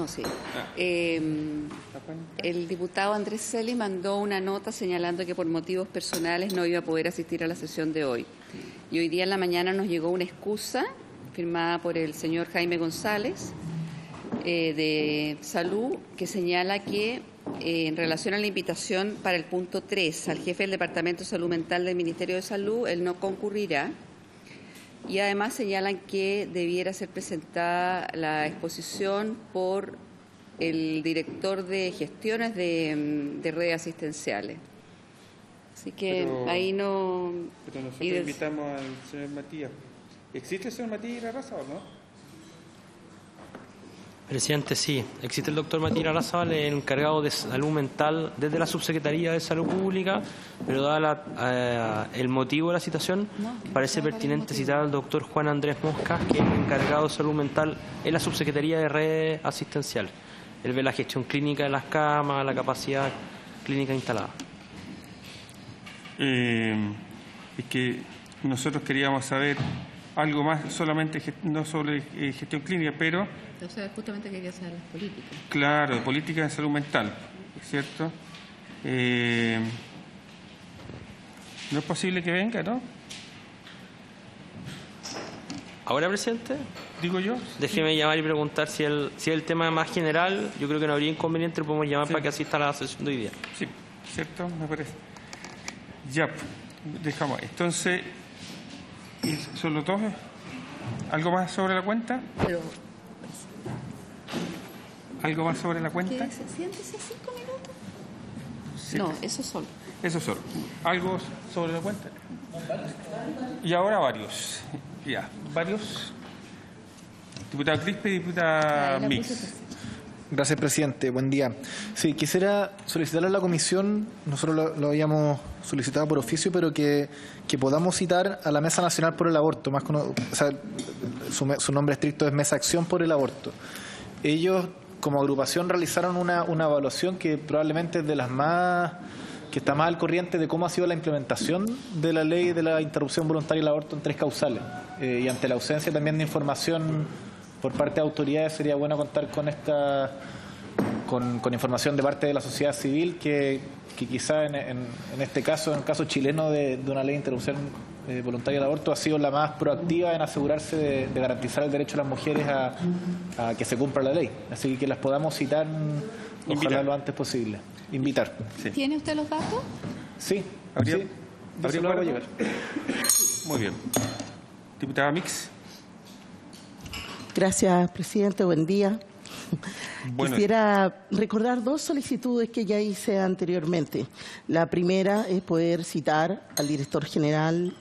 No, sí. El diputado Andrés Celis mandó una nota señalando que por motivos personales no iba a poder asistir a la sesión de hoy. Y hoy día en la mañana nos llegó una excusa firmada por el señor Jaime González de Salud, que señala que en relación a la invitación para el punto 3 al jefe del Departamento de Salud Mental del Ministerio de Salud, él no concurrirá. Y además señalan que debiera ser presentada la exposición por el director de gestiones de redes asistenciales. Así que pero, ahí no... Pero nosotros invitamos al señor Matías. ¿Existe el señor Matías Arrazabal, no? Presidente, sí. Existe el doctor Matías Arrazabal, el encargado de salud mental desde la Subsecretaría de Salud Pública, pero dada el motivo de la citación, parece pertinente citar al doctor Juan Andrés Mosca, que es el encargado de salud mental en la Subsecretaría de Redes Asistenciales. Él ve la gestión clínica de las camas, la capacidad clínica instalada. Es que nosotros queríamos saber algo más, solamente no sobre gestión clínica, pero... O sea, justamente quería saber las políticas. Claro, políticas de salud mental, ¿cierto? No es posible que venga, ¿no? ¿Ahora, presidente? Digo yo. Déjeme llamar y preguntar si el tema es más general. Yo creo que no habría inconveniente, lo podemos llamar sí, para que asista a la sesión de hoy día. Sí, ¿cierto? Me parece. Ya, dejamos. Entonces... ¿Y son los dos? ¿Algo más sobre la cuenta? Pero... ¿Algo más sobre la cuenta? ¿Siéntese 5 minutos? Sí. No, eso solo. Eso solo. ¿Algo sobre la cuenta? Y ahora varios. Ya, varios. Diputada Crispe y diputada Mix. Gracias, presidente. Buen día. Sí, quisiera solicitar a la comisión, nosotros lo habíamos solicitado por oficio, pero que podamos citar a la Mesa Nacional por el Aborto, más o sea, su nombre estricto es Mesa Acción por el Aborto. Ellos, como agrupación, realizaron una evaluación que probablemente es de las más... que está más al corriente de cómo ha sido la implementación de la ley de la interrupción voluntaria del aborto en 3 causales. Y ante la ausencia también de información... por parte de autoridades sería bueno contar con con información de parte de la sociedad civil que quizá en este caso, en el caso chileno de una ley de interrupción voluntaria del aborto, ha sido la más proactiva en asegurarse de garantizar el derecho de las mujeres a que se cumpla la ley. Así que las podamos citar, ojalá lo antes posible. Invitar. Sí. ¿Tiene usted los datos? Sí. ¿Habría para llevar? Muy bien. Diputada Mix. Gracias, presidente. Buen día. Bueno. Quisiera recordar 2 solicitudes que ya hice anteriormente. La primera es poder citar al director general,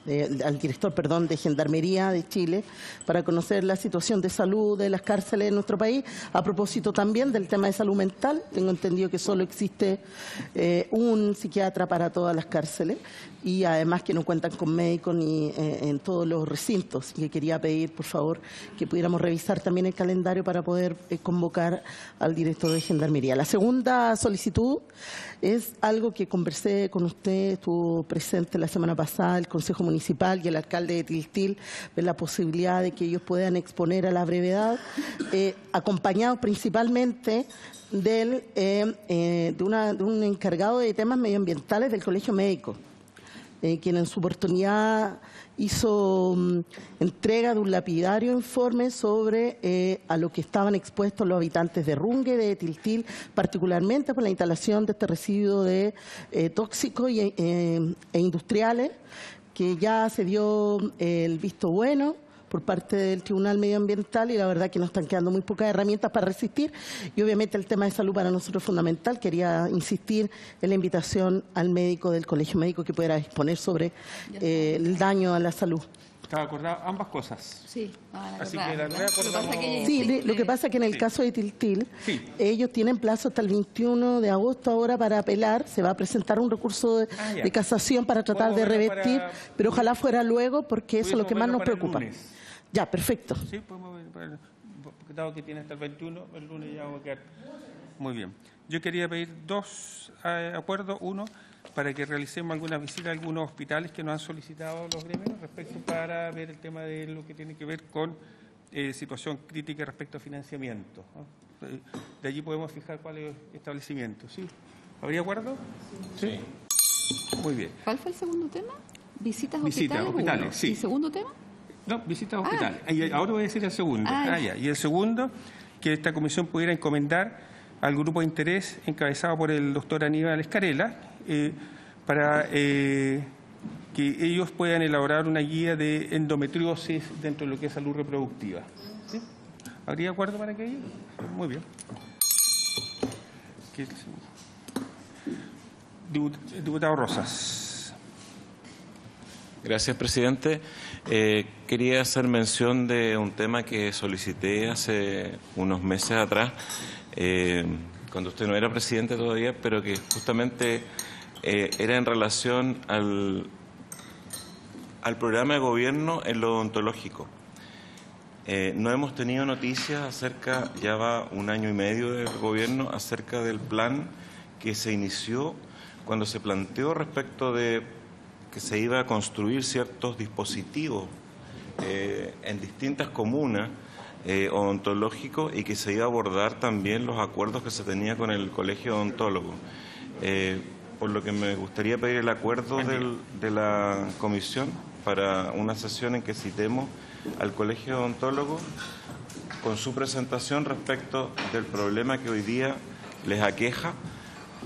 al director de Gendarmería de Chile para conocer la situación de salud de las cárceles de nuestro país. A propósito también del tema de salud mental, tengo entendido que solo existe un psiquiatra para todas las cárceles y además que no cuentan con médicos ni en todos los recintos. Y quería pedir, por favor, que pudiéramos revisar también el calendario para poder convocar al director de Gendarmería. La segunda solicitud es algo que conversé con usted, estuvo presente la semana pasada el Consejo Municipal y el alcalde de Tiltil, ver la posibilidad de que ellos puedan exponer a la brevedad, acompañados principalmente de un encargado de temas medioambientales del Colegio Médico, quien en su oportunidad hizo entrega de un lapidario informe sobre a lo que estaban expuestos los habitantes de Rungue, de Tiltil, particularmente por la instalación de este residuo de tóxicos e industriales, que ya se dio el visto bueno por parte del Tribunal Medioambiental y la verdad que nos están quedando muy pocas herramientas para resistir y obviamente el tema de salud para nosotros es fundamental. Quería insistir en la invitación al médico del Colegio Médico que pudiera exponer sobre el daño a la salud. ¿Estaba acordado ambas cosas? Sí. Así que la reacordamos... Sí, lo que pasa es que en el caso de Tiltil, ellos tienen plazo hasta el 21 de agosto ahora para apelar. Se va a presentar un recurso de casación para tratar de revertir, pero ojalá fuera luego porque eso es lo que más nos preocupa. Ya, perfecto. Sí, podemos ver, dado que tiene hasta el 21, el lunes ya vamos a quedar. Muy bien. Yo quería pedir 2 acuerdos. Uno, para que realicemos alguna visita a algunos hospitales que nos han solicitado los gremios respecto para ver el tema de lo que tiene que ver con situación crítica respecto a financiamiento. De allí podemos fijar cuál es el establecimiento. ¿Sí? ¿Habría acuerdo? Sí. Sí. Muy bien. ¿Cuál fue el segundo tema? Visitas hospitales. Sí. ¿Y segundo tema? No, visitas hospitales. Y ahora voy a decir el segundo. Y el segundo, que esta comisión pudiera encomendar al grupo de interés encabezado por el doctor Aníbal Escarela para que ellos puedan elaborar una guía de endometriosis dentro de lo que es salud reproductiva. ¿Sí? ¿Habría acuerdo para aquello? Muy bien. Diputado Rosas. Gracias, presidente. Quería hacer mención de un tema que solicité hace unos meses atrás, cuando usted no era presidente todavía, pero que justamente era en relación al programa de gobierno en lo odontológico. No hemos tenido noticias acerca, ya va un año y medio del gobierno, acerca del plan que se inició cuando se planteó respecto de que se iba a construir ciertos dispositivos en distintas comunas odontológicos y que se iba a abordar también los acuerdos que se tenía con el Colegio de Odontólogos. Por lo que me gustaría pedir el acuerdo de la comisión para una sesión en que citemos al Colegio de Odontólogos con su presentación respecto del problema que hoy día les aqueja,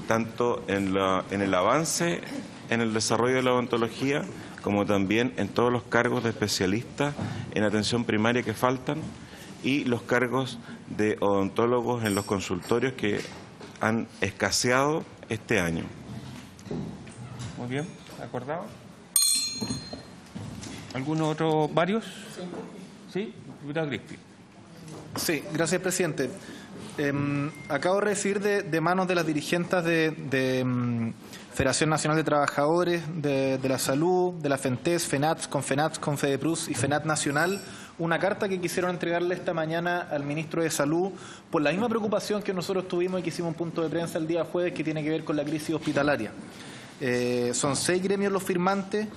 tanto en el avance, en el desarrollo de la odontología, como también en todos los cargos de especialistas en atención primaria que faltan y los cargos de odontólogos en los consultorios que han escaseado este año. Muy bien, acordado. ¿Algunos otros varios? Sí, diputado Crispi. Sí, gracias, presidente. Acabo de recibir de manos de las dirigentes de Federación Nacional de Trabajadores de la Salud, de la FENTES, FENATS, CONFEDEPRUS y FENAT Nacional, una carta que quisieron entregarle esta mañana al ministro de Salud por la misma preocupación que nosotros tuvimos y que hicimos un punto de prensa el día jueves que tiene que ver con la crisis hospitalaria. Son 6 gremios los firmantes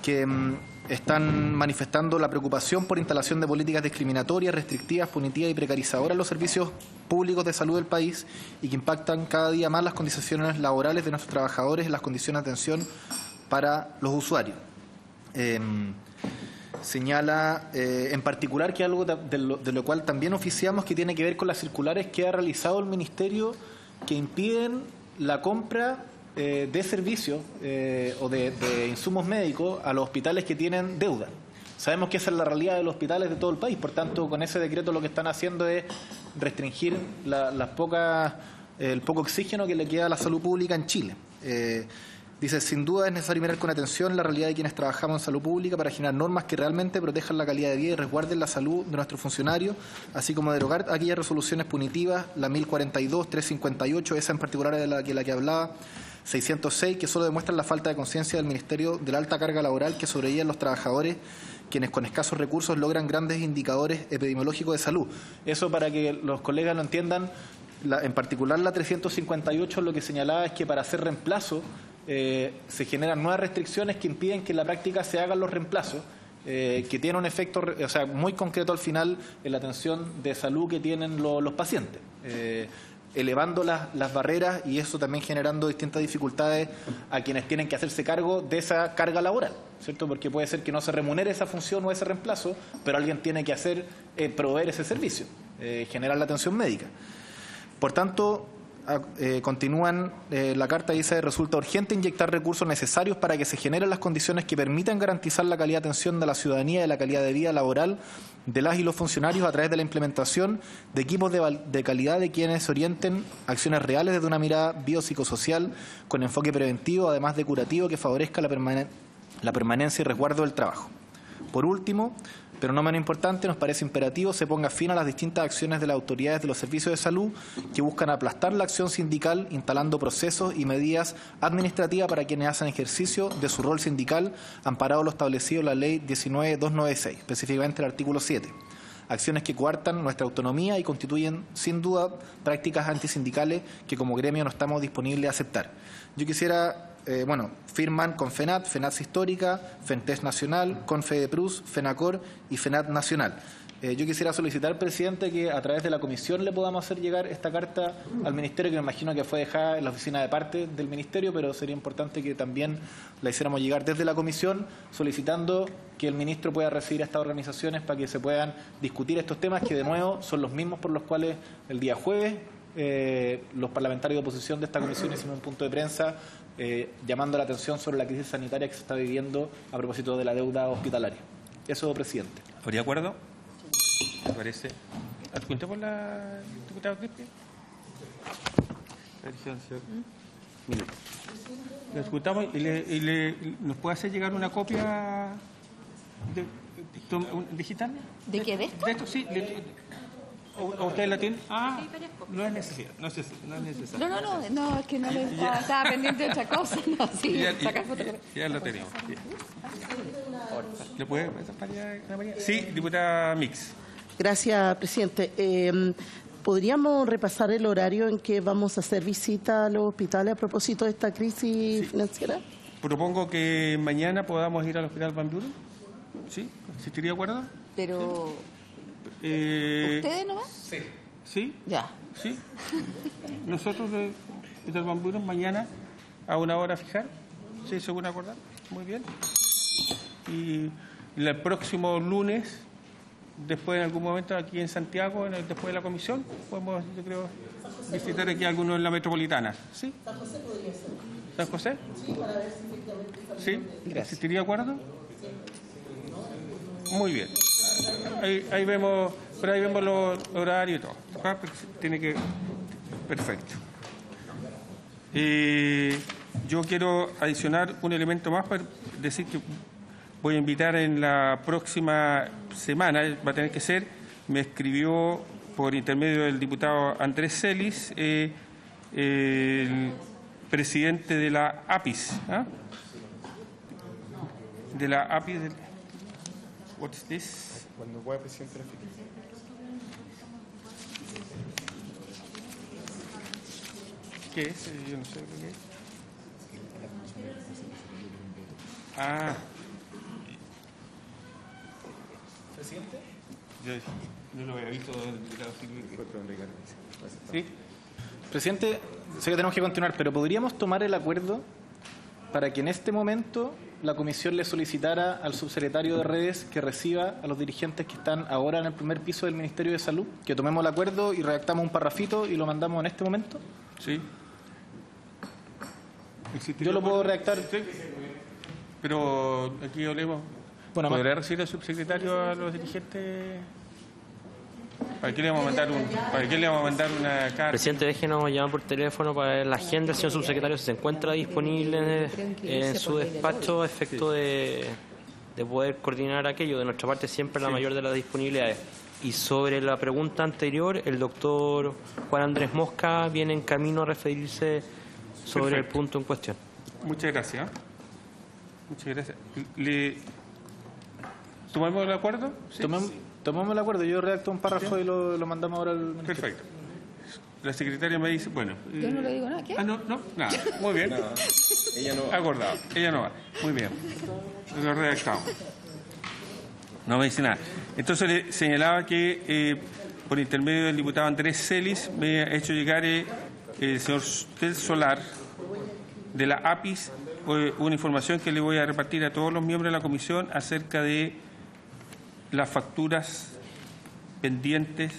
que están manifestando la preocupación por instalación de políticas discriminatorias, restrictivas, punitivas y precarizadoras en los servicios públicos de salud del país y que impactan cada día más las condiciones laborales de nuestros trabajadores y las condiciones de atención para los usuarios. Señala en particular que algo de lo cual también oficiamos que tiene que ver con las circulares que ha realizado el Ministerio que impiden la compra de servicios o de insumos médicos a los hospitales que tienen deuda. Sabemos que esa es la realidad de los hospitales de todo el país, por tanto, con ese decreto lo que están haciendo es restringir el poco oxígeno que le queda a la salud pública en Chile. Dice, sin duda es necesario mirar con atención la realidad de quienes trabajamos en salud pública para generar normas que realmente protejan la calidad de vida y resguarden la salud de nuestros funcionarios, así como derogar aquellas resoluciones punitivas, la 1042, 358, esa en particular es la que hablaba, 606, que solo demuestran la falta de conciencia del Ministerio de la alta carga laboral que sobreviven los trabajadores, quienes con escasos recursos logran grandes indicadores epidemiológicos de salud. Eso para que los colegas lo entiendan, en particular la 358 lo que señalaba es que para hacer reemplazo se generan nuevas restricciones que impiden que en la práctica se hagan los reemplazos, que tienen un efecto muy concreto al final en la atención de salud que tienen los pacientes. Elevando las barreras y eso también generando distintas dificultades a quienes tienen que hacerse cargo de esa carga laboral, ¿cierto? Porque puede ser que no se remunere esa función o ese reemplazo, pero alguien tiene que proveer ese servicio, generar la atención médica. Por tanto, continúan, la carta dice, resulta urgente inyectar recursos necesarios para que se generen las condiciones que permitan garantizar la calidad de atención de la ciudadanía y la calidad de vida laboral de las y los funcionarios a través de la implementación de equipos de calidad de quienes orienten acciones reales desde una mirada biopsicosocial con enfoque preventivo, además de curativo, que favorezca la permanencia y resguardo del trabajo. Por último, pero no menos importante, nos parece imperativo se ponga fin a las distintas acciones de las autoridades de los servicios de salud que buscan aplastar la acción sindical instalando procesos y medidas administrativas para quienes hacen ejercicio de su rol sindical amparado lo establecido en la Ley 19.296, específicamente el artículo 7. Acciones que coartan nuestra autonomía y constituyen, sin duda, prácticas antisindicales que como gremio no estamos disponibles a aceptar. Yo quisiera... firman con FENAT, FENATS Histórica, FENTES Nacional, CONFEDEPRUS, FENACOR y FENAT Nacional. Yo quisiera solicitar, presidente, que a través de la comisión le podamos hacer llegar esta carta al Ministerio, que me imagino que fue dejada en la oficina de parte del Ministerio, pero sería importante que también la hiciéramos llegar desde la comisión, solicitando que el ministro pueda recibir a estas organizaciones para que se puedan discutir estos temas, que de nuevo son los mismos por los cuales el día jueves los parlamentarios de oposición de esta comisión hicimos un punto de prensa llamando la atención sobre la crisis sanitaria que se está viviendo a propósito de la deuda hospitalaria. Eso, presidente. ¿Habría acuerdo? Me parece. ¿Adjunté por la diputada Crispi? Mire, lo adjuntamos y, nos puede hacer llegar una copia digital. ¿De qué? ¿De esto? De esto, sí. ¿O ustedes la tienen? Ah, no es necesario. No, es que no le estaba pendiente de otra cosa. No, sí, sacar fotografía. Ya lo tenemos. ¿Le puede pasar Ana María? Sí, diputada Mix. Gracias, presidente. ¿Podríamos repasar el horario en que vamos a hacer visita a los hospitales a propósito de esta crisis financiera? Propongo que mañana podamos ir al hospital Van Buren. ¿Sí? ¿Existiría acuerdo? Pero... ¿Ustedes nomás? Sí. ¿Sí? Ya. ¿Sí? Nosotros del Van Buren mañana a una hora fijar. ¿Sí? ¿Según acordar? Muy bien. Y el próximo lunes, después en algún momento aquí en Santiago, después de la comisión, podemos, yo creo, visitar aquí algunos en la metropolitana. ¿Sí? ¿San José podría ser? ¿San José? Sí, para ver si efectivamente... ¿Sí? ¿Existiría acuerdo? Sí. Muy bien. Ahí vemos, pero ahí vemos los horarios y todo. Acá tiene que... Perfecto. Yo quiero adicionar un elemento más para decir que voy a invitar en la próxima semana, va a tener que ser, me escribió por intermedio del diputado Andrés Celis, el presidente de la APIS. ¿Ah? De la APIS... What's this? Cuando voy a presidente de la FENAT. ¿Qué es? Yo no sé lo que es. Ah. ¿Presidente? Yo lo había visto del diputado Silvio. Sí. Presidente, sé que tenemos que continuar, pero ¿podríamos tomar el acuerdo para que en este momento la comisión le solicitara al subsecretario de Redes que reciba a los dirigentes que están ahora en el primer piso del Ministerio de Salud, que tomemos el acuerdo y redactamos un parrafito y lo mandamos en este momento? Sí. Yo lo puedo redactar. Sí. Pero aquí hablemos. Bueno, ¿podrá recibir al subsecretario a los dirigentes? ¿Para qué le vamos a mandar, una carta? Presidente, déjenos llamar por teléfono para la agenda del señor subsecretario, si se encuentra disponible en su despacho, a efecto de poder coordinar aquello. De nuestra parte, siempre la mayor de las disponibilidades. Y sobre la pregunta anterior, el doctor Juan Andrés Mosca viene en camino a referirse sobre el punto en cuestión. Muchas gracias. Muchas gracias. ¿Tomamos el acuerdo? Sí. Tomamos el acuerdo, yo redacto un párrafo y lo mandamos ahora al Ministerio. Perfecto. La secretaria me dice, bueno... Yo no le digo nada, ¿qué? Ah, no, nada. Muy bien. No, ella no va. Acordado, ella no va. Muy bien. Lo redactamos. No me dice nada. Entonces le señalaba que por intermedio del diputado Andrés Celis me ha hecho llegar el señor Tel Solar de la APIS una información que le voy a repartir a todos los miembros de la comisión acerca de las facturas pendientes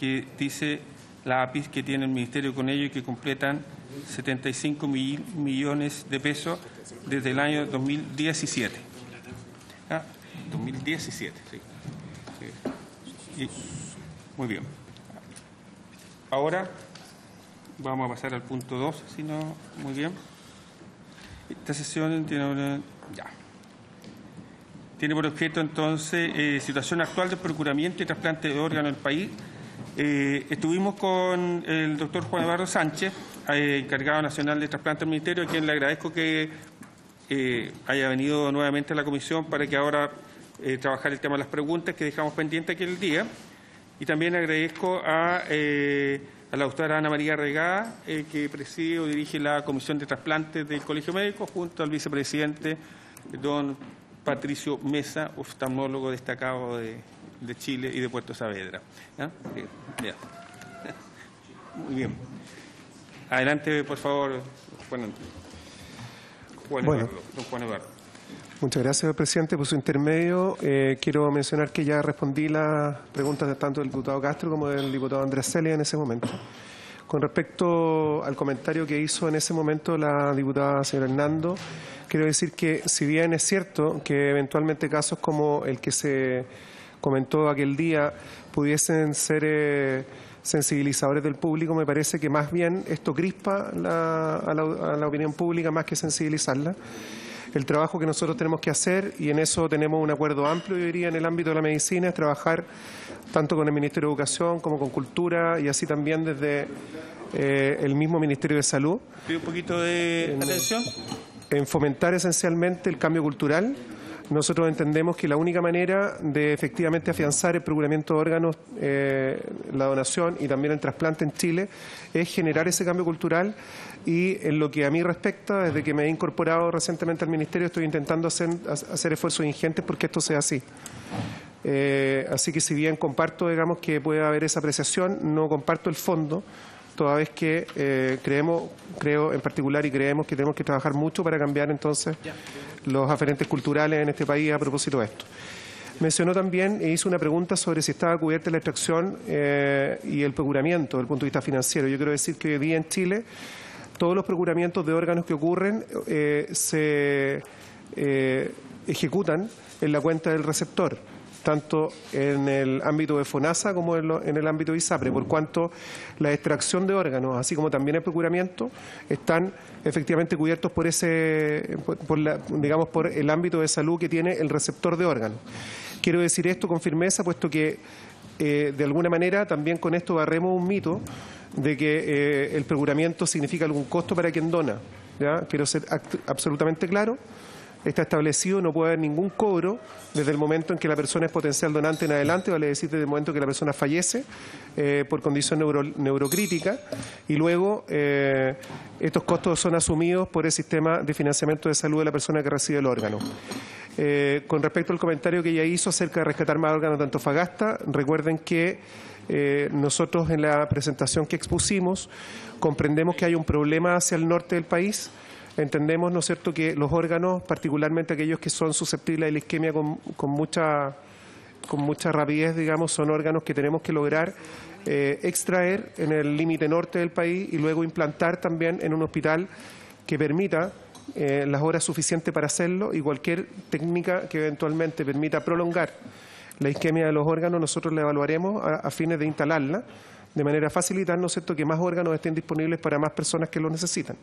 que dice la APIS que tiene el Ministerio con ello y que completan 75 millones de pesos desde el año 2017. Ah, 2017, sí. Sí. Muy bien. Ahora vamos a pasar al punto 2, si no, muy bien. Esta sesión tiene una... Ya. Tiene por objeto, entonces, situación actual del procuramiento y trasplante de órganos en el país. Estuvimos con el doctor Juan Eduardo Sánchez, encargado nacional de trasplante del Ministerio, a quien le agradezco que haya venido nuevamente a la comisión para que ahora trabajar el tema de las preguntas que dejamos pendiente aquel día. Y también agradezco a la doctora Ana María Regada, que preside o dirige la Comisión de Trasplantes del Colegio Médico, junto al vicepresidente, don Patricio Mesa, oftalmólogo destacado de de Chile y de Puerto Saavedra. ¿Ya? Ya. Muy bien. Adelante, por favor, Juan Eduardo. Muchas gracias, presidente, por su intermedio. Quiero mencionar que ya respondí las preguntas tanto del diputado Castro como del diputado Andrés Celis en ese momento. Con respecto al comentario que hizo en ese momento la diputada señora Hernando, quiero decir que si bien es cierto que eventualmente casos como el que se comentó aquel día pudiesen ser sensibilizadores del público, me parece que más bien esto crispa a la opinión pública más que sensibilizarla. El trabajo que nosotros tenemos que hacer, y en eso tenemos un acuerdo amplio, yo diría, en el ámbito de la medicina, es trabajar tanto con el Ministerio de Educación como con Cultura y así también desde el mismo Ministerio de Salud. ¿Pido un poquito de atención? En fomentar esencialmente el cambio cultural. Nosotros entendemos que la única manera de efectivamente afianzar el procuramiento de órganos, la donación y también el trasplante en Chile, es generar ese cambio cultural. Y en lo que a mí respecta, desde que me he incorporado recientemente al Ministerio, estoy intentando hacer esfuerzos ingentes porque esto sea así. Así que si bien comparto, digamos, que puede haber esa apreciación, no comparto el fondo, toda vez que creemos que tenemos que trabajar mucho para cambiar entonces los aferentes culturales en este país a propósito de esto. Mencionó también e hizo una pregunta sobre si estaba cubierta la extracción y el procuramiento desde el punto de vista financiero. Yo quiero decir que hoy día en Chile todos los procuramientos de órganos que ocurren se ejecutan en la cuenta del receptor, tanto en el ámbito de FONASA como en el ámbito de ISAPRE, por cuanto la extracción de órganos, así como también el procuramiento, están efectivamente cubiertos por ese, por el ámbito de salud que tiene el receptor de órganos. Quiero decir esto con firmeza, puesto que de alguna manera también con esto barremos un mito de que el procuramiento significa algún costo para quien dona. ¿Ya? Quiero ser absolutamente claro. Está establecido, no puede haber ningún cobro desde el momento en que la persona es potencial donante en adelante, vale decir desde el momento en que la persona fallece por condición neurocrítica, y luego estos costos son asumidos por el sistema de financiamiento de salud de la persona que recibe el órgano. Con respecto al comentario que ella hizo acerca de rescatar más órganos de Antofagasta, recuerden que nosotros en la presentación que expusimos comprendemos que hay un problema hacia el norte del país. Entendemos, ¿no es cierto?, que los órganos, particularmente aquellos que son susceptibles de la isquemia con mucha rapidez, digamos, son órganos que tenemos que lograr extraer en el límite norte del país y luego implantar también en un hospital que permita las horas suficientes para hacerlo, y cualquier técnica que eventualmente permita prolongar la isquemia de los órganos, nosotros la evaluaremos a fines de instalarla, de manera a facilitar, ¿no es cierto?, que más órganos estén disponibles para más personas que lo necesitan.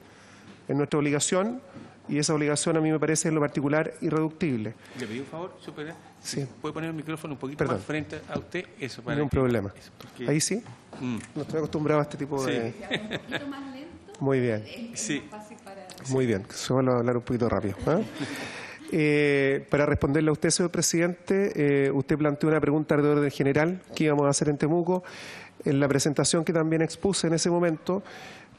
Es nuestra obligación, y esa obligación a mí me parece en lo particular irreductible. ¿Le pido un favor, superior? Sí. ¿Puede poner el micrófono un poquito más frente a usted? Eso para... No hay un problema. Eso, porque... Ahí sí. No estoy acostumbrado a este tipo de... Un poquito más lento. Muy bien. Sí. Muy bien. Solo hablar un poquito rápido. ¿Eh? Para responderle a usted, señor presidente, usted planteó una pregunta de orden general, ¿qué íbamos a hacer en Temuco? En la presentación que también expuse en ese momento,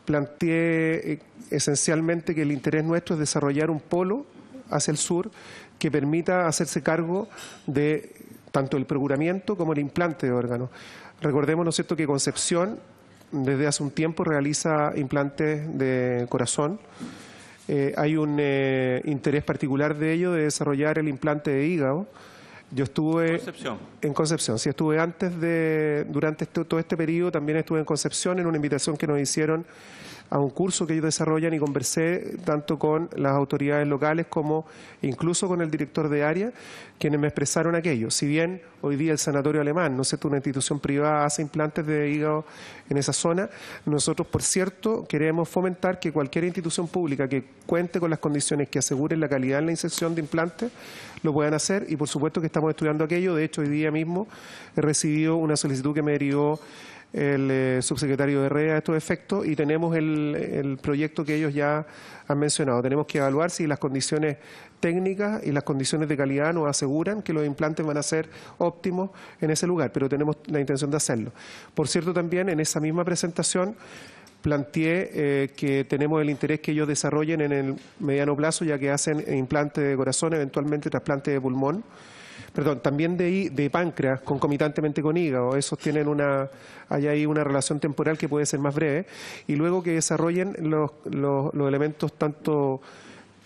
planteé esencialmente que el interés nuestro es desarrollar un polo hacia el sur que permita hacerse cargo de tanto el procuramiento como el implante de órganos. Recordemos, ¿no es cierto?, que Concepción desde hace un tiempo realiza implantes de corazón. Hay un interés particular de ello de desarrollar el implante de hígado. Yo estuve en Concepción, sí, estuve durante todo este periodo, también estuve en Concepción en una invitación que nos hicieron a un curso que ellos desarrollan, y conversé tanto con las autoridades locales como incluso con el director de área, quienes me expresaron aquello. Si bien hoy día el Sanatorio Alemán, no sé, una institución privada hace implantes de hígado en esa zona, nosotros, por cierto, queremos fomentar que cualquier institución pública que cuente con las condiciones que aseguren la calidad en la inserción de implantes, lo puedan hacer, y por supuesto que estamos estudiando aquello. De hecho, hoy día mismo he recibido una solicitud que me derivó el subsecretario de Redes a estos efectos, y tenemos el proyecto que ellos ya han mencionado. Tenemos que evaluar si las condiciones técnicas y las condiciones de calidad nos aseguran que los implantes van a ser óptimos en ese lugar, pero tenemos la intención de hacerlo. Por cierto, también en esa misma presentación planteé que tenemos el interés que ellos desarrollen en el mediano plazo, ya que hacen implante de corazón, eventualmente trasplante de pulmón. perdón, también de páncreas concomitantemente con hígado. Esos tienen una, hay ahí una relación temporal que puede ser más breve. Y luego que desarrollen los elementos tanto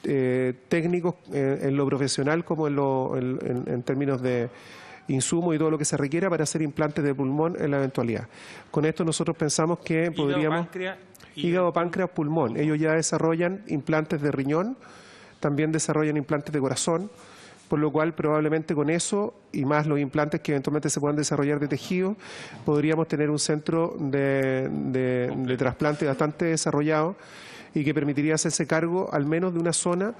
técnicos en lo profesional como en términos de insumo y todo lo que se requiera para hacer implantes de pulmón en la eventualidad. Con esto nosotros pensamos que podríamos... Hígado, páncreas, pulmón. Ellos ya desarrollan implantes de riñón, también desarrollan implantes de corazón, por lo cual probablemente con eso y más los implantes que eventualmente se puedan desarrollar de tejido, podríamos tener un centro de trasplante bastante desarrollado y que permitiría hacerse cargo al menos de una zona,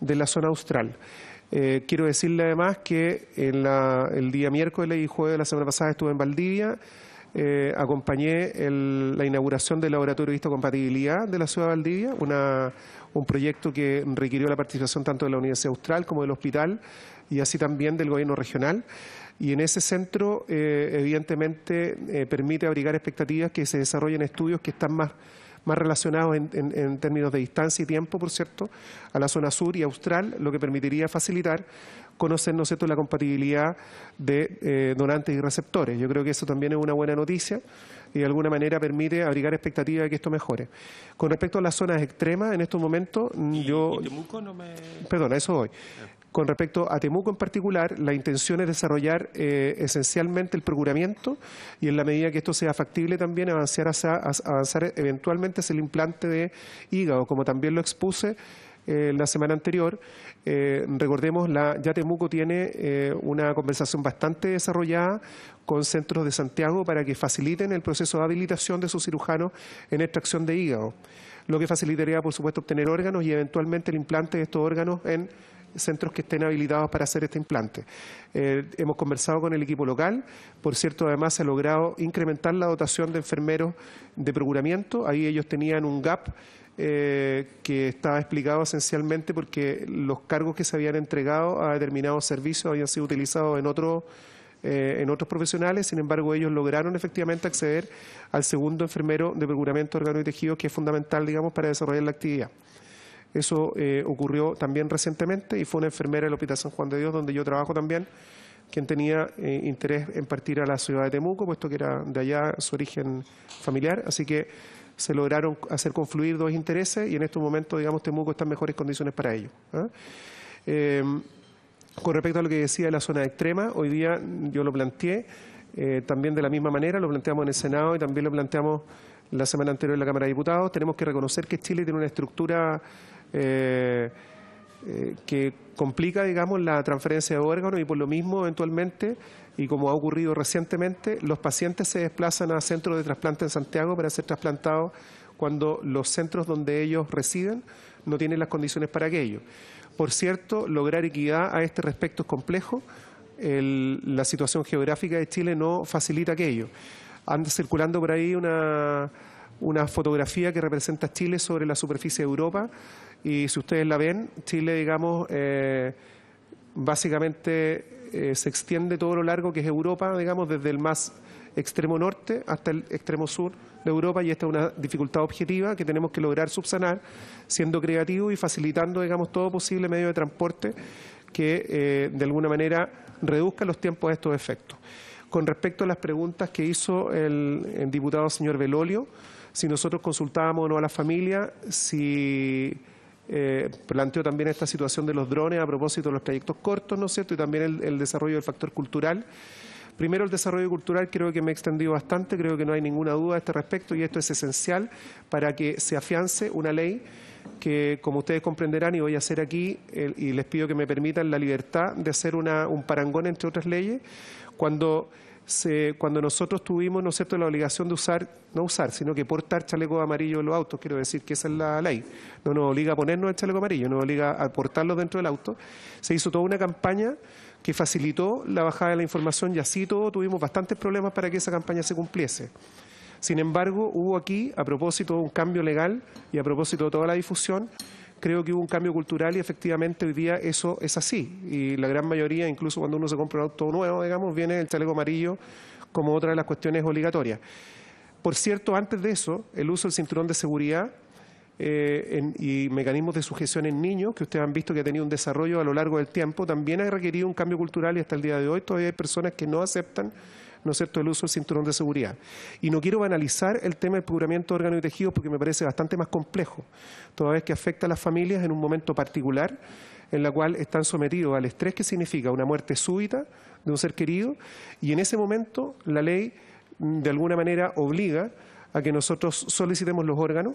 de la zona austral. Quiero decirle además que en el día miércoles y jueves de la semana pasada estuve en Valdivia. Acompañé la inauguración del laboratorio de histocompatibilidad de la ciudad de Valdivia, un proyecto que requirió la participación tanto de la Universidad Austral como del hospital y así también del gobierno regional. Y en ese centro, evidentemente, permite abrigar expectativas que se desarrollen estudios que están más relacionados en términos de distancia y tiempo, por cierto, a la zona sur y austral, lo que permitiría facilitar conocer, ¿no es cierto?, la compatibilidad de donantes y receptores. Yo creo que eso también es una buena noticia y de alguna manera permite abrigar expectativas de que esto mejore. Con respecto a las zonas extremas, en estos momentos ¿Y Temuco no me...? Perdón, a eso voy. Con respecto a Temuco en particular, la intención es desarrollar esencialmente el procuramiento y en la medida que esto sea factible también avanzar eventualmente hacia el implante de hígado, como también lo expuse la semana anterior. Recordemos, ya Temuco tiene una conversación bastante desarrollada con centros de Santiago para que faciliten el proceso de habilitación de sus cirujanos en extracción de hígado, lo que facilitaría, por supuesto, obtener órganos y eventualmente el implante de estos órganos en centros que estén habilitados para hacer este implante. Hemos conversado con el equipo local, por cierto, además se ha logrado incrementar la dotación de enfermeros de procuramiento, ahí ellos tenían un gap que estaba explicado esencialmente porque los cargos que se habían entregado a determinados servicios habían sido utilizados en otros profesionales, sin embargo ellos lograron efectivamente acceder al segundo enfermero de procuramiento de órganos y tejidos que es fundamental, digamos, para desarrollar la actividad. Eso ocurrió también recientemente y fue una enfermera del Hospital San Juan de Dios, donde yo trabajo también, quien tenía interés en partir a la ciudad de Temuco, puesto que era de allá su origen familiar. Así que se lograron hacer confluir dos intereses y en estos momentos, digamos, Temuco está en mejores condiciones para ello. Con respecto a lo que decía de la zona extrema, hoy día yo lo planteé también de la misma manera, lo planteamos en el Senado y también lo planteamos la semana anterior en la Cámara de Diputados. Tenemos que reconocer que Chile tiene una estructura que complica, digamos, la transferencia de órganos y por lo mismo eventualmente, y como ha ocurrido recientemente, los pacientes se desplazan a centros de trasplante en Santiago para ser trasplantados cuando los centros donde ellos residen no tienen las condiciones para aquello. Por cierto, lograr equidad a este respecto es complejo. La situación geográfica de Chile no facilita aquello. Anda circulando por ahí una fotografía que representa a Chile sobre la superficie de Europa. Y si ustedes la ven, Chile, digamos, básicamente se extiende todo lo largo que es Europa, digamos, desde el más extremo norte hasta el extremo sur de Europa, y esta es una dificultad objetiva que tenemos que lograr subsanar, siendo creativos y facilitando, digamos, todo posible medio de transporte que, de alguna manera, reduzca los tiempos de estos efectos. Con respecto a las preguntas que hizo el diputado señor Belolio, si nosotros consultábamos o no a la familia, si... planteó también esta situación de los drones a propósito de los trayectos cortos, ¿no es cierto?, y también el desarrollo del factor cultural. Primero, el desarrollo cultural, creo que me he extendido bastante, creo que no hay ninguna duda a este respecto, y esto es esencial para que se afiance una ley que, como ustedes comprenderán, y voy a hacer aquí, y les pido que me permitan la libertad de hacer un parangón entre otras leyes, cuando nosotros tuvimos, ¿no es cierto?, la obligación de no usar, sino que portar chalecos amarillos en los autos. Quiero decir que esa es la ley. No nos obliga a ponernos el chaleco amarillo, nos obliga a portarlos dentro del auto. Se hizo toda una campaña que facilitó la bajada de la información y así todo tuvimos bastantes problemas para que esa campaña se cumpliese. Sin embargo, hubo aquí, a propósito de un cambio legal y a propósito de toda la difusión, creo que hubo un cambio cultural y efectivamente hoy día eso es así. Y la gran mayoría, incluso cuando uno se compra un auto nuevo, digamos, viene el chaleco amarillo como otra de las cuestiones obligatorias. Por cierto, antes de eso, el uso del cinturón de seguridad y mecanismos de sujeción en niños, que ustedes han visto que ha tenido un desarrollo a lo largo del tiempo, también ha requerido un cambio cultural, y hasta el día de hoy todavía hay personas que no aceptan, ¿no es cierto?, el uso del cinturón de seguridad. Y no quiero banalizar el tema del procuramiento de órganos y tejidos porque me parece bastante más complejo, toda vez que afecta a las familias en un momento particular en la cual están sometidos al estrés que significa una muerte súbita de un ser querido, y en ese momento la ley de alguna manera obliga a que nosotros solicitemos los órganos,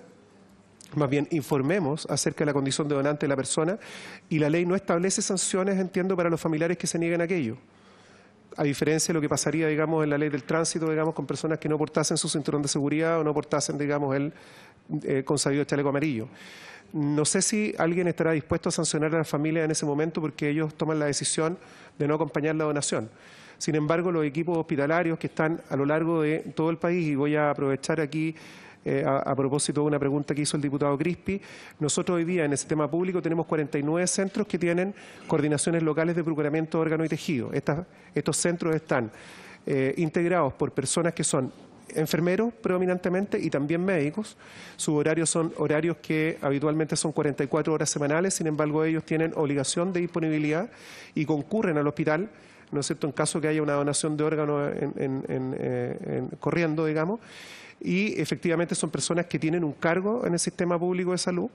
más bien informemos acerca de la condición de donante de la persona, y la ley no establece sanciones, entiendo, para los familiares que se nieguen aquello. A diferencia de lo que pasaría, digamos, en la ley del tránsito, digamos, con personas que no portasen su cinturón de seguridad o no portasen, digamos, el consabido chaleco amarillo. No sé si alguien estará dispuesto a sancionar a las familias en ese momento porque ellos toman la decisión de no acompañar la donación. Sin embargo, los equipos hospitalarios que están a lo largo de todo el país, y voy a aprovechar aquí a propósito de una pregunta que hizo el diputado Crispi, nosotros hoy día en el sistema público tenemos 49 centros que tienen coordinaciones locales de procuramiento de órgano y tejido. Estos centros están integrados por personas que son enfermeros predominantemente y también médicos. Sus horarios son horarios que habitualmente son 44 horas semanales, sin embargo ellos tienen obligación de disponibilidad y concurren al hospital, ¿no es cierto?, en caso que haya una donación de órgano corriendo, digamos. Y efectivamente son personas que tienen un cargo en el sistema público de salud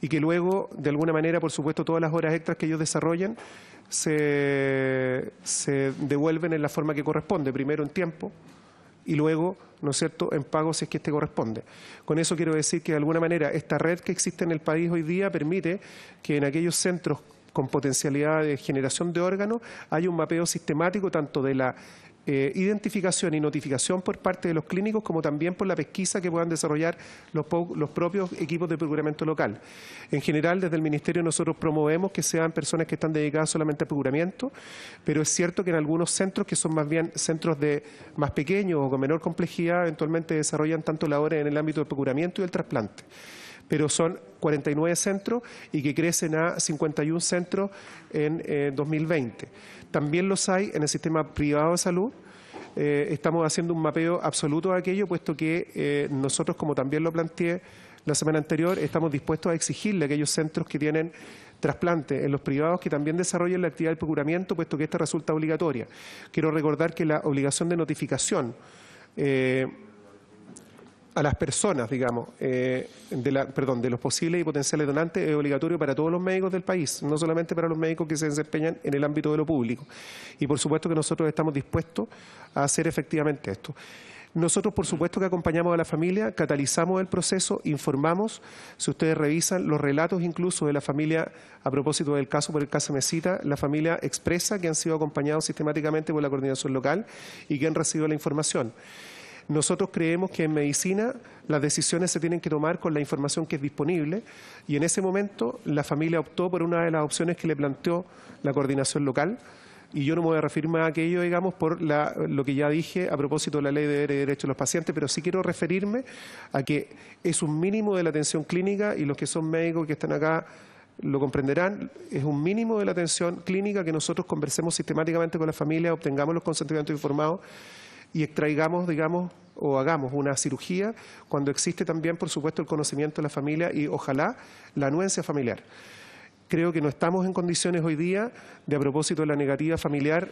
y que luego, de alguna manera, por supuesto, todas las horas extras que ellos desarrollan se devuelven en la forma que corresponde, primero en tiempo y luego, ¿no es cierto?, en pago si es que este corresponde. Con eso quiero decir que, de alguna manera, esta red que existe en el país hoy día permite que en aquellos centros con potencialidad de generación de órganos haya un mapeo sistemático tanto de la identificación y notificación por parte de los clínicos, como también por la pesquisa que puedan desarrollar los propios equipos de procuramiento local. En general, desde el Ministerio nosotros promovemos que sean personas que están dedicadas solamente al procuramiento, pero es cierto que en algunos centros, que son más bien centros más pequeños o con menor complejidad, eventualmente desarrollan tanto labores en el ámbito del procuramiento y del trasplante. Pero son 49 centros y que crecen a 51 centros en 2020. También los hay en el sistema privado de salud. Estamos haciendo un mapeo absoluto de aquello, puesto que nosotros, como también lo planteé la semana anterior, estamos dispuestos a exigirle a aquellos centros que tienen trasplante en los privados que también desarrollen la actividad del procuramiento, puesto que esta resulta obligatoria. Quiero recordar que la obligación de notificación a las personas, digamos, de los posibles y potenciales donantes es obligatorio para todos los médicos del país, no solamente para los médicos que se desempeñan en el ámbito de lo público. Y por supuesto que nosotros estamos dispuestos a hacer efectivamente esto. Nosotros, por supuesto, que acompañamos a la familia, catalizamos el proceso, informamos. Si ustedes revisan los relatos incluso de la familia, a propósito del caso por el caso Mesita, la familia expresa que han sido acompañados sistemáticamente por la coordinación local y que han recibido la información. Nosotros creemos que en medicina las decisiones se tienen que tomar con la información que es disponible, y en ese momento la familia optó por una de las opciones que le planteó la coordinación local, y yo no me voy a referir más a aquello, digamos, por lo que ya dije a propósito de la Ley de Derechos de los Pacientes, pero sí quiero referirme a que es un mínimo de la atención clínica, y los que son médicos que están acá lo comprenderán, es un mínimo de la atención clínica que nosotros conversemos sistemáticamente con la familia, obtengamos los consentimientos informados y extraigamos, digamos, o hagamos una cirugía cuando existe también, por supuesto, el conocimiento de la familia y ojalá la anuencia familiar. Creo que no estamos en condiciones hoy día de, a propósito de la negativa familiar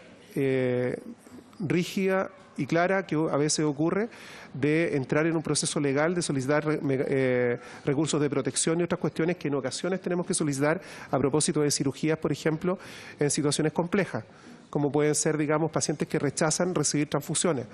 rígida y clara que a veces ocurre, de entrar en un proceso legal, de solicitar recursos de protección y otras cuestiones que en ocasiones tenemos que solicitar a propósito de cirugías, por ejemplo, en situaciones complejas, como pueden ser, digamos, pacientes que rechazan recibir transfusiones.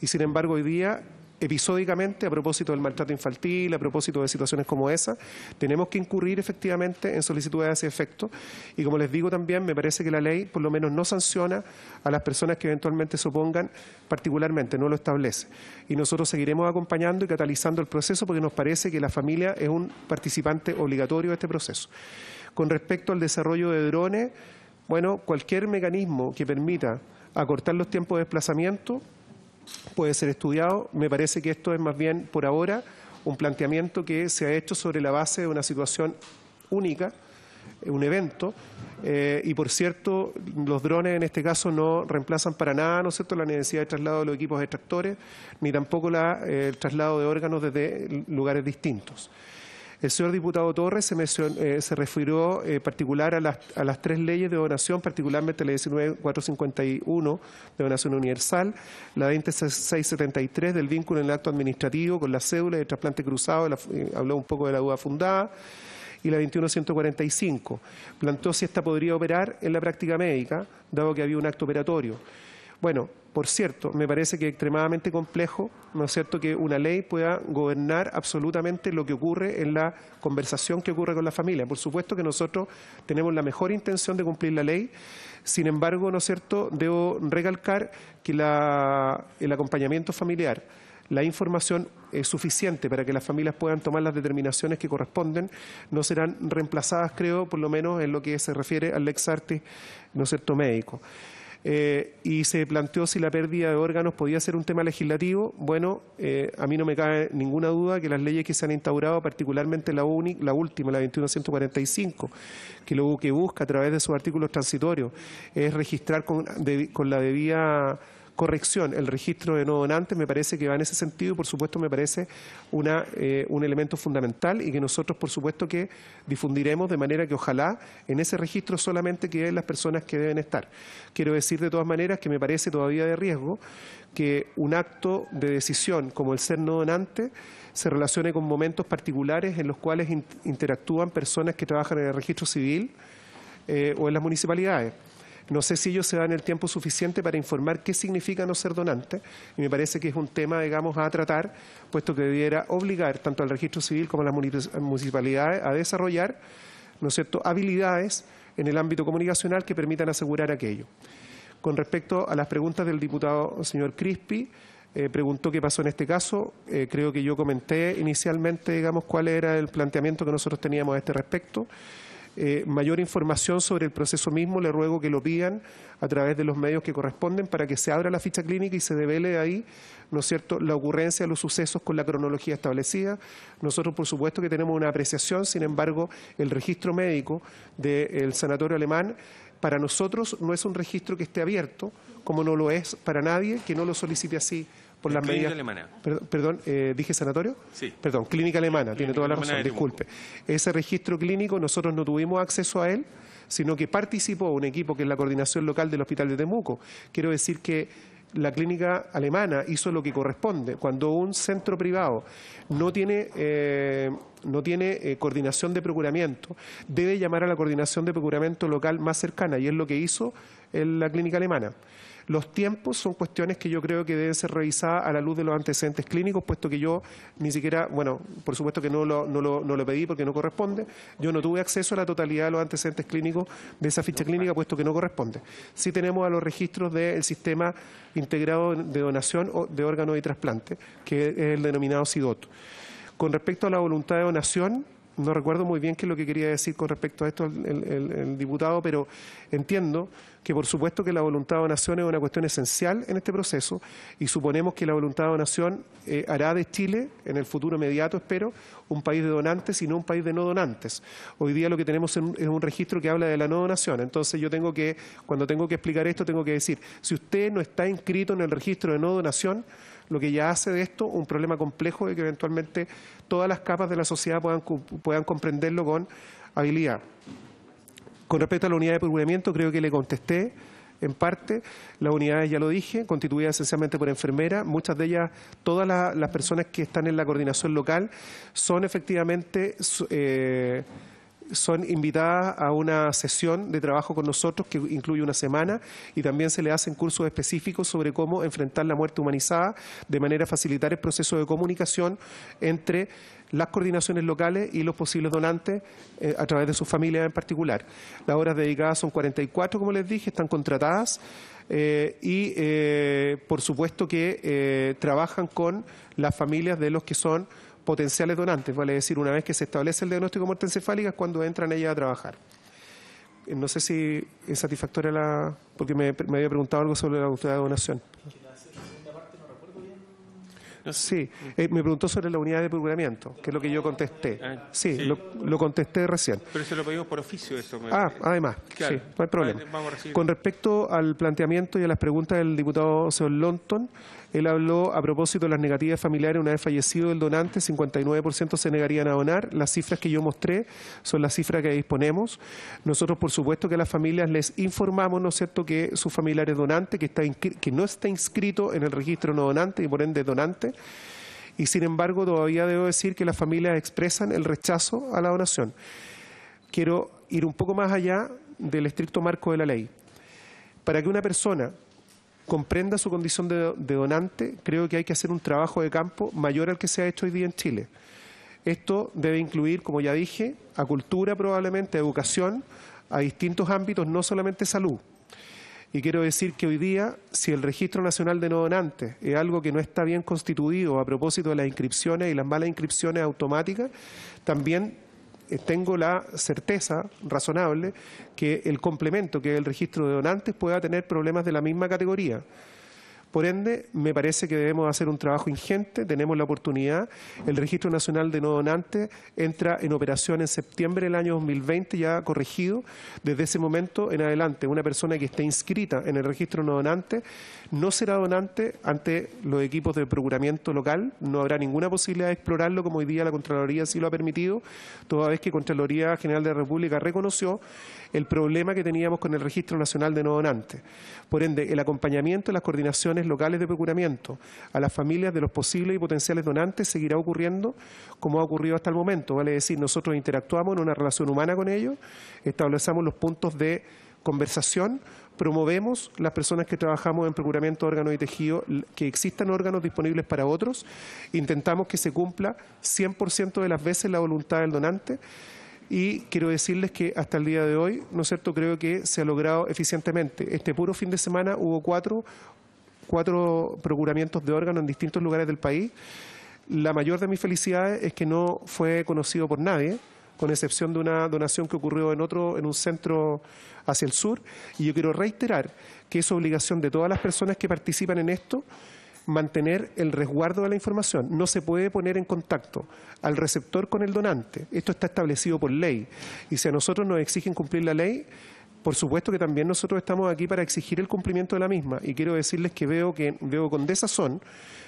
Y sin embargo, hoy día, episódicamente, a propósito del maltrato infantil, a propósito de situaciones como esa, tenemos que incurrir efectivamente en solicitudes a ese efecto. Y como les digo también, me parece que la ley por lo menos no sanciona a las personas que eventualmente se opongan particularmente, no lo establece. Y nosotros seguiremos acompañando y catalizando el proceso porque nos parece que la familia es un participante obligatorio de este proceso. Con respecto al desarrollo de drones, bueno, cualquier mecanismo que permita acortar los tiempos de desplazamiento puede ser estudiado. Me parece que esto es más bien, por ahora, un planteamiento que se ha hecho sobre la base de una situación única, un evento, y por cierto, los drones en este caso no reemplazan para nada, ¿no es cierto?, la necesidad de traslado de los equipos extractores, ni tampoco el traslado de órganos desde lugares distintos. El señor diputado Torres se refirió particular a las tres leyes de donación, particularmente la 19.451 de donación universal, la 20.673 del vínculo en el acto administrativo con la cédula de trasplante cruzado, habló un poco de la duda fundada, y la 21.145. Planteó si esta podría operar en la práctica médica, dado que había un acto operatorio. Bueno, por cierto, me parece que es extremadamente complejo, ¿no es cierto?, que una ley pueda gobernar absolutamente lo que ocurre en la conversación que ocurre con la familia. Por supuesto que nosotros tenemos la mejor intención de cumplir la ley, sin embargo, ¿no es cierto?, debo recalcar que el acompañamiento familiar, la información suficiente para que las familias puedan tomar las determinaciones que corresponden, no serán reemplazadas, creo, por lo menos en lo que se refiere al lex artis, ¿no es cierto?, médico. Y se planteó si la pérdida de órganos podía ser un tema legislativo. Bueno, a mí no me cabe ninguna duda que las leyes que se han instaurado, particularmente la última, la 21.145, que lo que busca a través de sus artículos transitorios es registrar con la debida corrección el registro de no donantes, me parece que va en ese sentido y por supuesto me parece un elemento fundamental y que nosotros por supuesto que difundiremos de manera que ojalá en ese registro solamente queden las personas que deben estar. Quiero decir de todas maneras que me parece todavía de riesgo que un acto de decisión como el ser no donante se relacione con momentos particulares en los cuales interactúan personas que trabajan en el registro civil o en las municipalidades. No sé si ellos se dan el tiempo suficiente para informar qué significa no ser donante, y me parece que es un tema, digamos, a tratar, puesto que debiera obligar tanto al registro civil como a las municipalidades a desarrollar, ¿no es cierto?, habilidades en el ámbito comunicacional que permitan asegurar aquello. Con respecto a las preguntas del diputado señor Crispi, preguntó qué pasó en este caso, creo que yo comenté inicialmente, digamos, cuál era el planteamiento que nosotros teníamos a este respecto. Mayor información sobre el proceso mismo, le ruego que lo pidan a través de los medios que corresponden para que se abra la ficha clínica y se devele ahí, ¿no es cierto?, la ocurrencia de los sucesos con la cronología establecida. Nosotros, por supuesto, que tenemos una apreciación, sin embargo, el registro médico del Sanatorio Alemán para nosotros no es un registro que esté abierto, como no lo es para nadie que no lo solicite así. Por las clínica medidas, alemana. Perdón, ¿dije sanatorio? Sí. Perdón, clínica alemana, tiene toda la razón, disculpe. Ese registro clínico nosotros no tuvimos acceso a él, sino que participó un equipo que es la coordinación local del Hospital de Temuco. Quiero decir que la clínica alemana hizo lo que corresponde. Cuando un centro privado no tiene coordinación de procuramiento, debe llamar a la coordinación de procuramiento local más cercana, y es lo que hizo la clínica alemana. Los tiempos son cuestiones que yo creo que deben ser revisadas a la luz de los antecedentes clínicos, puesto que yo ni siquiera, bueno, por supuesto que no lo pedí porque no corresponde, yo no tuve acceso a la totalidad de los antecedentes clínicos de esa ficha clínica, puesto que no corresponde. Sí tenemos a los registros del sistema integrado de donación de órganos y trasplante, que es el denominado SIDOT. Con respecto a la voluntad de donación, no recuerdo muy bien qué es lo que quería decir con respecto a esto el diputado, pero entiendo que por supuesto que la voluntad de donación es una cuestión esencial en este proceso y suponemos que la voluntad de donación hará de Chile, en el futuro inmediato espero, un país de donantes y no un país de no donantes. Hoy día lo que tenemos es un registro que habla de la no donación, entonces yo tengo que, cuando tengo que explicar esto, tengo que decir, si usted no está inscrito en el registro de no donación, lo que ya hace de esto un problema complejo de que eventualmente todas las capas de la sociedad puedan comprenderlo con habilidad. Con respecto a la unidad de procuramiento, creo que le contesté en parte. Las unidades, ya lo dije, constituidas esencialmente por enfermeras. Muchas de ellas, todas las personas que están en la coordinación local, son efectivamente son invitadas a una sesión de trabajo con nosotros que incluye una semana y también se le hacen cursos específicos sobre cómo enfrentar la muerte humanizada de manera a facilitar el proceso de comunicación entre las coordinaciones locales y los posibles donantes a través de sus familias en particular. Las horas dedicadas son 44, como les dije, están contratadas y por supuesto que trabajan con las familias de los que son potenciales donantes, vale decir, una vez que se establece el diagnóstico de muerte encefálica es cuando entran ellas a trabajar. No sé si es satisfactoria la... porque me había preguntado algo sobre la autoridad de donación. Sí, me preguntó sobre la unidad de procuramiento, que es lo que yo contesté. Sí, sí. Lo contesté recién. Pero se lo pedimos por oficio esto. Además, claro. Sí, no hay problema. Con respecto al planteamiento y a las preguntas del diputado señor Lonton, él habló a propósito de las negativas familiares una vez fallecido el donante, 59% se negarían a donar. Las cifras que yo mostré son las cifras que disponemos. Nosotros, por supuesto, que a las familias les informamos, ¿no es cierto?, que su familiar es donante, que no está inscrito en el registro no donante y por ende donante. Y sin embargo, todavía debo decir que las familias expresan el rechazo a la donación. Quiero ir un poco más allá del estricto marco de la ley. Para que una persona comprenda su condición de donante, creo que hay que hacer un trabajo de campo mayor al que se ha hecho hoy día en Chile. Esto debe incluir, como ya dije, a cultura probablemente, a educación, a distintos ámbitos, no solamente salud. Y quiero decir que hoy día, si el Registro Nacional de No Donantes es algo que no está bien constituido a propósito de las inscripciones y las malas inscripciones automáticas, también tengo la certeza razonable que el complemento, que es el registro de donantes, pueda tener problemas de la misma categoría. Por ende, me parece que debemos hacer un trabajo ingente, tenemos la oportunidad. El Registro Nacional de No Donantes entra en operación en septiembre del año 2020, ya corregido. Desde ese momento en adelante, una persona que esté inscrita en el Registro No Donante no será donante ante los equipos de procuramiento local. No habrá ninguna posibilidad de explorarlo, como hoy día la Contraloría sí lo ha permitido, toda vez que Contraloría General de la República reconoció el problema que teníamos con el Registro Nacional de No Donantes. Por ende, el acompañamiento, las coordinaciones locales de procuramiento a las familias de los posibles y potenciales donantes seguirá ocurriendo como ha ocurrido hasta el momento. Vale decir, nosotros interactuamos en una relación humana con ellos, establecemos los puntos de conversación, promovemos las personas que trabajamos en procuramiento de órganos y tejidos, que existan órganos disponibles para otros, intentamos que se cumpla 100% de las veces la voluntad del donante. Y quiero decirles que hasta el día de hoy, ¿no es cierto?, creo que se ha logrado eficientemente. Este puro fin de semana hubo cuatro procuramientos de órganos en distintos lugares del país. La mayor de mis felicidades es que no fue conocido por nadie, con excepción de una donación que ocurrió en un centro hacia el sur. Y yo quiero reiterar que es obligación de todas las personas que participan en esto mantener el resguardo de la información. No se puede poner en contacto al receptor con el donante. Esto está establecido por ley. Y si a nosotros nos exigen cumplir la ley, por supuesto que también nosotros estamos aquí para exigir el cumplimiento de la misma. Y quiero decirles que veo con desazón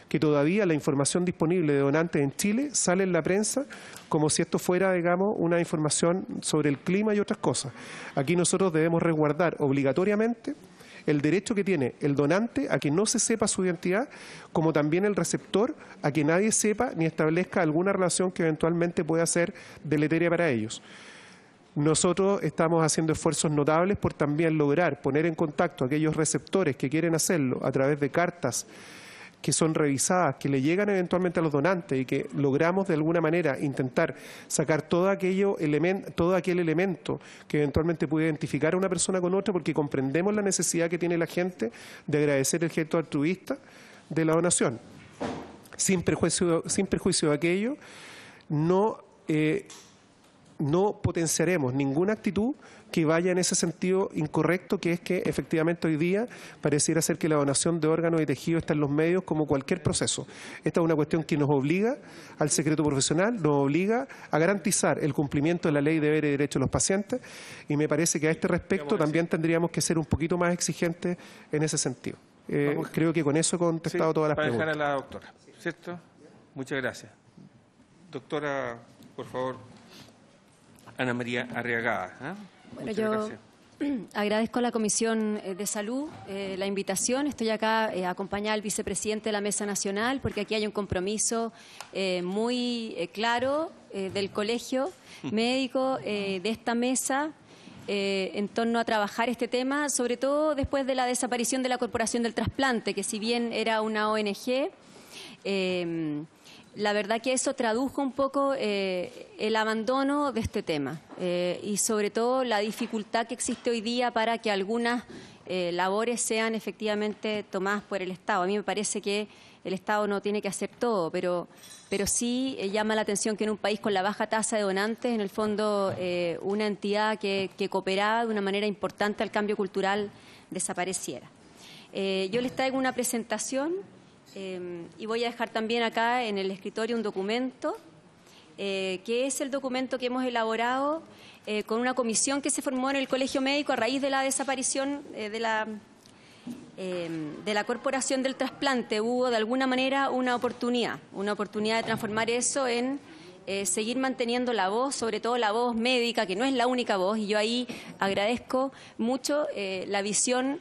que todavía la información disponible de donantes en Chile sale en la prensa como si esto fuera, digamos, una información sobre el clima y otras cosas. Aquí nosotros debemos resguardar obligatoriamente el derecho que tiene el donante a que no se sepa su identidad, como también el receptor a que nadie sepa ni establezca alguna relación que eventualmente pueda ser deleteria para ellos. Nosotros estamos haciendo esfuerzos notables por también lograr poner en contacto a aquellos receptores que quieren hacerlo a través de cartas que son revisadas, que le llegan eventualmente a los donantes y que logramos de alguna manera intentar sacar todo aquel elemento que eventualmente puede identificar a una persona con otra, porque comprendemos la necesidad que tiene la gente de agradecer el gesto altruista de la donación. Sin prejuicio de aquello, no potenciaremos ninguna actitud que vaya en ese sentido incorrecto, que es que efectivamente hoy día pareciera ser que la donación de órganos y tejidos está en los medios como cualquier proceso. Esta es una cuestión que nos obliga al secreto profesional, nos obliga a garantizar el cumplimiento de la ley de deberes y derechos de los pacientes, y me parece que a este respecto también tendríamos que ser un poquito más exigentes en ese sentido. Creo que con eso he contestado todas las preguntas. Para dejar a la doctora, ¿cierto? Muchas gracias. Doctora, por favor. Ana María Arriagada. Bueno, yo agradezco a la Comisión de Salud la invitación. Estoy acá acompañada al vicepresidente de la Mesa Nacional, porque aquí hay un compromiso muy claro del Colegio Médico, de esta mesa, en torno a trabajar este tema, sobre todo después de la desaparición de la Corporación del Trasplante, que si bien era una ONG, la verdad que eso tradujo un poco el abandono de este tema y sobre todo la dificultad que existe hoy día para que algunas labores sean efectivamente tomadas por el Estado. A mí me parece que el Estado no tiene que hacer todo, pero sí llama la atención que en un país con la baja tasa de donantes, en el fondo una entidad que cooperaba de una manera importante al cambio cultural desapareciera. Yo les traigo una presentación Y voy a dejar también acá en el escritorio un documento, que es el documento que hemos elaborado con una comisión que se formó en el Colegio Médico a raíz de la desaparición de la corporación del trasplante. Hubo de alguna manera una oportunidad de transformar eso en seguir manteniendo la voz, sobre todo la voz médica, que no es la única voz, y yo ahí agradezco mucho la visión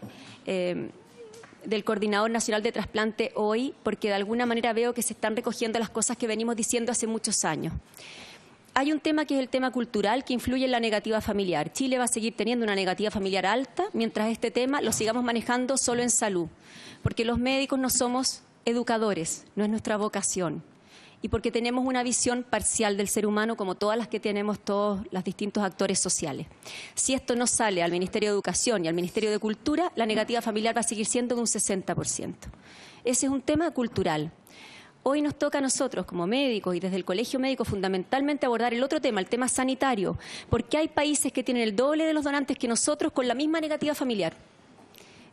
del Coordinador Nacional de Trasplante hoy, porque de alguna manera veo que se están recogiendo las cosas que venimos diciendo hace muchos años. Hay un tema que es el tema cultural, que influye en la negativa familiar. Chile va a seguir teniendo una negativa familiar alta mientras este tema lo sigamos manejando solo en salud, porque los médicos no somos educadores, no es nuestra vocación, y porque tenemos una visión parcial del ser humano como todas las que tenemos todos los distintos actores sociales. Si esto no sale al Ministerio de Educación y al Ministerio de Cultura, la negativa familiar va a seguir siendo de un 60%. Ese es un tema cultural. Hoy nos toca a nosotros como médicos y desde el Colegio Médico fundamentalmente abordar el otro tema, el tema sanitario, porque hay países que tienen el doble de los donantes que nosotros con la misma negativa familiar.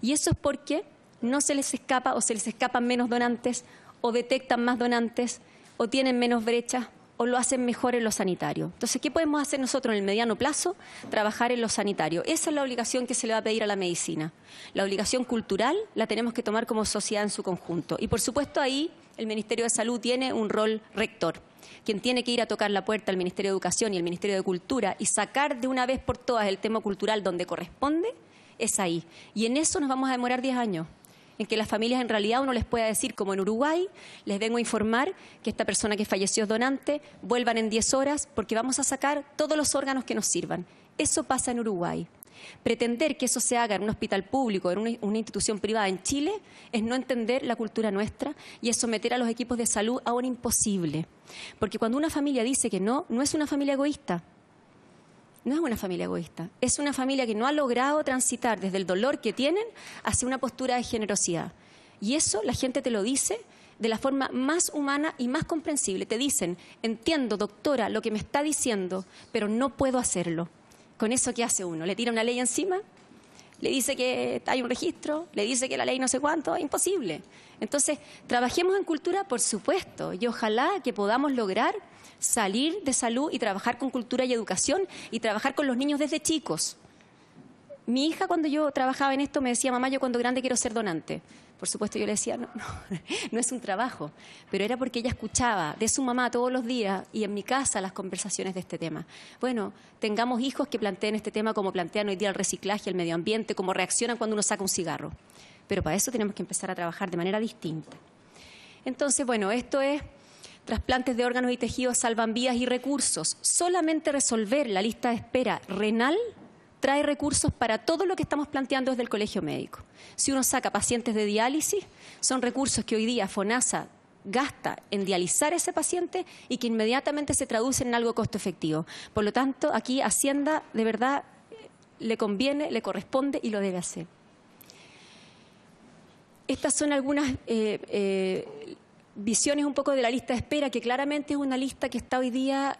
Y eso es porque no se les escapa, o se les escapan menos donantes, o detectan más donantes, o tienen menos brechas, o lo hacen mejor en lo sanitario. Entonces, ¿qué podemos hacer nosotros en el mediano plazo? Trabajar en lo sanitario. Esa es la obligación que se le va a pedir a la medicina. La obligación cultural la tenemos que tomar como sociedad en su conjunto. Y, por supuesto, ahí el Ministerio de Salud tiene un rol rector, quien tiene que ir a tocar la puerta al Ministerio de Educación y al Ministerio de Cultura y sacar de una vez por todas el tema cultural donde corresponde, es ahí. Y en eso nos vamos a demorar 10 años. En que las familias en realidad uno les pueda decir, como en Uruguay, les vengo a informar que esta persona que falleció es donante, vuelvan en 10 horas porque vamos a sacar todos los órganos que nos sirvan. Eso pasa en Uruguay. Pretender que eso se haga en un hospital público, en una institución privada en Chile, es no entender la cultura nuestra y es someter a los equipos de salud a un imposible. Porque cuando una familia dice que no, no es una familia egoísta. No es una familia egoísta, es una familia que no ha logrado transitar desde el dolor que tienen hacia una postura de generosidad. Y eso la gente te lo dice de la forma más humana y más comprensible. Te dicen, entiendo, doctora, lo que me está diciendo, pero no puedo hacerlo. ¿Con eso qué hace uno? ¿Le tira una ley encima? ¿Le dice que hay un registro? ¿Le dice que la ley no sé cuánto? Es imposible. Entonces, trabajemos en cultura, por supuesto, y ojalá que podamos lograr salir de salud y trabajar con cultura y educación y trabajar con los niños desde chicos. Mi hija, cuando yo trabajaba en esto, me decía, mamá, yo cuando grande quiero ser donante. Por supuesto, yo le decía, no es un trabajo. Pero era porque ella escuchaba de su mamá todos los días y en mi casa las conversaciones de este tema. Bueno, tengamos hijos que planteen este tema como plantean hoy día el reciclaje, el medio ambiente, como reaccionan cuando uno saca un cigarro. Pero para eso tenemos que empezar a trabajar de manera distinta. Entonces, bueno, esto es... Trasplantes de órganos y tejidos salvan vidas y recursos. Solamente resolver la lista de espera renal trae recursos para todo lo que estamos planteando desde el Colegio Médico. Si uno saca pacientes de diálisis, son recursos que hoy día FONASA gasta en dializar a ese paciente y que inmediatamente se traducen en algo costo efectivo. Por lo tanto, aquí Hacienda de verdad le conviene, le corresponde y lo debe hacer. Estas son algunas... visiones un poco de la lista de espera, que claramente es una lista que está hoy día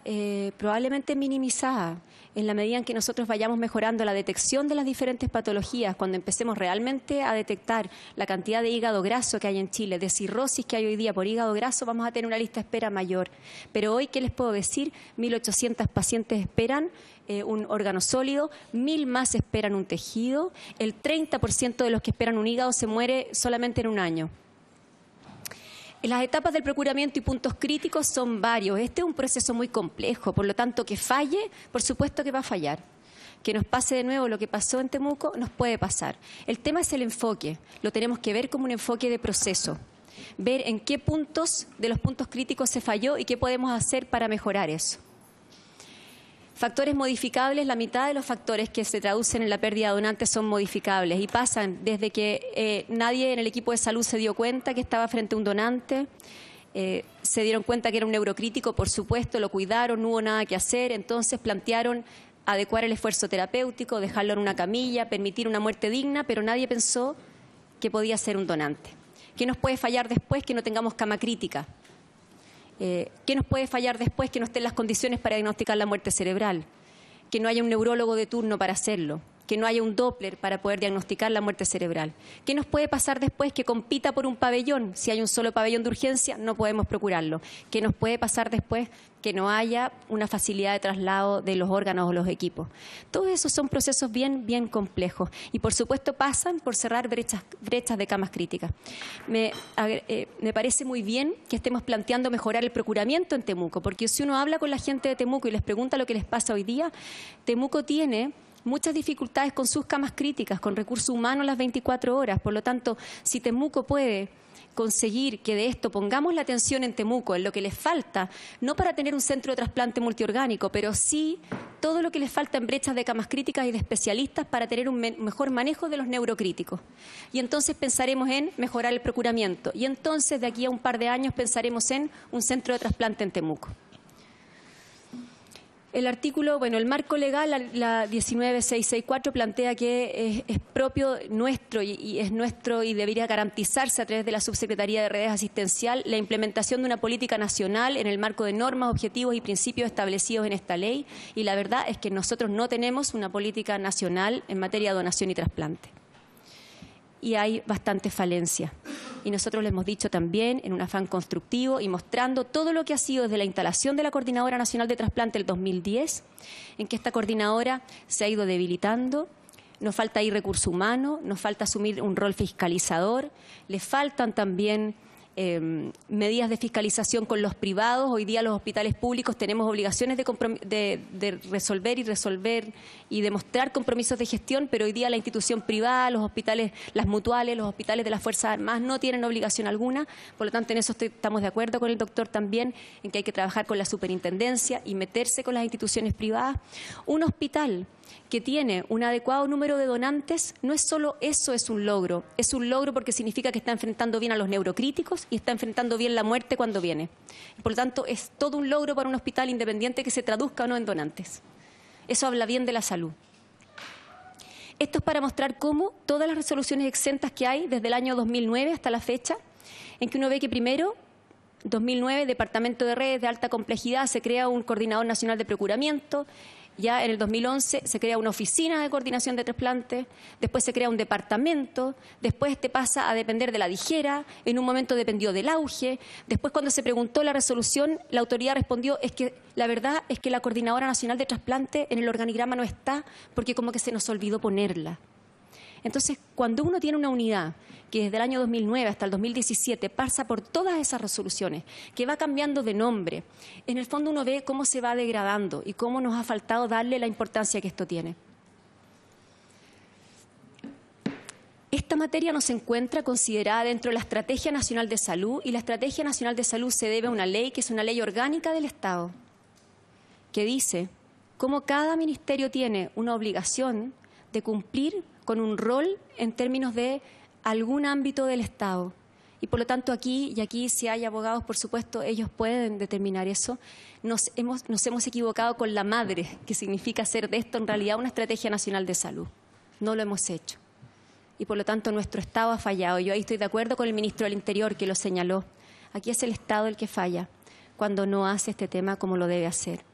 probablemente minimizada en la medida en que nosotros vayamos mejorando la detección de las diferentes patologías, cuando empecemos realmente a detectar la cantidad de hígado graso que hay en Chile, de cirrosis que hay hoy día por hígado graso, vamos a tener una lista de espera mayor. Pero hoy, ¿qué les puedo decir? 1.800 pacientes esperan un órgano sólido, 1.000 más esperan un tejido, el 30% de los que esperan un hígado se muere solamente en un año. Las etapas del procuramiento y puntos críticos son varios. Este es un proceso muy complejo, por lo tanto que falle, por supuesto que va a fallar. Que nos pase de nuevo lo que pasó en Temuco, nos puede pasar. El tema es el enfoque, lo tenemos que ver como un enfoque de proceso. Ver en qué puntos de los puntos críticos se falló y qué podemos hacer para mejorar eso. Factores modificables, la mitad de los factores que se traducen en la pérdida de donantes son modificables y pasan desde que nadie en el equipo de salud se dio cuenta que estaba frente a un donante, se dieron cuenta que era un neurocrítico, por supuesto, lo cuidaron, no hubo nada que hacer, entonces plantearon adecuar el esfuerzo terapéutico, dejarlo en una camilla, permitir una muerte digna, pero nadie pensó que podía ser un donante. ¿Qué nos puede fallar después que no tengamos cama crítica? ¿Qué nos puede fallar después que no estén las condiciones para diagnosticar la muerte cerebral? Que no haya un neurólogo de turno para hacerlo. que no haya un Doppler para poder diagnosticar la muerte cerebral. ¿Qué nos puede pasar después? Que compita por un pabellón. Si hay un solo pabellón de urgencia, no podemos procurarlo. ¿Qué nos puede pasar después? Que no haya una facilidad de traslado de los órganos o los equipos. Todos esos son procesos bien complejos y, por supuesto, pasan por cerrar brechas de camas críticas. Me parece muy bien que estemos planteando mejorar el procuramiento en Temuco, porque si uno habla con la gente de Temuco y les pregunta lo que les pasa hoy día, Temuco tiene muchas dificultades con sus camas críticas, con recursos humanos las 24 horas. Por lo tanto, si Temuco puede conseguir que de esto pongamos la atención en Temuco, en lo que les falta, no para tener un centro de trasplante multiorgánico, pero sí todo lo que les falta en brechas de camas críticas y de especialistas para tener un mejor manejo de los neurocríticos. Y entonces pensaremos en mejorar el procuramiento. Y entonces, de aquí a un par de años, pensaremos en un centro de trasplante en Temuco. El artículo, bueno, el marco legal, la 19664, plantea que es propio nuestro y es nuestro y debería garantizarse a través de la Subsecretaría de Redes Asistenciales la implementación de una política nacional en el marco de normas, objetivos y principios establecidos en esta ley. Y la verdad es que nosotros no tenemos una política nacional en materia de donación y trasplante. Y hay bastante falencia. Y nosotros lo hemos dicho también en un afán constructivo y mostrando todo lo que ha sido desde la instalación de la Coordinadora Nacional de Trasplante del 2010, en que esta coordinadora se ha ido debilitando. Nos falta ahí recurso humano, nos falta asumir un rol fiscalizador, le faltan también medidas de fiscalización con los privados. Hoy día los hospitales públicos tenemos obligaciones de resolver y demostrar compromisos de gestión, pero hoy día la institución privada, los hospitales, las mutuales, los hospitales de las Fuerzas Armadas no tienen obligación alguna. Por lo tanto, en eso estamos de acuerdo con el doctor también, en que hay que trabajar con la superintendencia y meterse con las instituciones privadas. Un hospital que tiene un adecuado número de donantes, no es solo eso, es un logro porque significa que está enfrentando bien a los neurocríticos y está enfrentando bien la muerte cuando viene. Por lo tanto, es todo un logro para un hospital independiente que se traduzca o no en donantes. Eso habla bien de la salud. Esto es para mostrar cómo todas las resoluciones exentas que hay desde el año 2009 hasta la fecha, en que uno ve que primero, 2009, Departamento de Redes de Alta Complejidad, se crea un Coordinador Nacional de Procuramiento. Ya en el 2011 se crea una oficina de coordinación de trasplantes, después se crea un departamento, después este pasa a depender de la Dijera, en un momento dependió del Auge, después cuando se preguntó la resolución, la autoridad respondió, es que la verdad es que la Coordinadora Nacional de Trasplantes en el organigrama no está, porque como que se nos olvidó ponerla. Entonces, cuando uno tiene una unidad que desde el año 2009 hasta el 2017 pasa por todas esas resoluciones, que va cambiando de nombre, en el fondo uno ve cómo se va degradando y cómo nos ha faltado darle la importancia que esto tiene. Esta materia no se encuentra considerada dentro de la Estrategia Nacional de Salud, y la Estrategia Nacional de Salud se debe a una ley que es una ley orgánica del Estado, que dice cómo cada ministerio tiene una obligación de cumplir con un rol en términos de algún ámbito del Estado. Y por lo tanto aquí, y aquí si hay abogados, por supuesto, ellos pueden determinar eso. Nos hemos equivocado con la madre, que significa hacer de esto en realidad una estrategia nacional de salud. No lo hemos hecho. Y por lo tanto nuestro Estado ha fallado. Yo ahí estoy de acuerdo con el ministro del Interior que lo señaló. Aquí es el Estado el que falla cuando no hace este tema como lo debe hacer.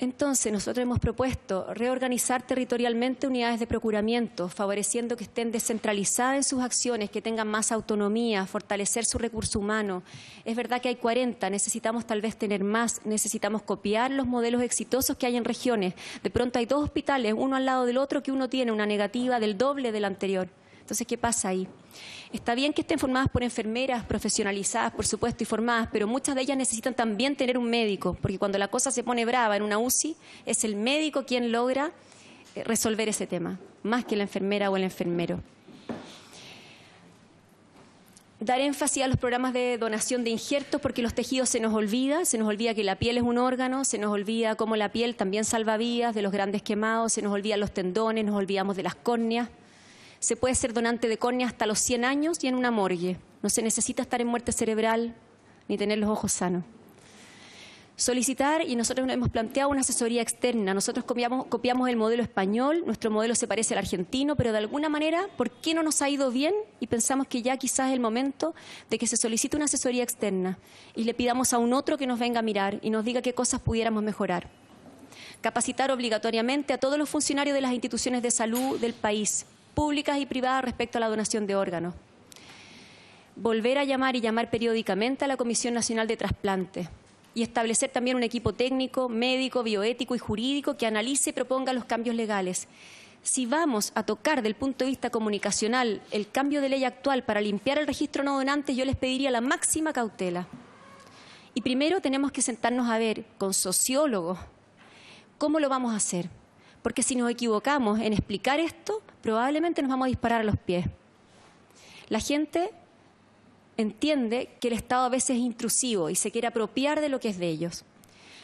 Entonces, nosotros hemos propuesto reorganizar territorialmente unidades de procuramiento, favoreciendo que estén descentralizadas en sus acciones, que tengan más autonomía, fortalecer su recurso humano. Es verdad que hay 40, necesitamos tal vez tener más, necesitamos copiar los modelos exitosos que hay en regiones. De pronto hay dos hospitales, uno al lado del otro, que uno tiene una negativa del doble del anterior. Entonces, ¿qué pasa ahí? Está bien que estén formadas por enfermeras, profesionalizadas, por supuesto, y formadas, pero muchas de ellas necesitan también tener un médico, porque cuando la cosa se pone brava en una UCI, es el médico quien logra resolver ese tema, más que la enfermera o el enfermero. Dar énfasis a los programas de donación de injertos, porque los tejidos se nos olvida que la piel es un órgano, se nos olvida cómo la piel también salva vidas de los grandes quemados, se nos olvidan los tendones, nos olvidamos de las córneas. Se puede ser donante de córnea hasta los 100 años y en una morgue. No se necesita estar en muerte cerebral ni tener los ojos sanos. Solicitar, y nosotros hemos planteado una asesoría externa. Nosotros copiamos el modelo español, nuestro modelo se parece al argentino, pero de alguna manera, ¿por qué no nos ha ido bien? Y pensamos que ya quizás es el momento de que se solicite una asesoría externa y le pidamos a un otro que nos venga a mirar y nos diga qué cosas pudiéramos mejorar. Capacitar obligatoriamente a todos los funcionarios de las instituciones de salud del país, públicas y privadas, respecto a la donación de órganos. Volver a llamar y llamar periódicamente a la Comisión Nacional de Trasplantes y establecer también un equipo técnico, médico, bioético y jurídico que analice y proponga los cambios legales. Si vamos a tocar del punto de vista comunicacional el cambio de ley actual para limpiar el registro no donante, yo les pediría la máxima cautela. Y primero tenemos que sentarnos a ver con sociólogos cómo lo vamos a hacer, porque si nos equivocamos en explicar esto, probablemente nos vamos a disparar a los pies. La gente entiende que el Estado a veces es intrusivo y se quiere apropiar de lo que es de ellos.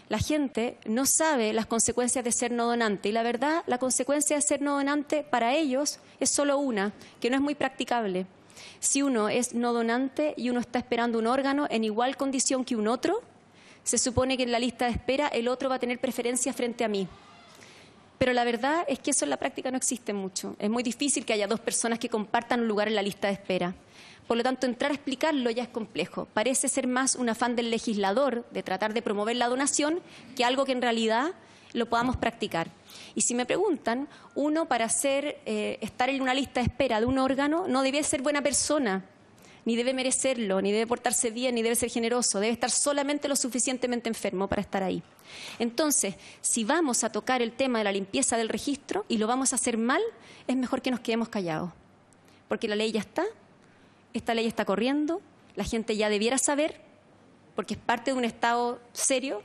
La gente no sabe las consecuencias de ser no donante y la verdad, la consecuencia de ser no donante para ellos es solo una, que no es muy practicable. Si uno es no donante y uno está esperando un órgano en igual condición que un otro, se supone que en la lista de espera el otro va a tener preferencia frente a mí. Pero la verdad es que eso en la práctica no existe mucho. Es muy difícil que haya dos personas que compartan un lugar en la lista de espera. Por lo tanto, entrar a explicarlo ya es complejo. Parece ser más un afán del legislador de tratar de promover la donación que algo que en realidad lo podamos practicar. Y si me preguntan, uno para estar en una lista de espera de un órgano no debe ser buena persona, ni debe merecerlo, ni debe portarse bien, ni debe ser generoso, debe estar solamente lo suficientemente enfermo para estar ahí. Entonces, si vamos a tocar el tema de la limpieza del registro y lo vamos a hacer mal, es mejor que nos quedemos callados, porque la ley ya está, esta ley está corriendo, la gente ya debiera saber, porque es parte de un Estado serio,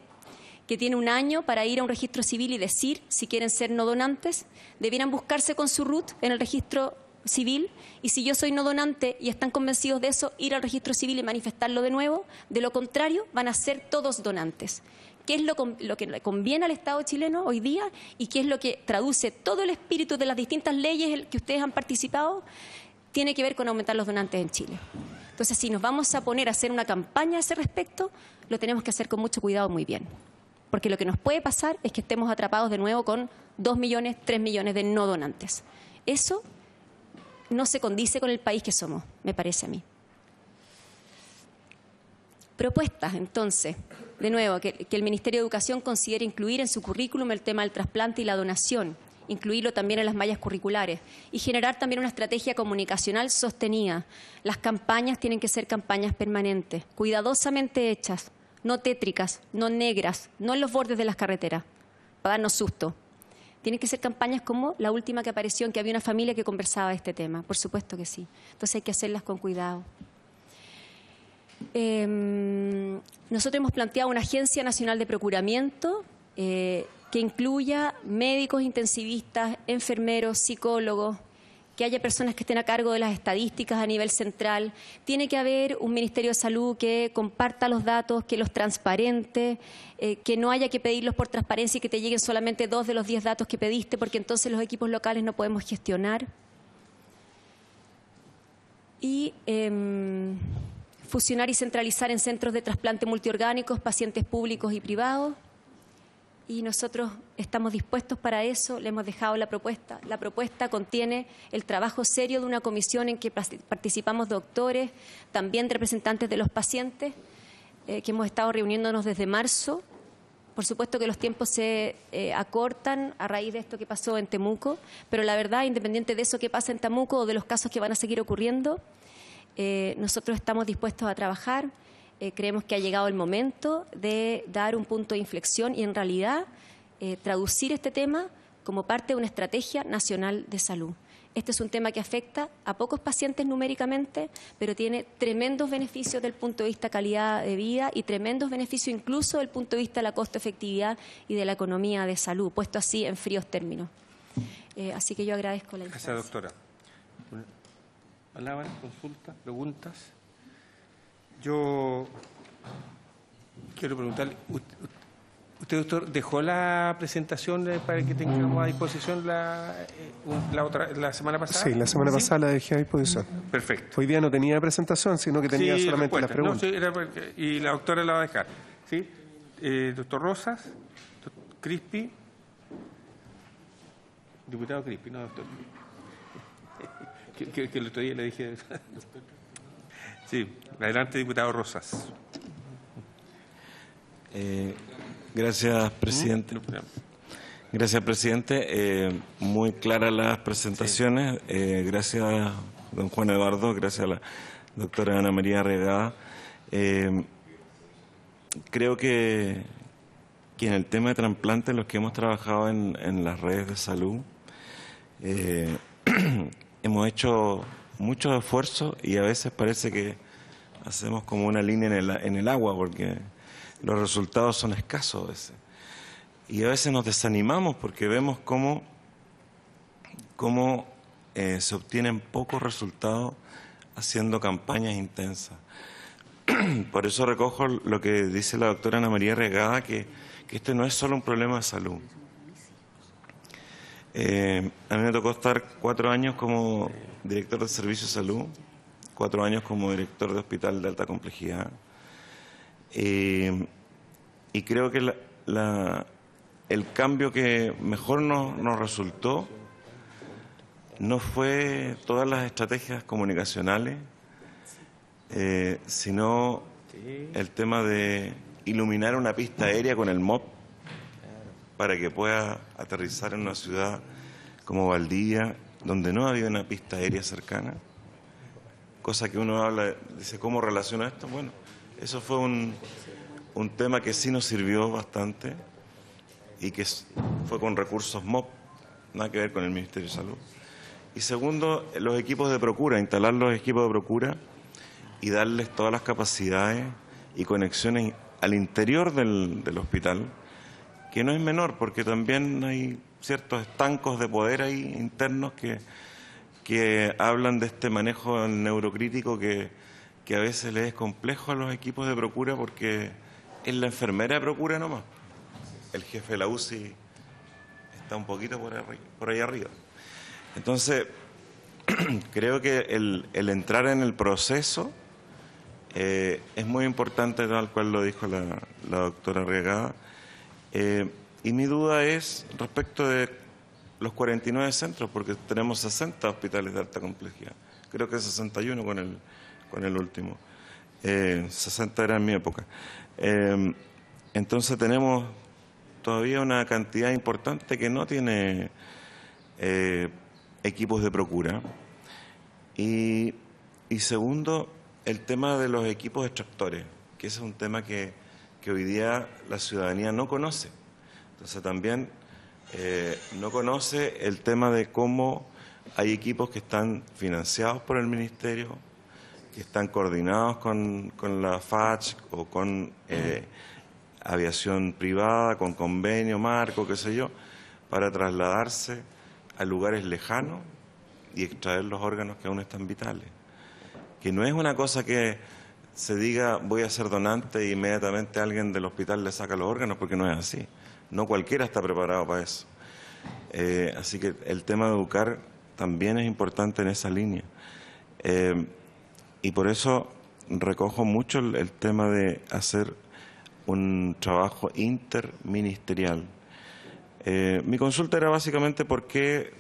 que tiene un año para ir a un registro civil y decir si quieren ser no donantes, debieran buscarse con su RUT en el registro civil, y si yo soy no donante y están convencidos de eso, ir al registro civil y manifestarlo de nuevo. De lo contrario, van a ser todos donantes. ¿Qué es lo que le conviene al Estado chileno hoy día y qué es lo que traduce todo el espíritu de las distintas leyes que ustedes han participado? Tiene que ver con aumentar los donantes en Chile. Entonces, si nos vamos a poner a hacer una campaña a ese respecto, lo tenemos que hacer con mucho cuidado, muy bien. Porque lo que nos puede pasar es que estemos atrapados de nuevo con 2 millones, 3 millones de no donantes. Eso no se condice con el país que somos, me parece a mí. Propuestas, entonces, de nuevo, que el Ministerio de Educación considere incluir en su currículum el tema del trasplante y la donación, incluirlo también en las mallas curriculares y generar también una estrategia comunicacional sostenida. Las campañas tienen que ser campañas permanentes, cuidadosamente hechas, no tétricas, no negras, no en los bordes de las carreteras, para darnos susto. Tienen que ser campañas como la última que apareció, en que había una familia que conversaba de este tema. Por supuesto que sí. Entonces hay que hacerlas con cuidado. Nosotros hemos planteado una agencia nacional de procuramiento que incluya médicos intensivistas, enfermeros, psicólogos, que haya personas que estén a cargo de las estadísticas a nivel central. Tiene que haber un Ministerio de Salud que comparta los datos, que los transparente, que no haya que pedirlos por transparencia y que te lleguen solamente 2 de los 10 datos que pediste, porque entonces los equipos locales no podemos gestionar. Y fusionar y centralizar en centros de trasplante multiorgánicos pacientes públicos y privados. Y nosotros estamos dispuestos para eso, le hemos dejado la propuesta. La propuesta contiene el trabajo serio de una comisión en que participamos doctores, también representantes de los pacientes, que hemos estado reuniéndonos desde marzo. Por supuesto que los tiempos se acortan a raíz de esto que pasó en Temuco, pero la verdad, independiente de eso que pasa en Temuco o de los casos que van a seguir ocurriendo, nosotros estamos dispuestos a trabajar. Creemos que ha llegado el momento de dar un punto de inflexión y en realidad traducir este tema como parte de una estrategia nacional de salud. Este es un tema que afecta a pocos pacientes numéricamente, pero tiene tremendos beneficios desde el punto de vista calidad de vida y tremendos beneficios incluso desde el punto de vista de la costo efectividad y de la economía de salud, puesto así en fríos términos. Así que yo agradezco la instancia. Gracias, doctora. Palabras, consultas, preguntas. Yo quiero preguntarle, ¿usted, doctor, dejó la presentación para que tengamos a disposición la semana pasada? Sí, la semana pasada la dejé a disposición. Perfecto. Hoy día no tenía presentación, sino que tenía solamente las preguntas. No, sí, y la doctora la va a dejar. ¿Sí? Doctor Rosas, Crispi, diputado Crispi, no, doctor. Que el otro día le dije... Sí, adelante, diputado Rosas. Gracias, presidente. Gracias, presidente. Muy claras las presentaciones. Sí. Gracias, don Juan Eduardo. Gracias a la doctora Ana María Regada. Creo que en el tema de trasplante, los que hemos trabajado en las redes de salud, hemos hecho muchos esfuerzos y a veces parece que hacemos como una línea en el agua, porque los resultados son escasos a veces. Y a veces nos desanimamos porque vemos cómo se obtienen pocos resultados haciendo campañas intensas. Por eso recojo lo que dice la doctora Ana María Regada, que este no es solo un problema de salud. A mí me tocó estar 4 años como director de Servicio de Salud, 4 años como director de Hospital de Alta Complejidad. Y creo que el cambio que mejor nos resultó no fue todas las estrategias comunicacionales, sino el tema de iluminar una pista aérea con el MOP para que pueda aterrizar en una ciudad como Valdivia, donde no había una pista aérea cercana. Cosa que uno habla, dice, ¿cómo relaciona esto? Bueno, eso fue un tema que sí nos sirvió bastante y que fue con recursos MOP, nada que ver con el Ministerio de Salud. Y segundo, los equipos de procura, instalar los equipos de procura y darles todas las capacidades y conexiones al interior del hospital, que no es menor, porque también hay ciertos estancos de poder ahí internos que hablan de este manejo neurocrítico que a veces le es complejo a los equipos de procura, porque es la enfermera de procura nomás. El jefe de la UCI está un poquito por ahí arriba. Entonces, creo que el entrar en el proceso es muy importante, tal cual lo dijo la doctora Regada. Y mi duda es respecto de los 49 centros, porque tenemos 60 hospitales de alta complejidad. Creo que 61 con el último. 60 era en mi época. Entonces tenemos todavía una cantidad importante que no tiene equipos de procura. Y segundo, el tema de los equipos extractores, que ese es un tema que hoy día la ciudadanía no conoce. Entonces también no conoce el tema de cómo hay equipos que están financiados por el Ministerio, que están coordinados con la FACH o con aviación privada, con convenio, marco, qué sé yo, para trasladarse a lugares lejanos y extraer los órganos que aún están vitales. Que no es una cosa que se diga voy a ser donante e inmediatamente alguien del hospital le saca los órganos, porque no es así. No cualquiera está preparado para eso. Así que el tema de educar también es importante en esa línea. Y por eso recojo mucho el tema de hacer un trabajo interministerial. Mi consulta era básicamente por qué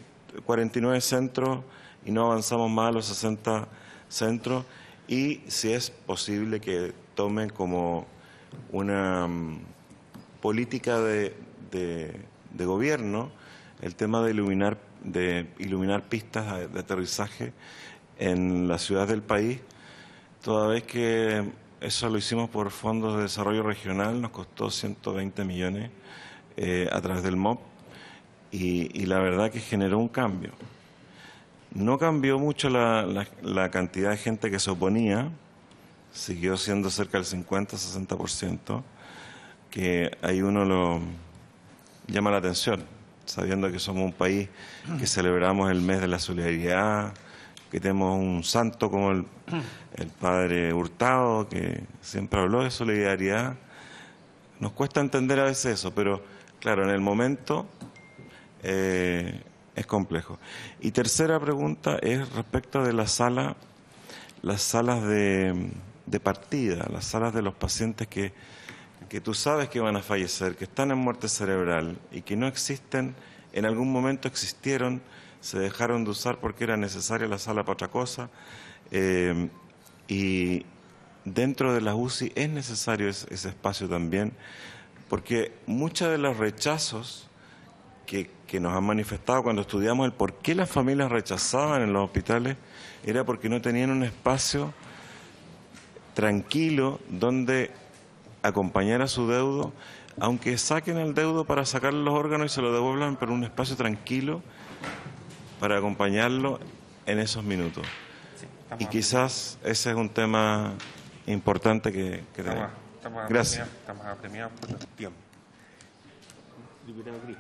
49 centros y no avanzamos más a los 60 centros, y si es posible que tomen como una política de gobierno el tema de iluminar pistas de aterrizaje en las ciudades del país, toda vez que eso lo hicimos por fondos de desarrollo regional, nos costó 120 millones a través del MOP, y la verdad que generó un cambio. No cambió mucho la cantidad de gente que se oponía, siguió siendo cerca del 50-60%, que ahí uno lo llama la atención, sabiendo que somos un país que celebramos el mes de la solidaridad, que tenemos un santo como el padre Hurtado, que siempre habló de solidaridad. Nos cuesta entender a veces eso, pero claro, en el momento es complejo. Y tercera pregunta es respecto de las salas de partida, las salas de los pacientes que tú sabes que van a fallecer, que están en muerte cerebral y que no existen, en algún momento existieron, se dejaron de usar porque era necesaria la sala para otra cosa, y dentro de las UCI es necesario ese espacio también, porque muchos de los rechazos que nos han manifestado cuando estudiamos el por qué las familias rechazaban en los hospitales, era porque no tenían un espacio tranquilo donde acompañar a su deudo, aunque saquen al deudo para sacarle los órganos y se lo devuelvan, pero un espacio tranquilo para acompañarlo en esos minutos. Sí, y quizás ese es un tema importante que tenemos. Gracias. Estamos apremiados por el tiempo. Diputado Cris.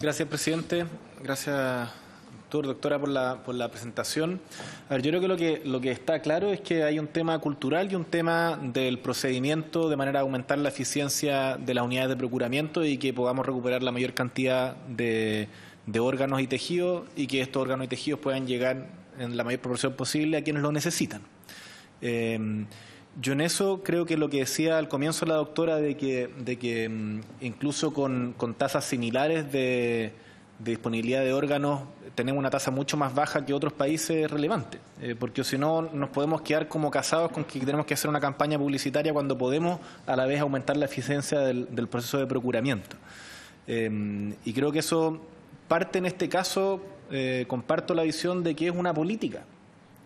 Gracias, presidente. Gracias, doctor, doctora, por la presentación. A ver, yo creo que lo que está claro es que hay un tema cultural y un tema del procedimiento de manera a aumentar la eficiencia de las unidades de procuramiento y que podamos recuperar la mayor cantidad de órganos y tejidos y que estos órganos y tejidos puedan llegar en la mayor proporción posible a quienes lo necesitan. Yo en eso creo que lo que decía al comienzo la doctora de que incluso con tasas similares de disponibilidad de órganos tenemos una tasa mucho más baja que otros países es relevante, porque si no nos podemos quedar como casados con que tenemos que hacer una campaña publicitaria cuando podemos a la vez aumentar la eficiencia del proceso de procuramiento. Y creo que eso parte en este caso, comparto la visión de que es una política.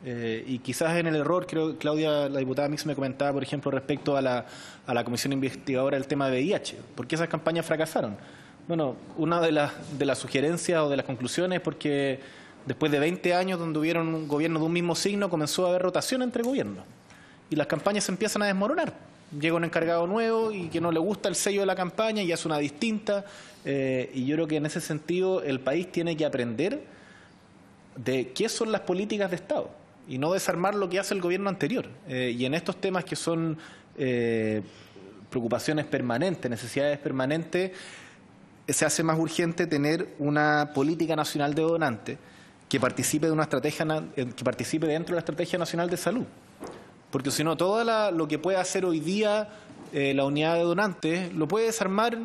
Y quizás en el error, creo que Claudia, la diputada Mix, me comentaba, por ejemplo, respecto a la comisión investigadora del tema de VIH. ¿Por qué esas campañas fracasaron? Bueno, una de las sugerencias o de las conclusiones es porque después de 20 años donde hubieron un gobierno de un mismo signo, comenzó a haber rotación entre gobiernos. Y las campañas se empiezan a desmoronar. Llega un encargado nuevo y que no le gusta el sello de la campaña y hace una distinta. Y yo creo que en ese sentido el país tiene que aprender de qué son las políticas de Estado y no desarmar lo que hace el gobierno anterior. Y en estos temas que son preocupaciones permanentes, necesidades permanentes, se hace más urgente tener una política nacional de donante que participe de una estrategia que participe dentro de la Estrategia Nacional de Salud. Porque si no, todo lo que puede hacer hoy día la unidad de donantes lo puede desarmar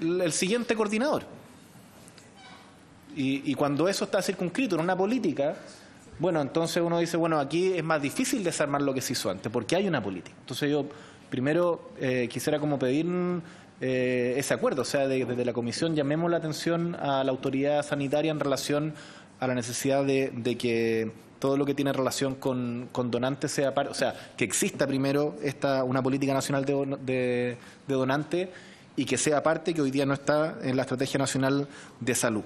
el siguiente coordinador. Y cuando eso está circunscrito en una política, bueno, entonces uno dice, bueno, aquí es más difícil desarmar lo que se hizo antes, porque hay una política. Entonces yo primero quisiera como pedir ese acuerdo, o sea, desde la Comisión llamemos la atención a la autoridad sanitaria en relación a la necesidad de que todo lo que tiene relación con donantes sea parte, o sea, que exista primero una política nacional de donante y que sea parte que hoy día no está en la Estrategia Nacional de Salud.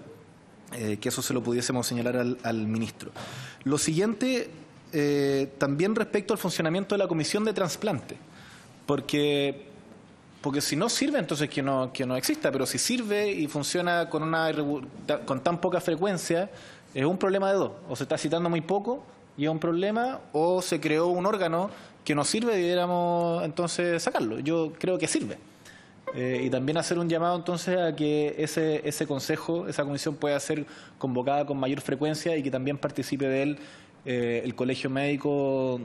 Que eso se lo pudiésemos señalar al ministro. Lo siguiente, también respecto al funcionamiento de la comisión de trasplante, porque si no sirve, entonces que no exista, pero si sirve y funciona con tan poca frecuencia, es un problema de dos. O se está citando muy poco y es un problema, o se creó un órgano que no sirve y debiéramos entonces sacarlo. Yo creo que sirve. Y también hacer un llamado entonces a que ese consejo, esa comisión pueda ser convocada con mayor frecuencia y que también participe de él el Colegio Médico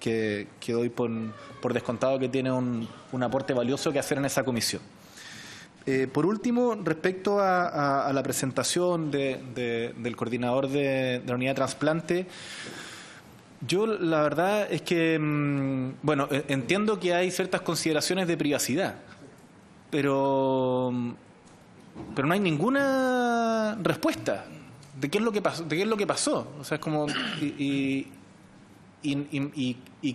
que doy por descontado que tiene un aporte valioso que hacer en esa comisión. Por último, respecto a la presentación del coordinador de la unidad de trasplante, yo la verdad es que, bueno, entiendo que hay ciertas consideraciones de privacidad, pero no hay ninguna respuesta de qué es lo que pasó, o sea, es como y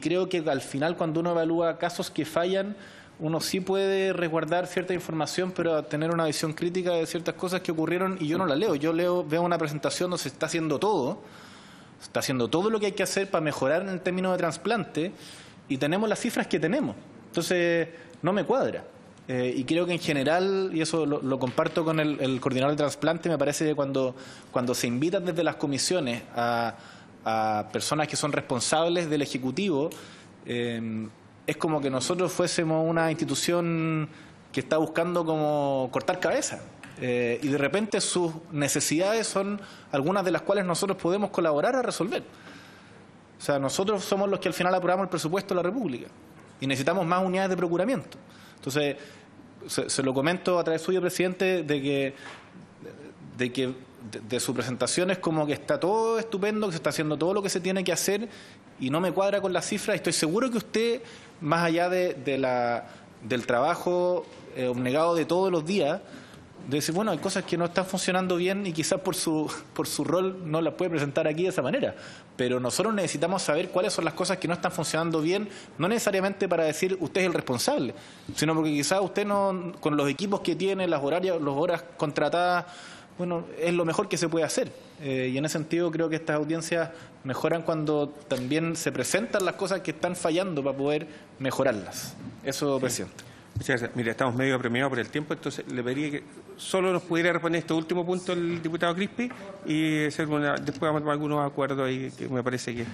creo que al final cuando uno evalúa casos que fallan, uno sí puede resguardar cierta información, pero tener una visión crítica de ciertas cosas que ocurrieron y yo no la leo. Yo veo una presentación donde se está haciendo todo, lo que hay que hacer para mejorar en el término de trasplante y tenemos las cifras que tenemos. Entonces, no me cuadra. Y creo que en general, y eso lo comparto con el coordinador de trasplante, me parece que cuando se invitan desde las comisiones a personas que son responsables del Ejecutivo, es como que nosotros fuésemos una institución que está buscando como cortar cabeza. Y de repente sus necesidades son algunas de las cuales nosotros podemos colaborar a resolver. O sea, nosotros somos los que al final aprobamos el presupuesto de la República y necesitamos más unidades de procuramiento. Entonces, se lo comento a través suyo, presidente, de su presentación es como que está todo estupendo, que se está haciendo todo lo que se tiene que hacer y no me cuadra con las cifras. Estoy seguro que usted, más allá de la del trabajo abnegado de todos los días, de decir, bueno, hay cosas que no están funcionando bien y quizás por su rol no las puede presentar aquí de esa manera. Pero nosotros necesitamos saber cuáles son las cosas que no están funcionando bien, no necesariamente para decir usted es el responsable, sino porque quizás usted no, con los equipos que tiene, las horas contratadas, bueno, es lo mejor que se puede hacer. Y en ese sentido creo que estas audiencias mejoran cuando también se presentan las cosas que están fallando para poder mejorarlas. Eso, presidente. Muchas gracias. Mira, estamos medio apremiados por el tiempo, entonces le pediría que solo nos pudiera responder este último punto el diputado Crispi y después vamos a tomar algunos acuerdos ahí que me parece que...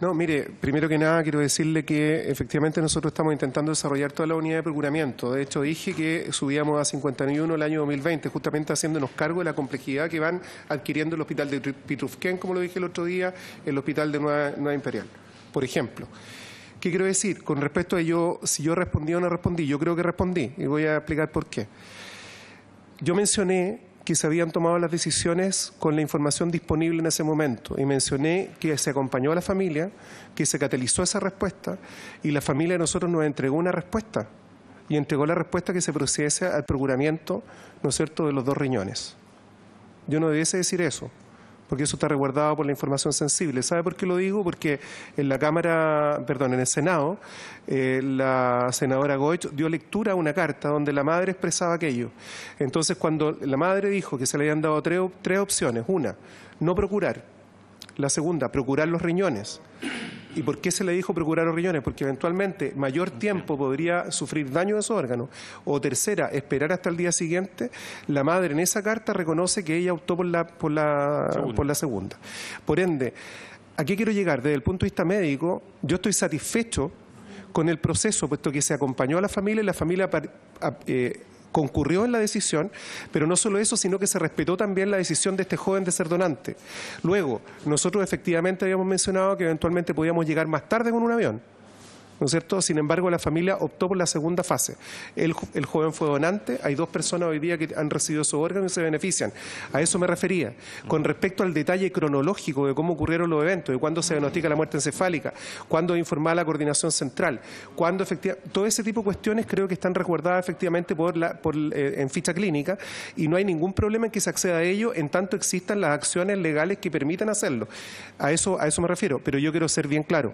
No, mire, primero que nada quiero decirle que efectivamente nosotros estamos intentando desarrollar toda la unidad de procuramiento. De hecho, dije que subíamos a 51 el año 2020, justamente haciéndonos cargo de la complejidad que van adquiriendo el hospital de Pitrufquén, como lo dije el otro día, el hospital de Nueva Imperial, por ejemplo. ¿Qué quiero decir? Con respecto a ello, si yo respondí o no respondí, yo creo que respondí y voy a explicar por qué. Yo mencioné que se habían tomado las decisiones con la información disponible en ese momento y mencioné que se acompañó a la familia, que se catalizó esa respuesta y la familia de nosotros nos entregó una respuesta y entregó la respuesta que se procediese al procuramiento, ¿no es cierto?, de los dos riñones. Yo no debiese decir eso, porque eso está resguardado por la información sensible. ¿Sabe por qué lo digo? Porque en la Cámara, perdón, en el Senado, la senadora Goich dio lectura a una carta donde la madre expresaba aquello. Entonces, cuando la madre dijo que se le habían dado tres opciones, una, no procurar, la segunda, procurar los riñones. ¿Y por qué se le dijo procurar los riñones? Porque eventualmente mayor tiempo podría sufrir daño de su órgano. O tercera, esperar hasta el día siguiente. La madre en esa carta reconoce que ella optó por la segunda. Por ende, ¿a qué quiero llegar? Desde el punto de vista médico, yo estoy satisfecho con el proceso, puesto que se acompañó a la familia y la familia... concurrió en la decisión, pero no solo eso, sino que se respetó también la decisión de este joven de ser donante. Luego, nosotros efectivamente habíamos mencionado que eventualmente podíamos llegar más tarde con un avión, ¿no es cierto? Sin embargo, la familia optó por la segunda fase. El joven fue donante, hay dos personas hoy día que han recibido su órgano y se benefician. A eso me refería. Con respecto al detalle cronológico de cómo ocurrieron los eventos, de cuándo se diagnostica la muerte encefálica, cuándo informar la coordinación central, cuándo efectivamente... Todo ese tipo de cuestiones creo que están resguardadas efectivamente en ficha clínica y no hay ningún problema en que se acceda a ello en tanto existan las acciones legales que permitan hacerlo. A eso me refiero. Pero yo quiero ser bien claro.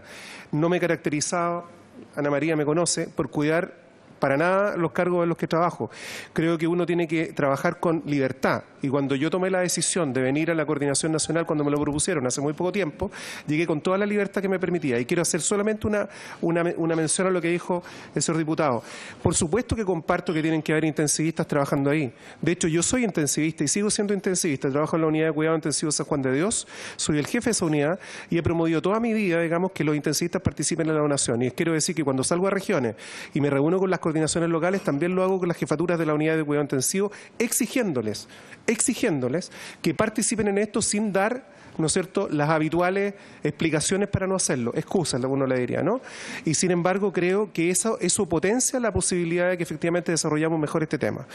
No me he caracterizado, Ana María me conoce, por cuidar para nada los cargos en los que trabajo. Creo que uno tiene que trabajar con libertad. Y cuando yo tomé la decisión de venir a la Coordinación Nacional, cuando me lo propusieron hace muy poco tiempo, llegué con toda la libertad que me permitía. Y quiero hacer solamente una mención a lo que dijo el señor diputado. Por supuesto que comparto que tienen que haber intensivistas trabajando ahí. De hecho, yo soy intensivista y sigo siendo intensivista. Trabajo en la Unidad de Cuidado Intensivo San Juan de Dios. Soy el jefe de esa unidad y he promovido toda mi vida, digamos, que los intensivistas participen en la donación. Y quiero decir que cuando salgo a regiones y me reúno con las coordinaciones locales, también lo hago con las jefaturas de la unidad de cuidado intensivo, exigiéndoles que participen en esto sin dar, ¿no es cierto?, las habituales explicaciones para no hacerlo, excusas, uno le diría, ¿no? Y sin embargo creo que eso potencia la posibilidad de que efectivamente desarrollamos mejor este tema.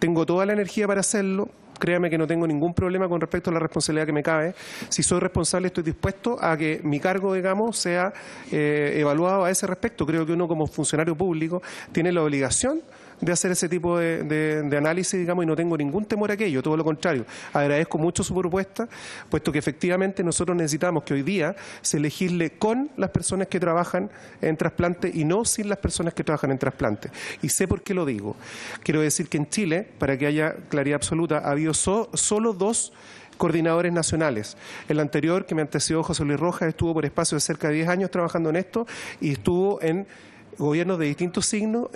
Tengo toda la energía para hacerlo. Créame que no tengo ningún problema con respecto a la responsabilidad que me cabe. Si soy responsable, estoy dispuesto a que mi cargo, digamos, sea evaluado a ese respecto. Creo que uno como funcionario público tiene la obligación de hacer ese tipo de análisis, digamos, y no tengo ningún temor a aquello, todo lo contrario. Agradezco mucho su propuesta, puesto que efectivamente nosotros necesitamos que hoy día se legisle con las personas que trabajan en trasplante y no sin las personas que trabajan en trasplante. Y sé por qué lo digo. Quiero decir que en Chile, para que haya claridad absoluta, ha habido solo dos coordinadores nacionales. El anterior, que me antecedió José Luis Rojas, estuvo por espacio de cerca de 10 años trabajando en esto y estuvo en gobiernos de distintos signos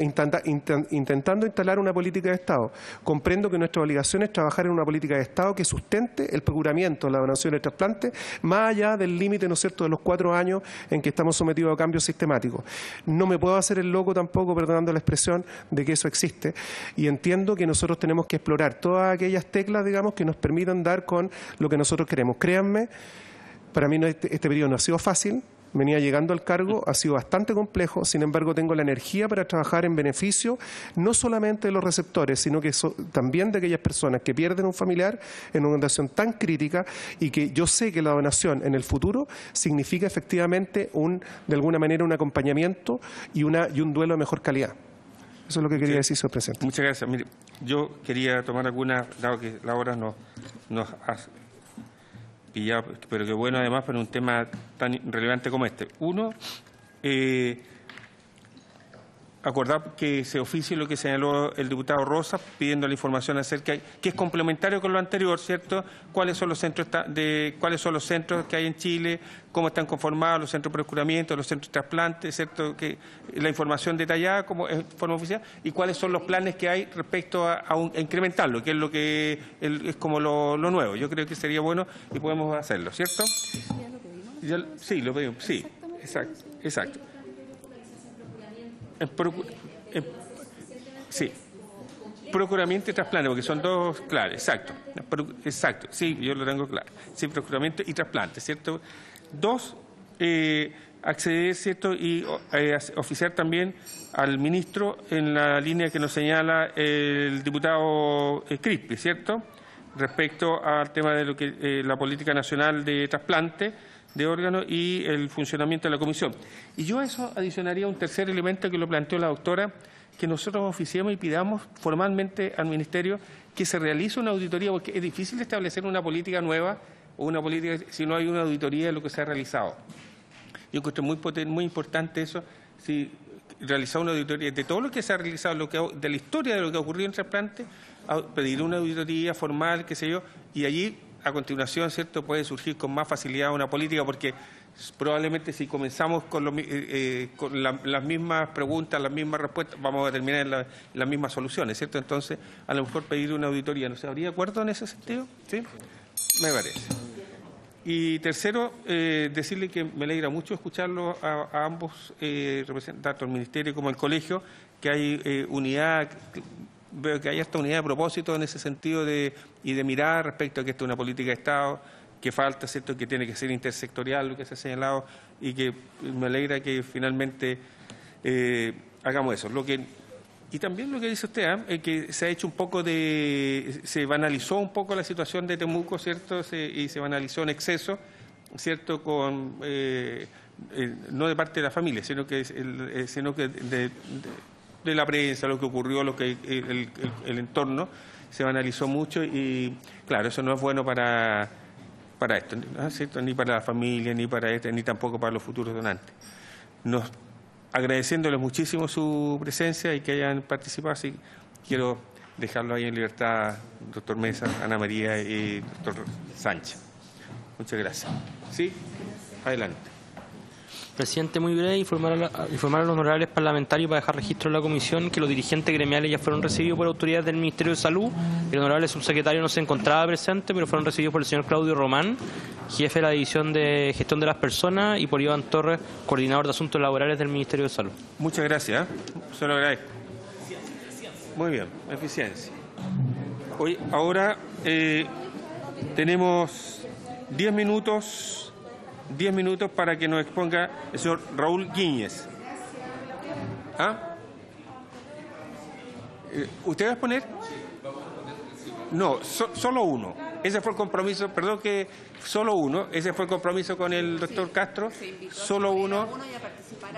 intentando instalar una política de Estado. Comprendo que nuestra obligación es trabajar en una política de Estado que sustente el procuramiento, la donación de trasplantes, más allá del límite, ¿no es cierto?, de los 4 años en que estamos sometidos a cambios sistemáticos. No me puedo hacer el loco tampoco, perdonando la expresión, de que eso existe. Y entiendo que nosotros tenemos que explorar todas aquellas teclas, digamos, que nos permitan dar con lo que nosotros queremos. Créanme, para mí este periodo no ha sido fácil. Venía llegando al cargo, ha sido bastante complejo, sin embargo tengo la energía para trabajar en beneficio no solamente de los receptores, sino que también de aquellas personas que pierden un familiar en una situación tan crítica y que yo sé que la donación en el futuro significa efectivamente de alguna manera un acompañamiento y un duelo de mejor calidad. Eso es lo que quería decir, señor presidente. Muchas gracias. Mire, yo quería tomar alguna, dado que la hora nos ha pillado, pero que bueno además para un tema tan relevante como este. Uno, acordar que se oficie lo que señaló el diputado Rosa, pidiendo la información acerca, que es complementario con lo anterior, ¿cierto? ¿Cuáles son los centros que hay en Chile? ¿Cómo están conformados los centros de procuramiento, los centros de trasplante, ¿cierto? Que la información detallada como en forma oficial, y cuáles son los planes que hay respecto a incrementarlo, que es lo que es como lo nuevo. Yo creo que sería bueno y podemos hacerlo, ¿cierto? ¿Ya lo pedimos? Sí, lo pedimos. Sí, exacto. Sí, procuramiento y trasplante, porque son dos, claro, exacto, sí, yo lo tengo claro, sí, procuramiento y trasplante, ¿cierto? Dos, acceder, ¿cierto? Y oficiar también al ministro en la línea que nos señala el diputado Crispi, ¿cierto? Respecto al tema de lo que la política nacional de trasplante de órganos y el funcionamiento de la comisión. Y yo a eso adicionaría un tercer elemento que lo planteó la doctora, que nosotros oficiemos y pidamos formalmente al Ministerio que se realice una auditoría, porque es difícil establecer una política nueva o una política si no hay una auditoría de lo que se ha realizado. Yo encuentro muy importante eso, si realizar una auditoría de todo lo que se ha realizado, de la historia de lo que ha ocurrido en trasplante, pedir una auditoría formal, qué sé yo, y allí a continuación, ¿cierto?, puede surgir con más facilidad una política, porque probablemente si comenzamos con las mismas preguntas, las mismas respuestas, vamos a terminar en las mismas soluciones, ¿cierto? Entonces, a lo mejor pedir una auditoría. ¿No se habría acuerdo en ese sentido? ¿Sí? Me parece. Y tercero, decirle que me alegra mucho escucharlo a ambos representantes, tanto el Ministerio como el Colegio, que hay unidad. Veo que hay hasta unidad de propósito en ese sentido de mirada respecto a que esta es una política de Estado, que falta, ¿cierto?, que tiene que ser intersectorial, lo que se ha señalado, y que me alegra que finalmente hagamos eso. Y también lo que dice usted, que se ha hecho un poco se banalizó un poco la situación de Temuco, ¿cierto?, y se banalizó en exceso, ¿cierto?, con no de parte de la familia, sino que de la prensa, lo que ocurrió, el entorno, se banalizó mucho y, claro, eso no es bueno para esto, ¿no? ¿Cierto? Ni para la familia, ni para este, ni tampoco para los futuros donantes. Agradeciéndoles muchísimo su presencia y que hayan participado, así que quiero dejarlo ahí en libertad, doctor Mesa, Ana María y doctor Sánchez. Muchas gracias. ¿Sí? Adelante. Presidente, muy breve, informar a los honorables parlamentarios para dejar registro en la comisión que los dirigentes gremiales ya fueron recibidos por autoridades del Ministerio de Salud. El honorable subsecretario no se encontraba presente, pero fueron recibidos por el señor Claudio Román, jefe de la División de Gestión de las Personas, y por Iván Torres, coordinador de Asuntos Laborales del Ministerio de Salud. Muchas gracias. Se lo agradezco. Muy bien, eficiencia. Hoy, ahora tenemos 10 minutos para que nos exponga el señor Raúl Guíñez. ¿Ah? ¿Usted va a exponer? No, solo uno. Ese fue el compromiso, perdón que solo uno. Ese fue el compromiso con el doctor Castro. Solo uno.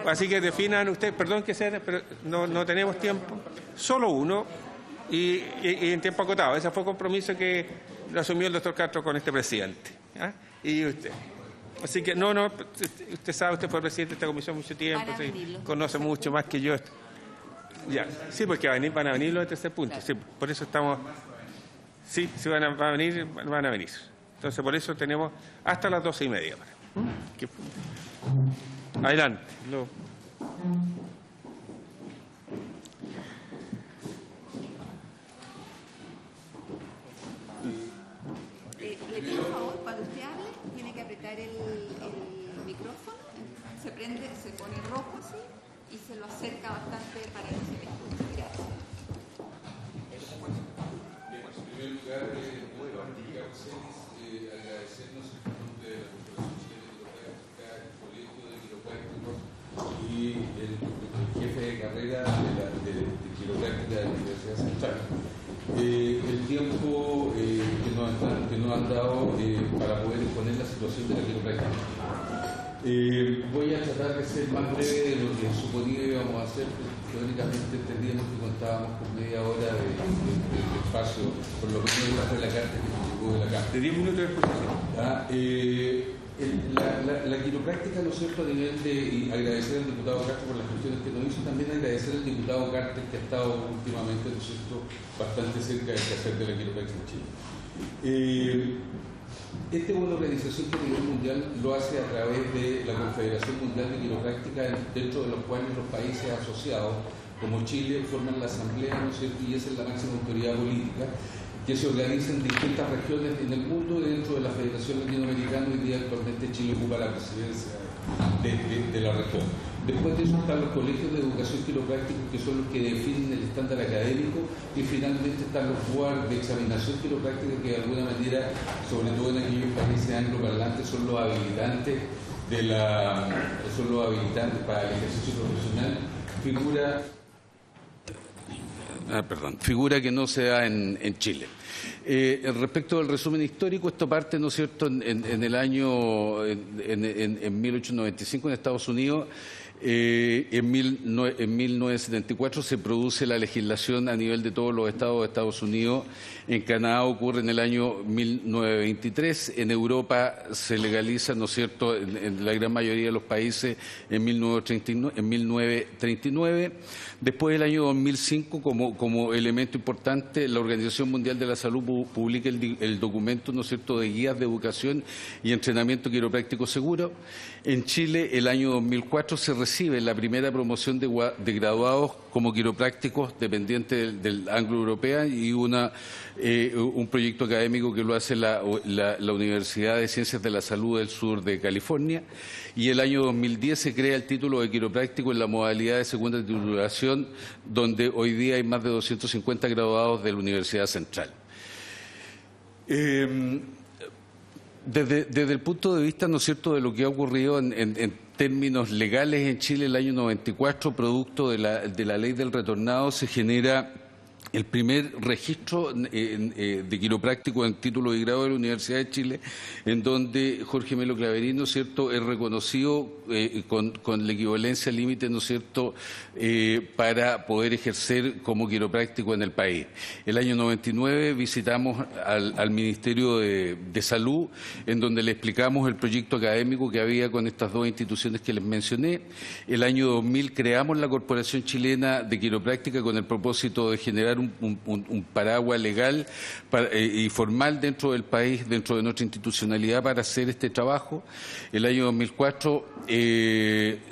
Así que definan ustedes, perdón que sea, pero no tenemos tiempo. Solo uno y en tiempo acotado. Ese fue el compromiso que asumió el doctor Castro con este presidente. ¿Ah? Y usted. Así que, usted sabe, usted fue presidente de esta comisión mucho tiempo, sí, conoce mucho más que yo. Ya, sí, porque van a venir los de tercer punto, sí, por eso estamos. Sí, sí, van a venir. Entonces, por eso tenemos hasta las 12:30. Adelante. ¿Le pido un favor cuando usted hable? Tiene que apretar el micrófono, se prende, se pone rojo así y se lo acerca bastante para que se escuche. Gracias. En primer lugar, bueno, Andrés Celis, agradecernos el conjunto de la Corporación Chilena de Quiropráctica, el Colegio de Quiroprácticos y el jefe de carrera de Quiropráctica de la Universidad Austral. El tiempo que nos han dado para poder exponer la situación de la quiropráctica. Voy a tratar de ser más breve de lo que suponía que íbamos a hacer. Teóricamente entendíamos que contábamos con media hora de espacio, por lo menos de la carta que se publicó de la carta. De 10 minutos de exposición. La quiropráctica, ¿no es cierto?, a nivel de, y agradecer al diputado Castro por las cuestiones que nos hizo, también agradecer al diputado Castro que ha estado últimamente, ¿no es cierto?, bastante cerca del quehacer de la quiropráctica en Chile. Esta es una organización que a nivel mundial lo hace a través de la Confederación Mundial de Quiropráctica, dentro de los cuales los países asociados, como Chile, forman la Asamblea, ¿no es cierto?, y esa es la máxima autoridad política, que se organiza en distintas regiones en el mundo. Dentro de la Federación Latinoamericana, hoy día actualmente Chile ocupa la presidencia de la región. Después de eso están los colegios de educación quiropráctica, que son los que definen el estándar académico, y finalmente están los boards de examinación quiropráctica, que de alguna manera, sobre todo en aquellos países angloparlantes, son los habilitantes de la, son los habilitantes para el ejercicio profesional. Figura que no se da en Chile. Respecto al resumen histórico, esto parte, ¿no es cierto?, en el año en 1895 en Estados Unidos. En 1974 se produce la legislación a nivel de todos los estados de Estados Unidos. En Canadá ocurre en el año 1923. En Europa se legaliza, ¿no es cierto?, en la gran mayoría de los países en 1939. Después del año 2005, como elemento importante, la Organización Mundial de la Salud publica el documento, ¿no es cierto?, de guías de educación y entrenamiento quiropráctico seguro. En Chile, el año 2004 se recibe la primera promoción de graduados como quiroprácticos dependientes del Anglo-Europea, y un proyecto académico que lo hace la Universidad de Ciencias de la Salud del Sur de California. Y el año 2010 se crea el título de quiropráctico en la modalidad de segunda titulación, donde hoy día hay más de 250 graduados de la Universidad Central. Desde el punto de vista, ¿no es cierto?, de lo que ha ocurrido en términos legales en Chile, el año 94, producto de la ley del retornado, se genera el primer registro de quiropráctico en título de grado de la Universidad de Chile, en donde Jorge Melo Claverino, ¿cierto?, es reconocido con la equivalencia límite, ¿no es cierto?, para poder ejercer como quiropráctico en el país. El año 99 visitamos al Ministerio de Salud, en donde le explicamos el proyecto académico que había con estas dos instituciones que les mencioné. El año 2000 creamos la Corporación Chilena de Quiropráctica con el propósito de generar un paraguas legal y formal dentro del país, dentro de nuestra institucionalidad, para hacer este trabajo. El año 2004 se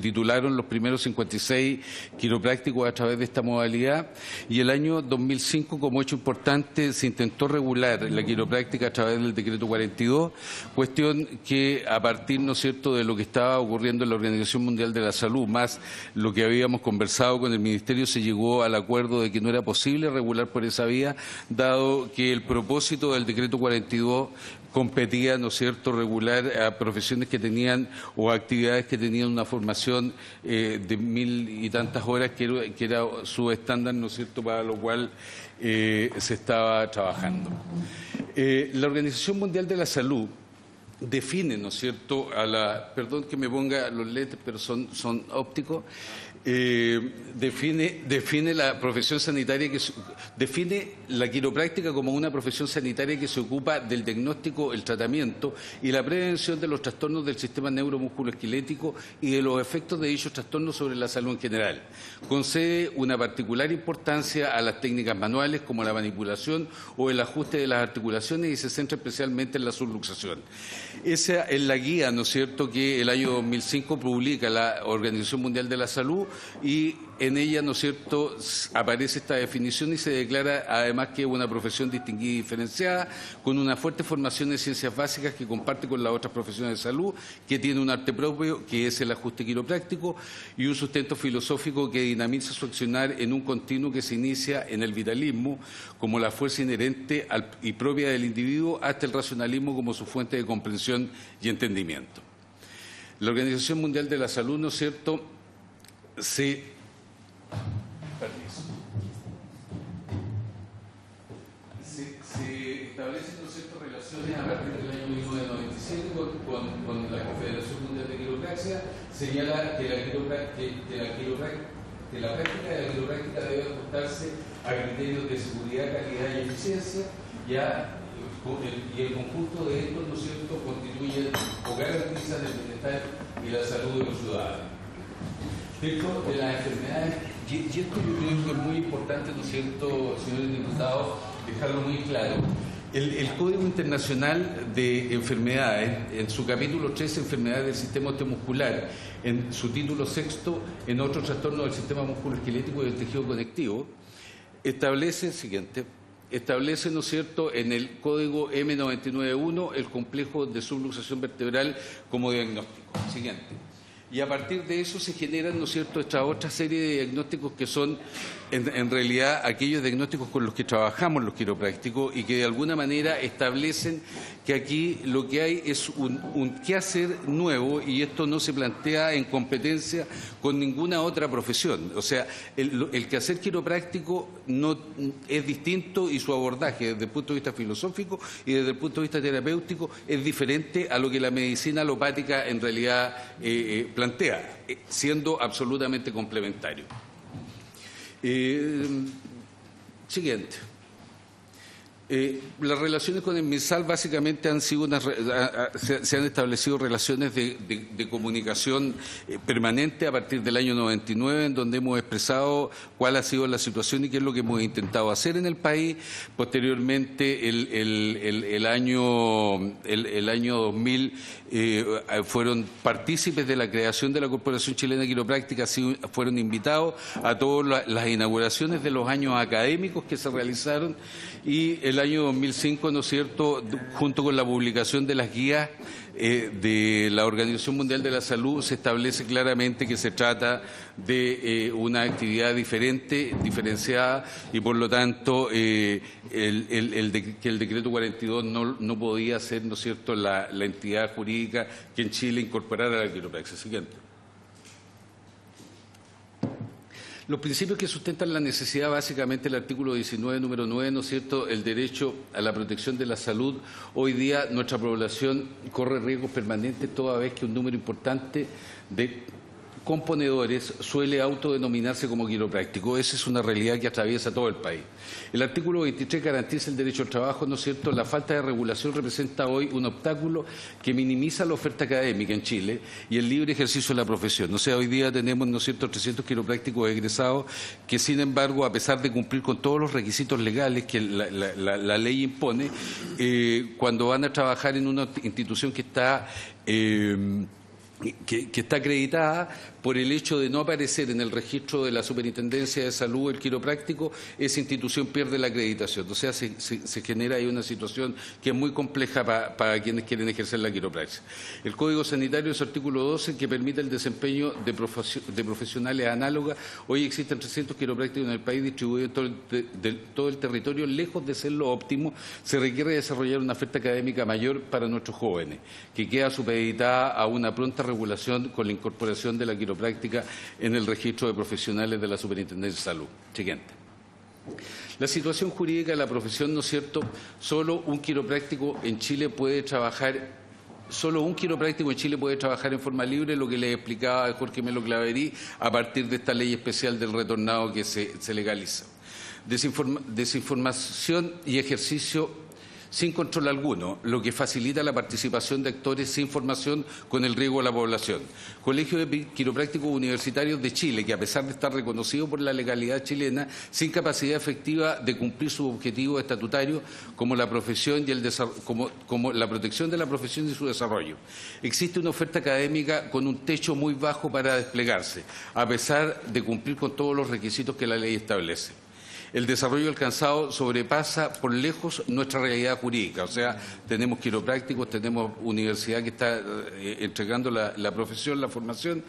titularon los primeros 56 quiroprácticos a través de esta modalidad, y el año 2005, como hecho importante, se intentó regular la quiropráctica a través del decreto 42, cuestión que, a partir, ¿no es cierto?, de lo que estaba ocurriendo en la Organización Mundial de la Salud, más lo que habíamos conversado con el Ministerio, se llegó al acuerdo de que no era posible regular por esa vía, dado que el propósito del decreto 42 competía, ¿no es cierto?, regular a profesiones que tenían o actividades que tenían una formación de 1000 y tantas horas, que era su estándar, ¿no es cierto?, para lo cual se estaba trabajando. La Organización Mundial de la Salud define, ¿no es cierto?, a la... Perdón que me ponga los lentes, pero son ópticos. Define la profesión sanitaria define la quiropráctica como una profesión sanitaria que se ocupa del diagnóstico, el tratamiento y la prevención de los trastornos del sistema neuromusculoesquelético y de los efectos de dichos trastornos sobre la salud en general. Concede una particular importancia a las técnicas manuales como la manipulación o el ajuste de las articulaciones, y se centra especialmente en la subluxación. Esa es la guía, ¿no es cierto?, que el año 2005 publica la Organización Mundial de la Salud, y en ella, ¿no es cierto?, aparece esta definición y se declara además que es una profesión distinguida y diferenciada, con una fuerte formación en ciencias básicas que comparte con las otras profesiones de salud, que tiene un arte propio, que es el ajuste quiropráctico, y un sustento filosófico que dinamiza su accionar en un continuo que se inicia en el vitalismo como la fuerza inherente y propia del individuo, hasta el racionalismo como su fuente de comprensión y entendimiento. La Organización Mundial de la Salud, ¿no es cierto?, se establecen, ¿no es cierto?, relaciones a partir del año 1995. con la Confederación Mundial de Quiropraxia, señala que la práctica de la quiropráctica debe ajustarse a criterios de seguridad, calidad y eficiencia, ya y el conjunto de estos, ¿no es cierto?, constituye o garantiza el bienestar y la salud de los ciudadanos. Respecto de las enfermedades, y esto yo creo que es muy importante, ¿no es cierto?, señores diputados, dejarlo muy claro. El Código Internacional de Enfermedades, en su capítulo 3, Enfermedades del Sistema Osteomuscular, en su título 6, en otros trastornos del sistema musculoesquelético y del tejido conectivo, establece el siguiente. Establece, ¿no es cierto?, en el código M991 el complejo de subluxación vertebral como diagnóstico. Siguiente. Y a partir de eso se generan, ¿no es cierto?, esta otra serie de diagnósticos que son en realidad aquellos diagnósticos con los que trabajamos los quiroprácticos y que de alguna manera establecen que aquí lo que hay es un quehacer nuevo, y esto no se plantea en competencia con ninguna otra profesión. O sea, el quehacer quiropráctico no es distinto, y su abordaje desde el punto de vista filosófico y desde el punto de vista terapéutico es diferente a lo que la medicina alopática en realidad plantea, siendo absolutamente complementario. Siguiente. Las relaciones con el MINSAL básicamente han sido se han establecido relaciones de comunicación permanente a partir del año 99, en donde hemos expresado cuál ha sido la situación y qué es lo que hemos intentado hacer en el país. Posteriormente, el año 2000, fueron partícipes de la creación de la Corporación Chilena de Quiropráctica, fueron invitados a todas las inauguraciones de los años académicos que se realizaron, y el año 2005, ¿no es cierto?, junto con la publicación de las guías de la Organización Mundial de la Salud, se establece claramente que se trata de una actividad diferente, diferenciada, y por lo tanto que el decreto 42 no podía ser, ¿no es cierto?, la entidad jurídica que en Chile incorporara la quiropraxia. Siguiente. Los principios que sustentan la necesidad, básicamente el artículo 19, número 9, ¿no es cierto?, el derecho a la protección de la salud. Hoy día nuestra población corre riesgos permanentes, toda vez que un número importante de componedores suele autodenominarse como quiropráctico. Esa es una realidad que atraviesa todo el país. El artículo 23 garantiza el derecho al trabajo, ¿no es cierto? La falta de regulación representa hoy un obstáculo que minimiza la oferta académica en Chile y el libre ejercicio de la profesión. O sea, hoy día tenemos, ¿no es cierto?, 300 quiroprácticos egresados que, sin embargo, a pesar de cumplir con todos los requisitos legales que la ley impone, cuando van a trabajar en una institución que está acreditada, por el hecho de no aparecer en el registro de la Superintendencia de Salud el quiropráctico, esa institución pierde la acreditación. O sea, se genera ahí una situación que es muy compleja para quienes quieren ejercer la quiropraxia. El Código Sanitario es artículo 12, que permite el desempeño de profesionales análogas. Hoy existen 300 quiroprácticos en el país, distribuidos en todo el territorio. Lejos de ser lo óptimo, se requiere desarrollar una oferta académica mayor para nuestros jóvenes, que queda supeditada a una pronta regulación con la incorporación de la quiropráctica en el registro de profesionales de la Superintendencia de Salud. Siguiente. La situación jurídica de la profesión, ¿no es cierto? Solo un quiropráctico en Chile puede trabajar en forma libre, lo que les explicaba a Jorge Melo Claverí, a partir de esta ley especial del retornado que se legaliza. Desinformación y ejercicio sin control alguno, lo que facilita la participación de actores sin formación, con el riesgo a la población. Colegio de Quiroprácticos Universitarios de Chile, que a pesar de estar reconocido por la legalidad chilena, sin capacidad efectiva de cumplir sus objetivos estatutarios, como la profesión y como la protección de la profesión y su desarrollo. Existe una oferta académica con un techo muy bajo para desplegarse, a pesar de cumplir con todos los requisitos que la ley establece. El desarrollo alcanzado sobrepasa por lejos nuestra realidad jurídica. O sea, tenemos quiroprácticos, tenemos universidad que está entregando la profesión, la formación.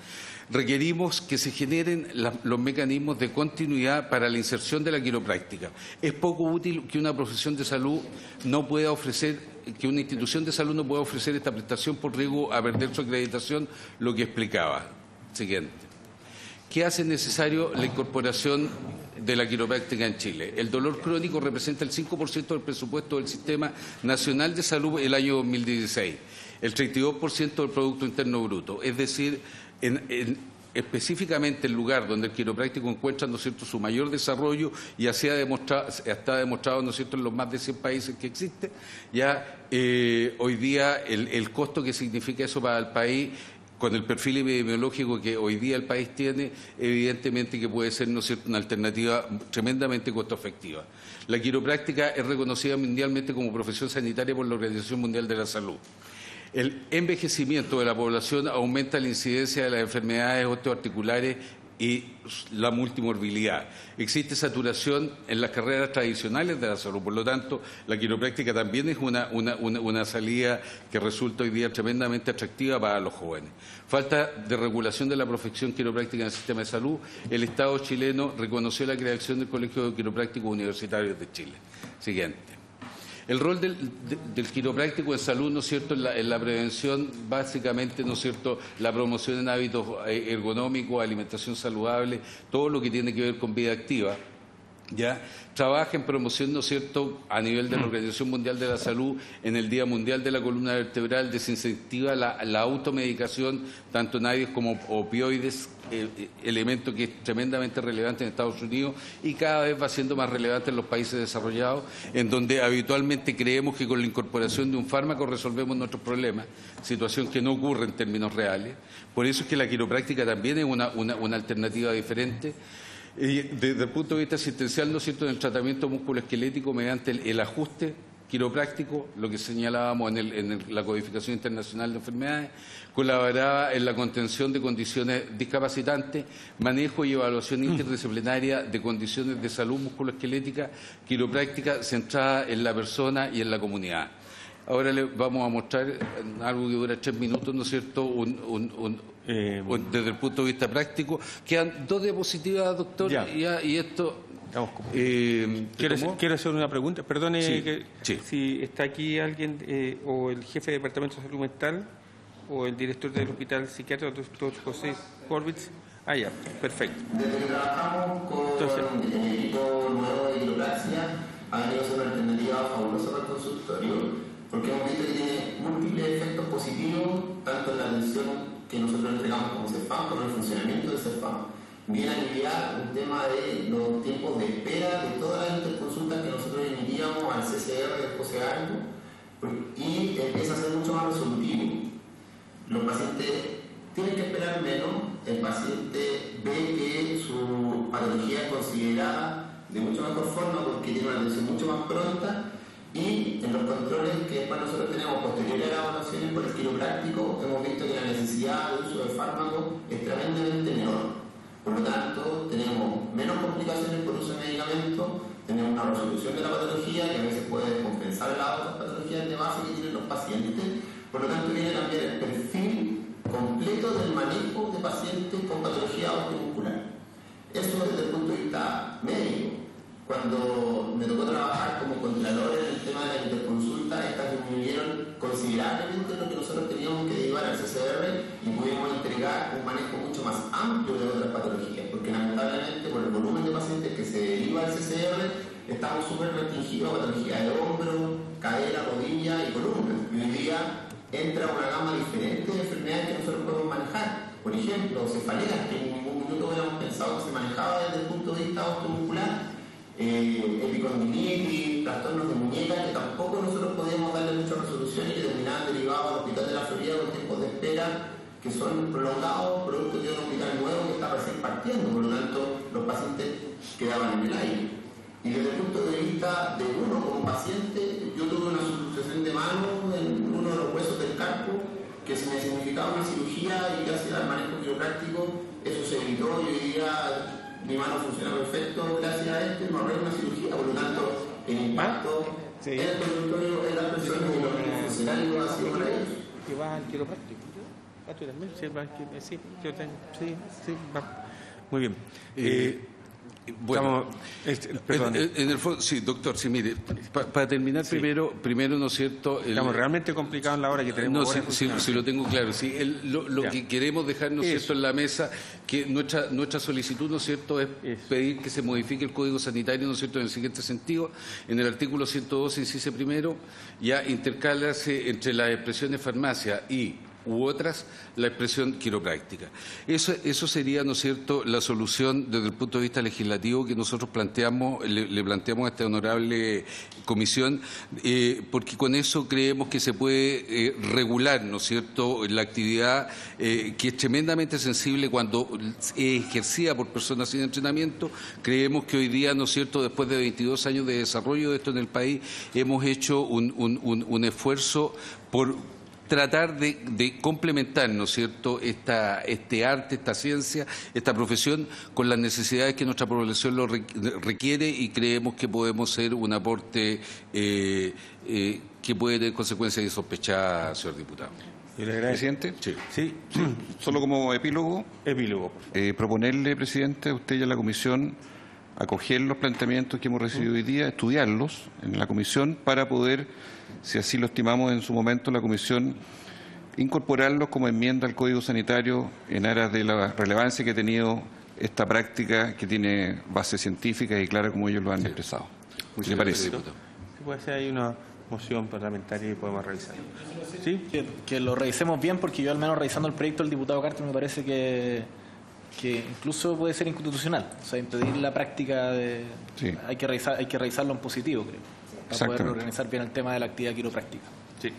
Requerimos que se generen los mecanismos de continuidad para la inserción de la quiropráctica. Es poco útil que una profesión de salud no pueda ofrecer, que una institución de salud no pueda ofrecer esta prestación por riesgo a perder su acreditación, lo que explicaba. Siguiente. ¿Qué hace necesario la incorporación de la quiropráctica en Chile? El dolor crónico representa el 5% del presupuesto del Sistema Nacional de Salud el año 2016. el 32% del Producto Interno Bruto. Es decir, específicamente el lugar donde el quiropráctico encuentra, ¿no es cierto?, su mayor desarrollo, y así ha demostrado, está demostrado, ¿no es cierto?, en los más de 100 países que existe, ya hoy día el costo que significa eso para el país, con el perfil epidemiológico que hoy día el país tiene, evidentemente que puede ser, ¿no es cierto?, una alternativa tremendamente costo efectiva. La quiropráctica es reconocida mundialmente como profesión sanitaria por la Organización Mundial de la Salud. El envejecimiento de la población aumenta la incidencia de las enfermedades osteoarticulares y la multimorbilidad. Existe saturación en las carreras tradicionales de la salud, por lo tanto, la quiropráctica también es una salida que resulta hoy día tremendamente atractiva para los jóvenes. Falta de regulación de la profesión quiropráctica en el sistema de salud. El Estado chileno reconoció la creación del Colegio de Quiroprácticos Universitarios de Chile. Siguiente. El rol del quiropráctico en salud, ¿no es cierto?, en la prevención, básicamente, ¿no es cierto?, la promoción en hábitos ergonómicos, alimentación saludable, todo lo que tiene que ver con vida activa, ¿ya? Trabaja en promoción, ¿no es cierto?, a nivel de la Organización Mundial de la Salud, en el Día Mundial de la Columna Vertebral, desincentiva la automedicación, tanto en AIDs como opioides, elemento que es tremendamente relevante en Estados Unidos y cada vez va siendo más relevante en los países desarrollados, en donde habitualmente creemos que con la incorporación de un fármaco resolvemos nuestros problemas, situación que no ocurre en términos reales. Por eso es que la quiropráctica también es una alternativa diferente. Desde el punto de vista asistencial, ¿no es cierto?, en el tratamiento musculoesquelético mediante el ajuste quiropráctico, lo que señalábamos en la Codificación Internacional de Enfermedades, colaboraba en la contención de condiciones discapacitantes, manejo y evaluación interdisciplinaria de condiciones de salud musculoesquelética, quiropráctica centrada en la persona y en la comunidad. Ahora les vamos a mostrar algo que dura 3 minutos, ¿no es cierto?, desde el punto de vista práctico. Quedan 2 diapositivas, doctor, ya. Y esto... Quiero hacer una pregunta. Perdone, sí, si está aquí alguien, o el jefe de Departamento de Salud Mental, o el director del Hospital Psiquiátrico, doctor José Corbitz. Ah, ya, perfecto. Desde que trabajamos con el equipo nuevo de quiropraxia, ha venido una alternativa fabulosa para el consultorio, porque hemos visto que tiene múltiples efectos positivos, tanto en la atención que nosotros entregamos como CEFAM, como el funcionamiento del CEFAM. Viene a aliviar un tema de los tiempos de espera de todas las interconsultas que nosotros emitíamos al CCR después de algo, y empieza a ser mucho más resolutivo. Los pacientes tienen que esperar menos, el paciente ve que su patología es considerada de mucho mejor forma porque tiene una atención mucho más pronta, y en los controles que después nosotros tenemos posteriores a las evaluaciones por el quiropráctico hemos visto que la necesidad de uso del fármaco es tremendamente menor. Por lo tanto, tenemos menos complicaciones por uso de medicamentos, tenemos una resolución de la patología que a veces puede descompensar las otras patologías de base que tienen los pacientes. Por lo tanto, viene también el perfil completo del manejo de pacientes con patología osteomuscular. Eso desde el punto de vista médico. Cuando me tocó trabajar como controlador en el tema de la interconsulta, estas disminuyeron considerablemente lo que nosotros teníamos que derivar al CCR y pudimos entregar un manejo mucho más amplio de otras patologías, porque lamentablemente por el volumen de pacientes que se deriva al CCR estamos súper restringidos a patología de hombro, cadera, rodilla y columna. Y hoy día entra una gama diferente de enfermedades que nosotros podemos manejar. Por ejemplo, cefaleas, que en ningún minuto hubiéramos pensado que se manejaba desde el punto de vista osteomuscular. Epicondilitis, trastornos de muñeca que tampoco nosotros podíamos darle mucha resolución y que terminaban derivados al hospital de la Florida con tiempos de espera que son prolongados, producto de un hospital nuevo que está recién partiendo, por lo tanto los pacientes quedaban en el aire. Y desde el punto de vista de uno como paciente, yo tuve una subluxación de mano en uno de los huesos del carpo que se me significaba una cirugía y gracias al manejo quiropráctico eso se evitó y hoy día mi mano funciona perfecto gracias a esto y no habrá una cirugía, por lo tanto el impacto en el consultorio de las personas y los profesionales ha sido para ellos. ¿Que vas al quiropráctico? ¿Ah, tú también? Sí, yo tengo. Sí, va. Muy bien. Bueno, perdón. En el fondo, sí, doctor, sí, mire, para terminar, sí. primero, ¿no es cierto? Estamos realmente complicados en la hora que tenemos. No, sí, lo tengo claro. Sí, lo que queremos dejar, ¿no es cierto?, en la mesa, que nuestra solicitud, ¿no es cierto?, es pedir que se modifique el Código Sanitario, ¿no es cierto?, en el siguiente sentido. En el artículo 112, inciso primero, ya intercalarse entre las expresiones farmacia y u otras, la expresión quiropráctica. Eso sería, ¿no es cierto?, la solución desde el punto de vista legislativo que nosotros planteamos, le planteamos a esta honorable comisión, porque con eso creemos que se puede regular, ¿no es cierto?, la actividad que es tremendamente sensible cuando es ejercida por personas sin entrenamiento. Creemos que hoy día, ¿no es cierto?, después de 22 años de desarrollo de esto en el país, hemos hecho un esfuerzo por tratar de complementar, ¿no es cierto?, este arte, esta ciencia, esta profesión con las necesidades que nuestra población lo requiere, y creemos que podemos ser un aporte que puede tener consecuencias insospechadas, señor diputado. ¿Y le agradezco? Sí. Solo como epílogo. Epílogo, por favor. Proponerle, presidente, a usted y a la comisión acoger los planteamientos que hemos recibido hoy día, estudiarlos en la comisión para poder, si así lo estimamos en su momento la comisión, incorporarlos como enmienda al Código Sanitario en aras de la relevancia que ha tenido esta práctica, que tiene base científica y clara como ellos lo han expresado. ¿Qué le parece? Puede ser ahí una moción parlamentaria y podemos revisarlo. ¿Sí? Que lo revisemos bien, porque yo al menos revisando el proyecto del diputado Carter me parece que incluso puede ser inconstitucional. O sea, impedir la práctica de... Sí. Hay que revisarlo en positivo, creo, para poder organizar bien el tema de la actividad quiropráctica. Sí.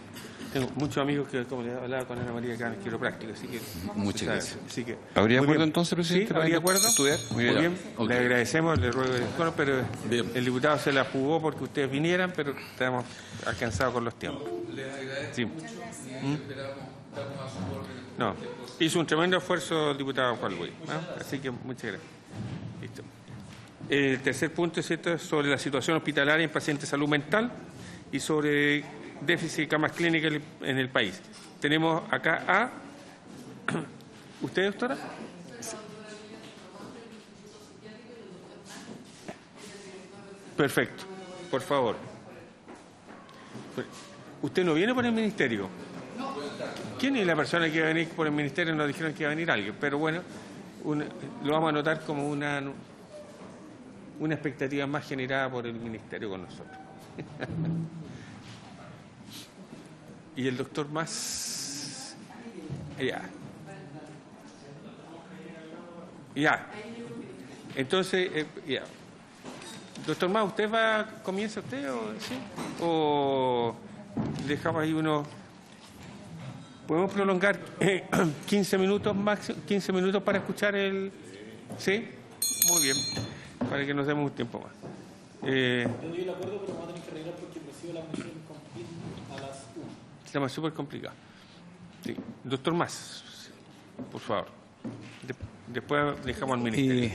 Tengo muchos amigos que, como les hablaba con Ana María, que eran quiroprácticos, así que... Muchas gracias. Así que, ¿habría acuerdo bien, entonces, presidente? Sí, habría acuerdo. Estudiar. Muy bien. Okay. Le agradecemos, le ruego disculpas, pero bien, el diputado se la jugó porque ustedes vinieran, pero estamos alcanzados con los tiempos. Les agradezco mucho. Esperamos a su orden. No, hizo un tremendo esfuerzo el diputado Juan Luis, ¿no? Así que muchas gracias. Listo. El tercer punto es sobre la situación hospitalaria en pacientes de salud mental y sobre déficit de camas clínicas en el país. Tenemos acá a... ¿Usted, doctora? Sí. Perfecto, por favor. ¿Usted no viene por el ministerio? ¿Quién es la persona que va a venir por el ministerio? Nos dijeron que iba a venir alguien, pero bueno, lo vamos a anotar como una expectativa más generada por el ministerio con nosotros. Y el doctor más... Ya. Entonces, Doctor Más, ¿usted comienza usted o sí? O dejamos ahí unos... ¿Podemos prolongar 15 minutos máximo, 15 minutos para escuchar el...? ¿Sí? Muy bien. Para que nos demos un tiempo más. Te doy el acuerdo, pero vamos a tener que arreglar porque recibo la moción a las 1. Está súper complicado. Sí. Doctor Más, por favor. Después dejamos al ministerio.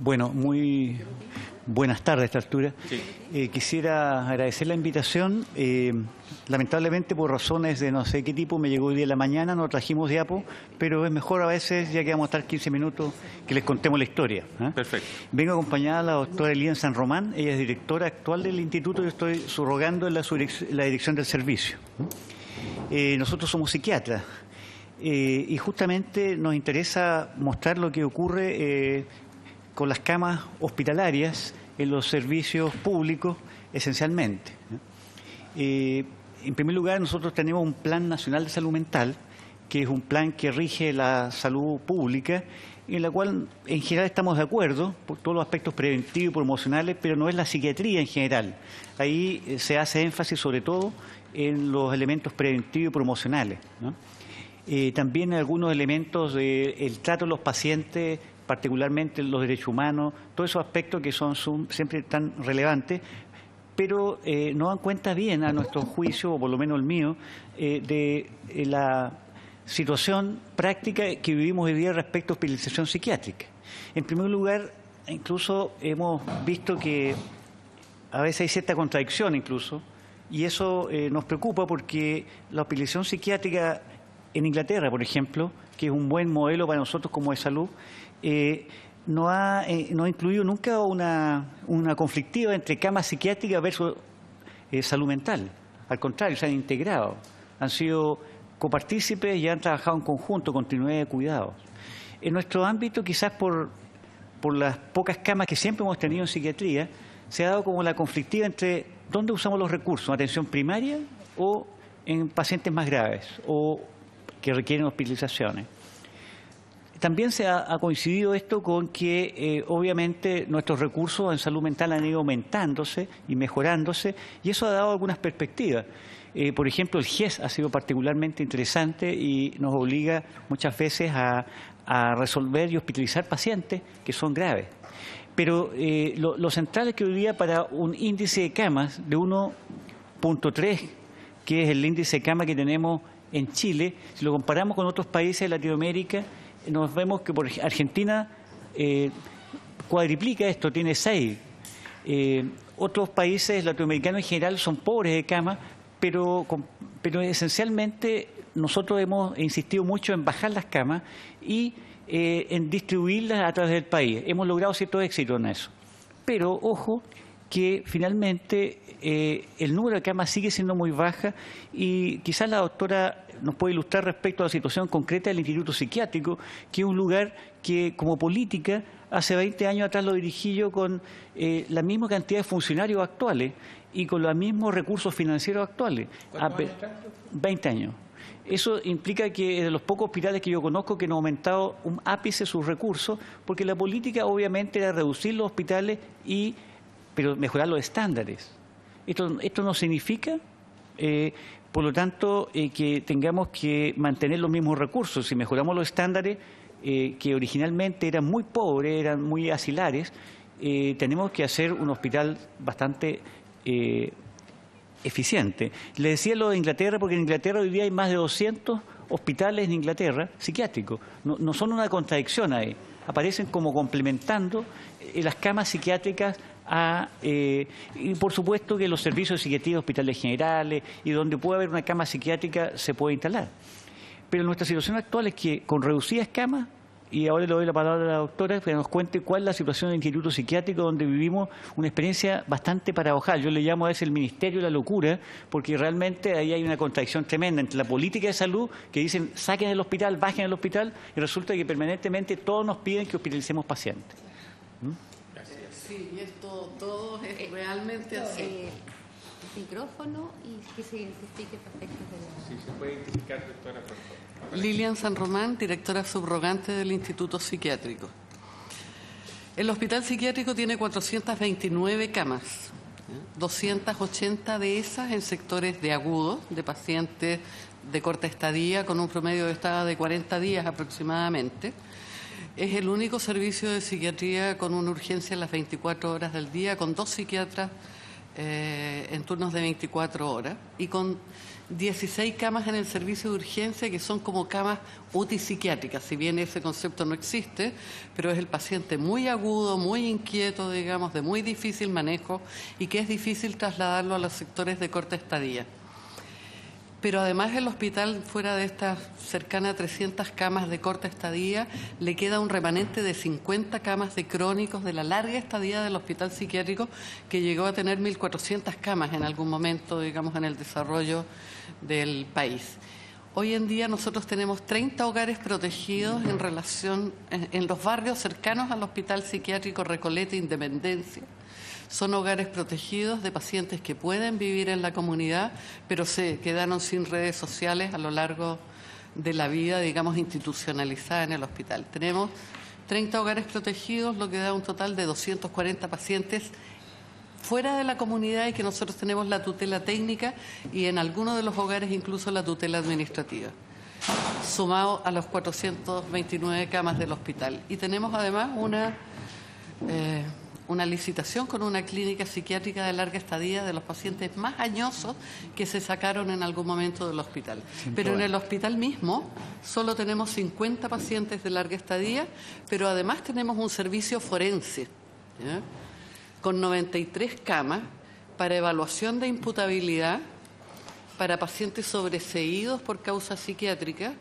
Bueno, muy buenas tardes a esta altura. Sí. Quisiera agradecer la invitación. Lamentablemente, por razones de no sé qué tipo, me llegó hoy día en la mañana, no trajimos diapo, pero es mejor a veces, ya que vamos a estar 15 minutos, que les contemos la historia, ¿eh? Perfecto. Vengo acompañada de la doctora Elia San Román, ella es directora actual del instituto, yo estoy subrogando en la dirección del servicio. Nosotros somos psiquiatras. Y justamente nos interesa mostrar lo que ocurre con las camas hospitalarias en los servicios públicos, esencialmente. En primer lugar, nosotros tenemos un Plan Nacional de Salud Mental, que es un plan que rige la salud pública, en la cual en general estamos de acuerdo por todos los aspectos preventivos y promocionales, pero no es la psiquiatría en general. Ahí se hace énfasis sobre todo en los elementos preventivos y promocionales, ¿no? También algunos elementos del trato de los pacientes, particularmente los derechos humanos, todos esos aspectos que son siempre tan relevantes, pero no dan cuenta bien, a nuestro juicio, o por lo menos el mío, de la situación práctica que vivimos hoy día respecto a hospitalización psiquiátrica. En primer lugar, incluso hemos visto que a veces hay cierta contradicción incluso, y eso nos preocupa porque la hospitalización psiquiátrica... En Inglaterra, por ejemplo, que es un buen modelo para nosotros como de salud, no ha incluido nunca una conflictiva entre camas psiquiátricas versus salud mental. Al contrario, se han integrado, han sido copartícipes y han trabajado en conjunto, continuidad de cuidados. En nuestro ámbito, quizás por las pocas camas que siempre hemos tenido en psiquiatría, se ha dado como la conflictiva entre dónde usamos los recursos, atención primaria o en pacientes más graves o que requieren hospitalizaciones. También se ha coincidido esto con que obviamente nuestros recursos en salud mental han ido aumentándose y mejorándose, y eso ha dado algunas perspectivas. Por ejemplo, el GES ha sido particularmente interesante y nos obliga muchas veces a resolver y hospitalizar pacientes que son graves. Pero lo central es que hoy día para un índice de camas de 1.3, que es el índice de camas que tenemos en Chile, si lo comparamos con otros países de Latinoamérica, nos vemos que por Argentina cuadriplica esto, tiene 6. Otros países latinoamericanos en general son pobres de camas, pero esencialmente nosotros hemos insistido mucho en bajar las camas y en distribuirlas a través del país. Hemos logrado ciertos éxitos en eso. Pero, ojo, que finalmente el número de camas sigue siendo muy baja y quizás la doctora nos puede ilustrar respecto a la situación concreta del Instituto Psiquiátrico, que es un lugar que, como política, hace 20 años atrás lo dirigí yo con la misma cantidad de funcionarios actuales y con los mismos recursos financieros actuales. ¿Cuántos años atrás? 20 años. Eso implica que de los pocos hospitales que yo conozco que no han aumentado un ápice sus recursos, porque la política obviamente era reducir los hospitales pero mejorar los estándares. Esto no significa... por lo tanto, que tengamos que mantener los mismos recursos. Si mejoramos los estándares, que originalmente eran muy pobres, eran muy asilares, tenemos que hacer un hospital bastante eficiente. Le decía lo de Inglaterra, porque en Inglaterra hoy día hay más de 200 hospitales en Inglaterra psiquiátricos. No son una contradicción ahí. Aparecen como complementando las camas psiquiátricas y por supuesto que los servicios de psiquiatría, hospitales generales y donde pueda haber una cama psiquiátrica se puede instalar. Pero nuestra situación actual es que con reducidas camas, y ahora le doy la palabra a la doctora para que nos cuente cuál es la situación del Instituto Psiquiátrico, donde vivimos una experiencia bastante paradojal. Yo le llamo a veces el Ministerio de la Locura, porque realmente ahí hay una contradicción tremenda entre la política de salud, que dicen saquen el hospital, bajen el hospital, y resulta que permanentemente todos nos piden que hospitalicemos pacientes. Sí, todo es realmente así. El micrófono y que se identifique perfectamente. Sí, se puede identificar, doctora, por favor. Elia San Román, directora subrogante del Instituto Psiquiátrico. El Hospital Psiquiátrico tiene 429 camas, 280 de esas en sectores de agudos, de pacientes de corta estadía, con un promedio de estado de 40 días aproximadamente. Es el único servicio de psiquiatría con una urgencia en las 24 horas del día, con 2 psiquiatras en turnos de 24 horas y con 16 camas en el servicio de urgencia que son como camas UTI psiquiátricas, si bien ese concepto no existe, pero es el paciente muy agudo, muy inquieto, digamos, de muy difícil manejo y que es difícil trasladarlo a los sectores de corta estadía. Pero además el hospital, fuera de estas cercana a 300 camas de corta estadía, le queda un remanente de 50 camas de crónicos de la larga estadía del Hospital Psiquiátrico, que llegó a tener 1.400 camas en algún momento, digamos, en el desarrollo del país. Hoy en día nosotros tenemos 30 hogares protegidos en los barrios cercanos al Hospital Psiquiátrico Recoleta e Independencia. Son hogares protegidos de pacientes que pueden vivir en la comunidad, pero se quedaron sin redes sociales a lo largo de la vida, digamos, institucionalizada en el hospital. Tenemos 30 hogares protegidos, lo que da un total de 240 pacientes fuera de la comunidad y que nosotros tenemos la tutela técnica y en algunos de los hogares incluso la tutela administrativa, sumado a los 429 camas del hospital. Y tenemos además una licitación con una clínica psiquiátrica de larga estadía de los pacientes más añosos que se sacaron en algún momento del hospital. Pero en el hospital mismo solo tenemos 50 pacientes de larga estadía, pero además tenemos un servicio forense, con 93 camas para evaluación de imputabilidad para pacientes sobreseídos por causa psiquiátrica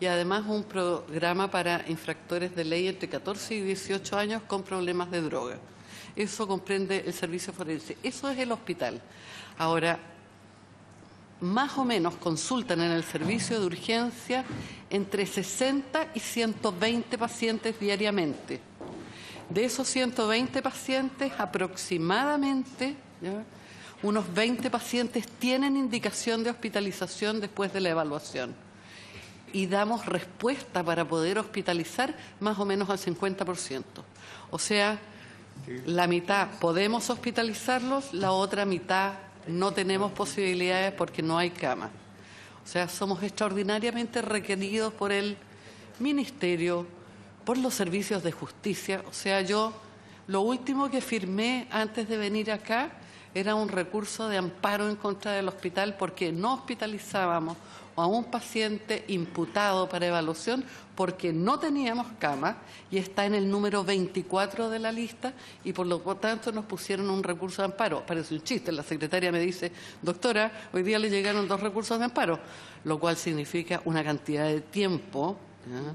y además un programa para infractores de ley entre 14 y 18 años con problemas de droga. Eso comprende el servicio forense. Eso es el hospital. Ahora, más o menos consultan en el servicio de urgencia entre 60 y 120 pacientes diariamente. De esos 120 pacientes, aproximadamente, ¿ya?, unos 20 pacientes tienen indicación de hospitalización después de la evaluación. Y damos respuesta para poder hospitalizar más o menos al 50%. O sea, la mitad podemos hospitalizarlos, la otra mitad no tenemos posibilidades porque no hay cama. O sea, somos extraordinariamente requeridos por el Ministerio, por los servicios de justicia. O sea, yo lo último que firmé antes de venir acá era un recurso de amparo en contra del hospital porque no hospitalizábamos a un paciente imputado para evaluación porque no teníamos cama y está en el número 24 de la lista y por lo tanto nos pusieron un recurso de amparo. Parece un chiste, la secretaria me dice, doctora, hoy día le llegaron 2 recursos de amparo, lo cual significa una cantidad de tiempo, ¿ya?,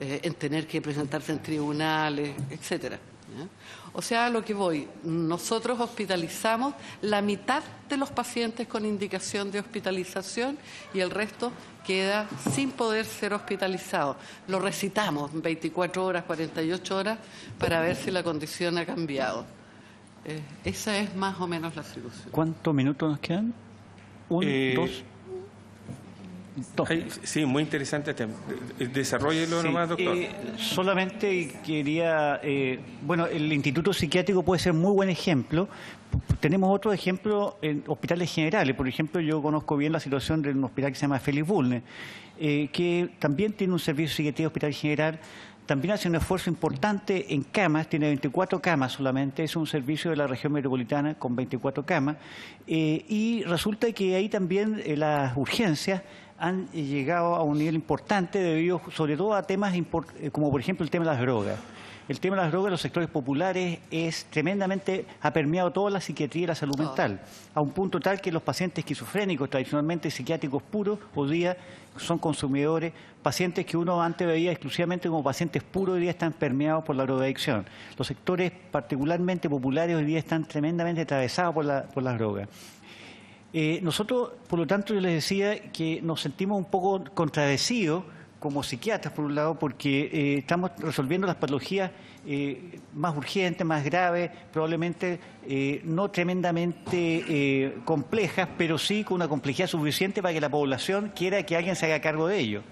en tener que presentarse en tribunales, etcétera. ¿Ya? O sea, a lo que voy, nosotros hospitalizamos la mitad de los pacientes con indicación de hospitalización y el resto queda sin poder ser hospitalizado. Lo recitamos 24 horas, 48 horas para ver si la condición ha cambiado. Esa es más o menos la situación. ¿Cuántos minutos nos quedan? ¿1, 2? Sí, muy interesante tema. Desarróllelo nomás, doctor. Solamente quería... bueno, el Instituto Psiquiátrico puede ser muy buen ejemplo. Tenemos otro ejemplo en hospitales generales. Por ejemplo, yo conozco bien la situación de un hospital que se llama Félix Bulnes, que también tiene un servicio psiquiátrico hospital general. También hace un esfuerzo importante en camas, tiene 24 camas solamente, es un servicio de la región metropolitana con 24 camas, y resulta que ahí también las urgencias han llegado a un nivel importante debido sobre todo a temas como por ejemplo el tema de las drogas. El tema de las drogas en los sectores populares es tremendamente, ha permeado toda la psiquiatría y la salud mental, a un punto tal que los pacientes esquizofrénicos, tradicionalmente psiquiátricos puros, hoy día son consumidores, pacientes que uno antes veía exclusivamente como pacientes puros, hoy día están permeados por la drogadicción. Los sectores particularmente populares hoy día están tremendamente atravesados por las drogas. Nosotros, por lo tanto, yo les decía que nos sentimos un poco contradecidos como psiquiatras, por un lado, porque estamos resolviendo las patologías más urgentes, más graves, probablemente no tremendamente complejas, pero sí con una complejidad suficiente para que la población quiera que alguien se haga cargo de ello.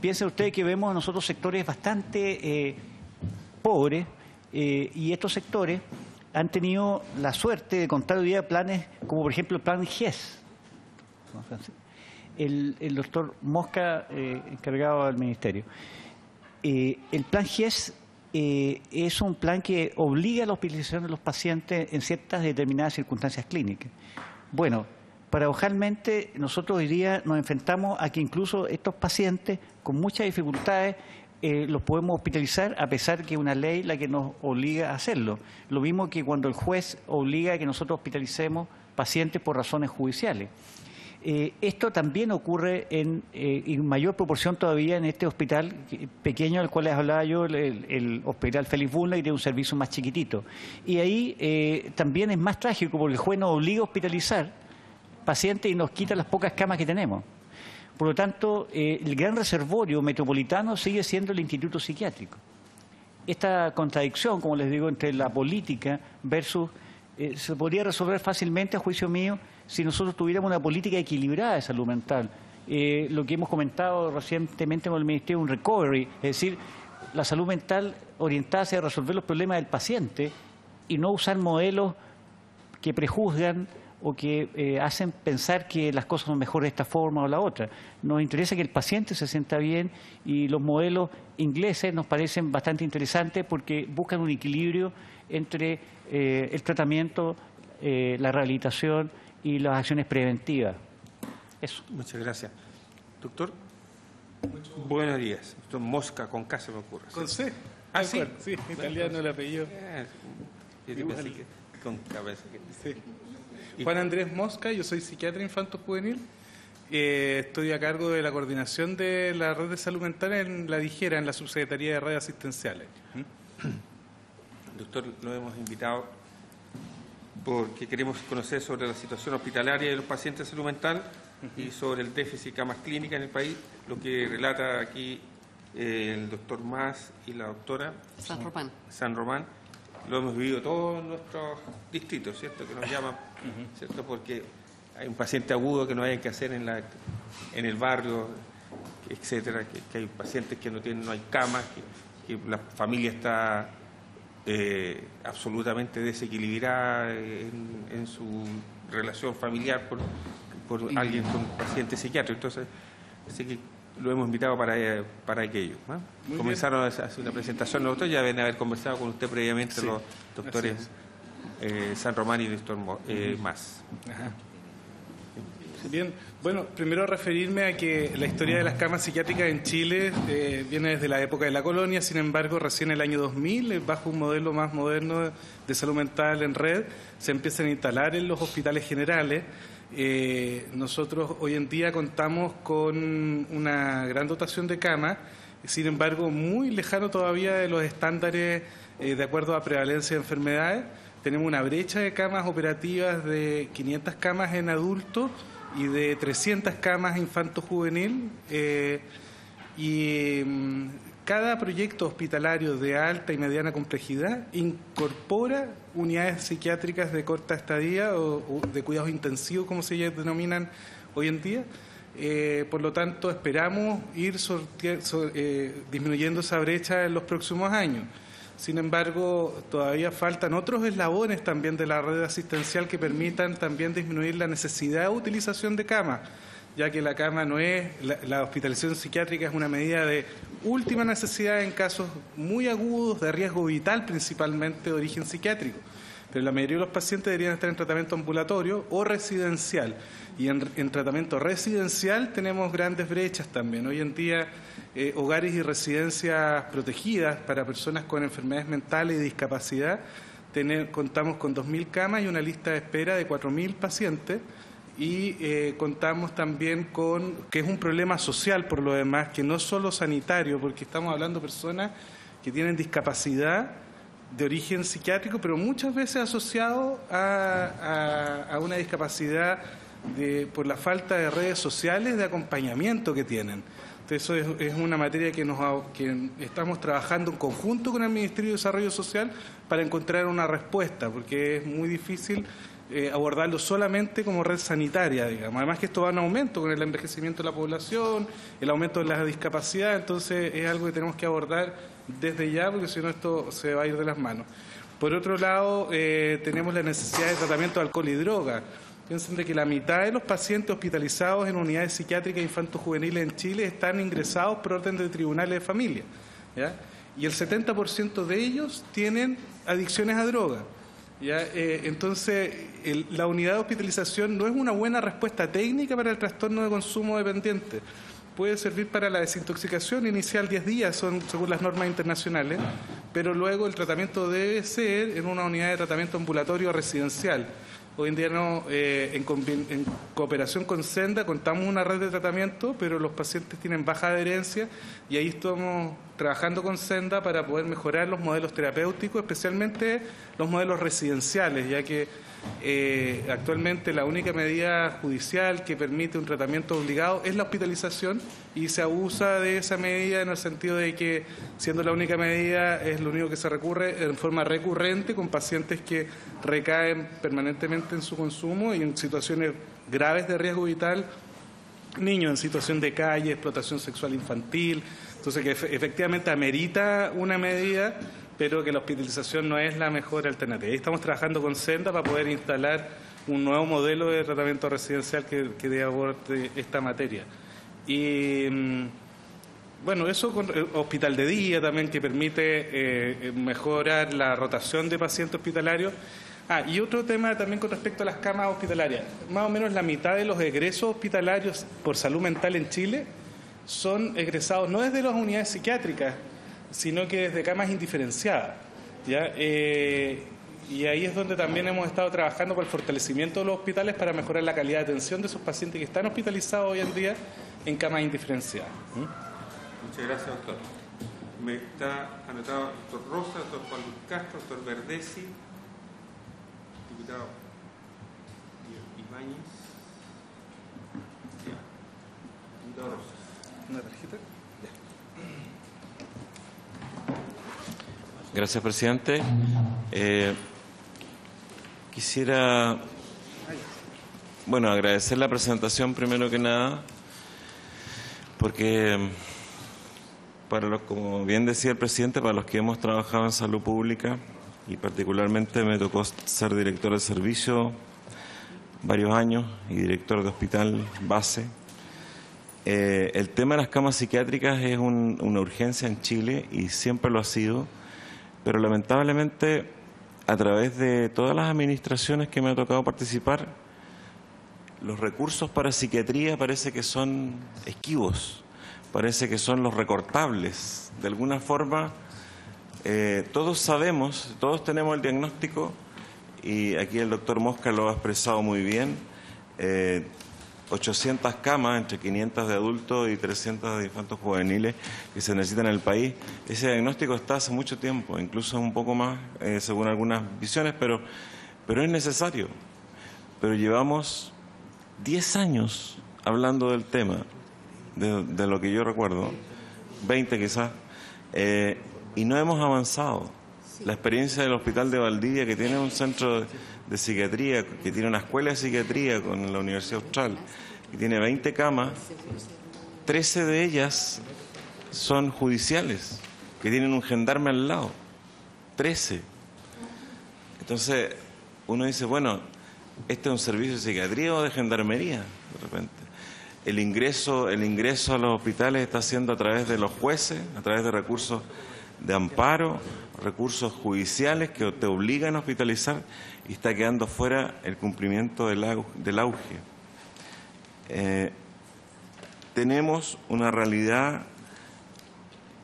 Piensen ustedes que vemos nosotros sectores bastante pobres y estos sectores han tenido la suerte de contar hoy día planes como, por ejemplo, el plan GES. El doctor Mosca, encargado del Ministerio. El plan GES es un plan que obliga a la hospitalización de los pacientes en ciertas determinadas circunstancias clínicas. Bueno, paradojalmente, nosotros hoy día nos enfrentamos a que incluso estos pacientes con muchas dificultades los podemos hospitalizar a pesar que es una ley la que nos obliga a hacerlo. Lo mismo que cuando el juez obliga a que nosotros hospitalicemos pacientes por razones judiciales. Esto también ocurre en mayor proporción todavía en este hospital pequeño al cual les hablaba yo, el hospital Félix Bulnes, que tiene un servicio más chiquitito. Y ahí también es más trágico porque el juez nos obliga a hospitalizar pacientes y nos quita las pocas camas que tenemos. Por lo tanto, el gran reservorio metropolitano sigue siendo el Instituto Psiquiátrico. Esta contradicción, como les digo, entre la política versus... se podría resolver fácilmente, a juicio mío, si nosotros tuviéramos una política equilibrada de salud mental. Lo que hemos comentado recientemente con el Ministerio, un recovery, es decir, la salud mental orientada hacia resolver los problemas del paciente y no usar modelos que prejuzgan o que hacen pensar que las cosas son mejor de esta forma o la otra. Nos interesa que el paciente se sienta bien y los modelos ingleses nos parecen bastante interesantes porque buscan un equilibrio entre el tratamiento, la rehabilitación y las acciones preventivas. Eso. Muchas gracias. Doctor, buenos días. Doctor Mosca, con K se me ocurre. ¿Sí? Con C. Ah, sí. Sí, italiano el apellido. Con cabeza. Sí. Juan Andrés Mosca, yo soy psiquiatra infanto-juvenil, Estoy a cargo de la coordinación de la red de salud mental en la Dijera, en la Subsecretaría de Redes Asistenciales. Doctor, lo hemos invitado porque queremos conocer sobre la situación hospitalaria de los pacientes de salud mental y sobre el déficit de camas clínicas en el país, lo que relata aquí el doctor Mas y la doctora San Román. Lo hemos vivido todos nuestros distritos, ¿cierto? Que nos llaman, ¿cierto? Porque hay un paciente agudo que no hay que hacer en el barrio, etcétera, que hay pacientes que no tienen, no hay camas, que la familia está absolutamente desequilibrada en su relación familiar por alguien con un paciente psiquiátrico. Entonces, así que lo hemos invitado para aquello, ¿no? Comenzaron a hacer una presentación nosotros, ya deben haber conversado con usted previamente los doctores San Román y doctor Más. Bien, bueno, primero referirme a que la historia de las camas psiquiátricas en Chile viene desde la época de la colonia, sin embargo, recién en el año 2000, bajo un modelo más moderno de salud mental en red, se empiezan a instalar en los hospitales generales. Nosotros hoy en día contamos con una gran dotación de camas, sin embargo, muy lejano todavía de los estándares de acuerdo a prevalencia de enfermedades. Tenemos una brecha de camas operativas de 500 camas en adultos y de 300 camas infanto-juvenil. Cada proyecto hospitalario de alta y mediana complejidad incorpora unidades psiquiátricas de corta estadía o de cuidados intensivos, como se denominan hoy en día. Por lo tanto, esperamos ir disminuyendo esa brecha en los próximos años. Sin embargo, todavía faltan otros eslabones también de la red asistencial que permitan también disminuir la necesidad de utilización de camas, ya que la cama no es, la hospitalización psiquiátrica es una medida de última necesidad en casos muy agudos, de riesgo vital principalmente de origen psiquiátrico. Pero la mayoría de los pacientes deberían estar en tratamiento ambulatorio o residencial. Y en tratamiento residencial tenemos grandes brechas también. Hoy en día, hogares y residencias protegidas para personas con enfermedades mentales y discapacidad, contamos con 2.000 camas y una lista de espera de 4.000 pacientes. Y contamos también con, que es un problema social por lo demás, que no es solo sanitario, porque estamos hablando de personas que tienen discapacidad de origen psiquiátrico, pero muchas veces asociado a una discapacidad por la falta de redes sociales de acompañamiento que tienen. Entonces, eso es una materia que estamos trabajando en conjunto con el Ministerio de Desarrollo Social para encontrar una respuesta, porque es muy difícil abordarlo solamente como red sanitaria, digamos. Además que esto va en aumento con el envejecimiento de la población, el aumento de la discapacidad, entonces es algo que tenemos que abordar desde ya, porque si no esto se va a ir de las manos. Por otro lado, tenemos la necesidad de tratamiento de alcohol y droga. Piensen de que la mitad de los pacientes hospitalizados en unidades psiquiátricas infanto-juveniles en Chile están ingresados por orden de tribunales de familia, ¿ya? Y el 70% de ellos tienen adicciones a droga. ¿Ya? Entonces, la unidad de hospitalización no es una buena respuesta técnica para el trastorno de consumo dependiente. Puede servir para la desintoxicación inicial 10 días, según las normas internacionales, pero luego el tratamiento debe ser en una unidad de tratamiento ambulatorio residencial. Hoy en día no, en cooperación con Senda contamos una red de tratamiento, pero los pacientes tienen baja adherencia y ahí estamos trabajando con Senda para poder mejorar los modelos terapéuticos, especialmente los modelos residenciales, ya que actualmente la única medida judicial que permite un tratamiento obligado es la hospitalización y se abusa de esa medida en el sentido de que, siendo la única medida, es lo único que se recurre en forma recurrente con pacientes que recaen permanentemente en su consumo y en situaciones graves de riesgo vital, niños en situación de calle, explotación sexual infantil. Entonces, que efectivamente amerita una medida, pero que la hospitalización no es la mejor alternativa. Ahí estamos trabajando con Senda para poder instalar un nuevo modelo de tratamiento residencial que dé aborde esta materia. Y bueno, eso con hospital de día también, que permite mejorar la rotación de pacientes hospitalarios. Y otro tema también con respecto a las camas hospitalarias. Más o menos la mitad de los egresos hospitalarios por salud mental en Chile son egresados no desde las unidades psiquiátricas, sino que desde camas indiferenciadas, ¿ya? Y ahí es donde también hemos estado trabajando con el fortalecimiento de los hospitales para mejorar la calidad de atención de esos pacientes que están hospitalizados hoy en día en camas indiferenciadas. Muchas gracias, doctor. Me está anotado el doctor Rosa, el doctor Juan Luis Castro, el doctor Verdesi, el diputado Ibáñez. Diputado Rosa. ¿Una tarjeta? Ya. Gracias, presidente. Quisiera, bueno, agradecer la presentación primero que nada, porque para los, como bien decía el presidente, para los que hemos trabajado en salud pública y particularmente me tocó ser director de servicio varios años y director de hospital base, el tema de las camas psiquiátricas es una urgencia en Chile y siempre lo ha sido, pero lamentablemente a través de todas las administraciones que me ha tocado participar, los recursos para psiquiatría parece que son esquivos, parece que son los recortables. De alguna forma, todos sabemos, todos tenemos el diagnóstico, y aquí el doctor Mosca lo ha expresado muy bien, 800 camas, entre 500 de adultos y 300 de infantos juveniles que se necesitan en el país. Ese diagnóstico está hace mucho tiempo, incluso un poco más según algunas visiones, pero es necesario. Pero llevamos 10 años hablando del tema, de lo que yo recuerdo, 20 quizás, y no hemos avanzado. La experiencia del Hospital de Valdivia, que tiene un centro de psiquiatría, que tiene una escuela de psiquiatría con la Universidad Austral, que tiene 20 camas, 13 de ellas son judiciales, que tienen un gendarme al lado, 13. Entonces, uno dice, bueno, este es un servicio de psiquiatría o de gendarmería, de repente. El ingreso a los hospitales está siendo a través de los jueces, a través de recursos de amparo, recursos judiciales que te obligan a hospitalizar, y está quedando fuera el cumplimiento del auge. Tenemos una realidad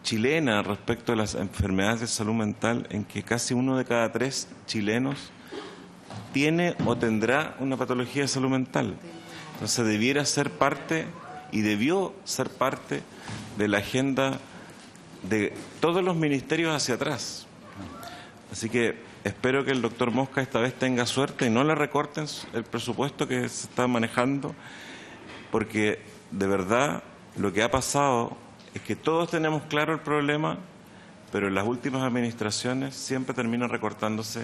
chilena respecto a las enfermedades de salud mental en que casi 1 de cada 3 chilenos tiene o tendrá una patología de salud mental. Entonces debiera ser parte y debió ser parte de la agenda de todos los ministerios hacia atrás. Así que espero que el doctor Mosca esta vez tenga suerte y no le recorten el presupuesto que se está manejando, porque de verdad lo que ha pasado es que todos tenemos claro el problema, pero en las últimas administraciones siempre termina recortándose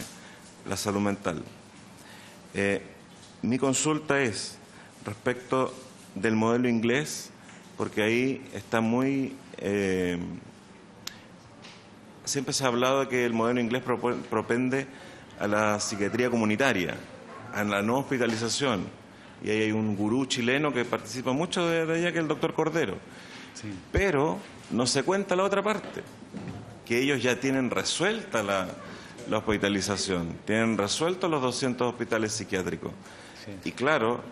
la salud mental. Mi consulta es respecto del modelo inglés, porque ahí está muy... siempre se ha hablado de que el modelo inglés propende a la psiquiatría comunitaria, a la no hospitalización. Y ahí hay un gurú chileno que participa mucho de ella, que es el doctor Cordero. Sí. Pero no se cuenta la otra parte, que ellos ya tienen resuelta la hospitalización, tienen resueltos los 200 hospitales psiquiátricos. Sí. Y claro,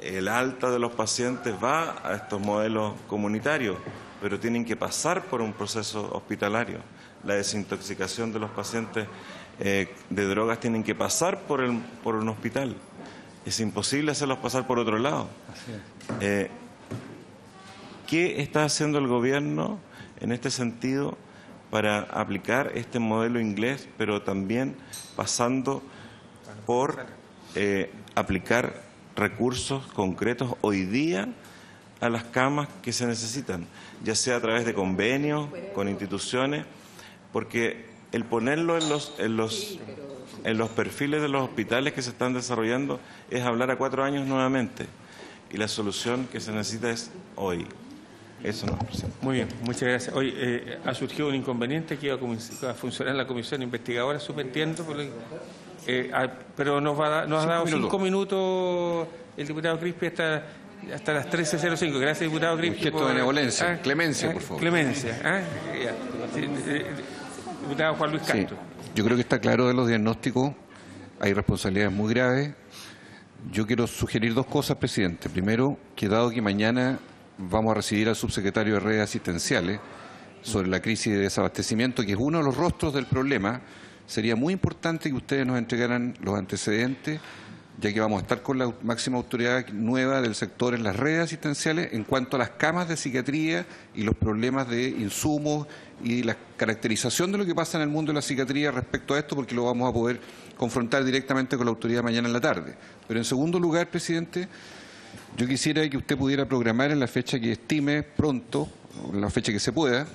el alta de los pacientes va a estos modelos comunitarios, pero tienen que pasar por un proceso hospitalario. La desintoxicación de los pacientes de drogas tienen que pasar por un hospital. Es imposible hacerlos pasar por otro lado. Así es. ¿Qué está haciendo el gobierno en este sentido para aplicar este modelo inglés, pero también pasando por aplicar recursos concretos hoy día a las camas que se necesitan, ya sea a través de convenios, con instituciones? Porque el ponerlo en los perfiles de los hospitales que se están desarrollando es hablar a 4 años nuevamente. Y la solución que se necesita es hoy. Eso nos presenta. Muy bien, muchas gracias. Hoy ha surgido un inconveniente que iba a funcionar en la comisión investigadora, superentiendo, pero nos ha dado 5 minutos el diputado Crispi hasta las 13:05. Gracias, diputado Crispi. Un gesto de benevolencia. Clemencia, por favor. Clemencia. Diputado Juan Luis Castro. Sí, yo creo que está claro de los diagnósticos. Hay responsabilidades muy graves. Yo quiero sugerir 2 cosas, presidente. Primero, que dado que mañana vamos a recibir al subsecretario de Redes Asistenciales sobre la crisis de desabastecimiento, que es uno de los rostros del problema, sería muy importante que ustedes nos entregaran los antecedentes, ya que vamos a estar con la máxima autoridad nueva del sector en las redes asistenciales en cuanto a las camas de psiquiatría y los problemas de insumos y la caracterización de lo que pasa en el mundo de la psiquiatría respecto a esto, porque lo vamos a poder confrontar directamente con la autoridad mañana en la tarde. Pero en segundo lugar, presidente, yo quisiera que usted pudiera programar en la fecha que estime pronto, en la fecha que se pueda,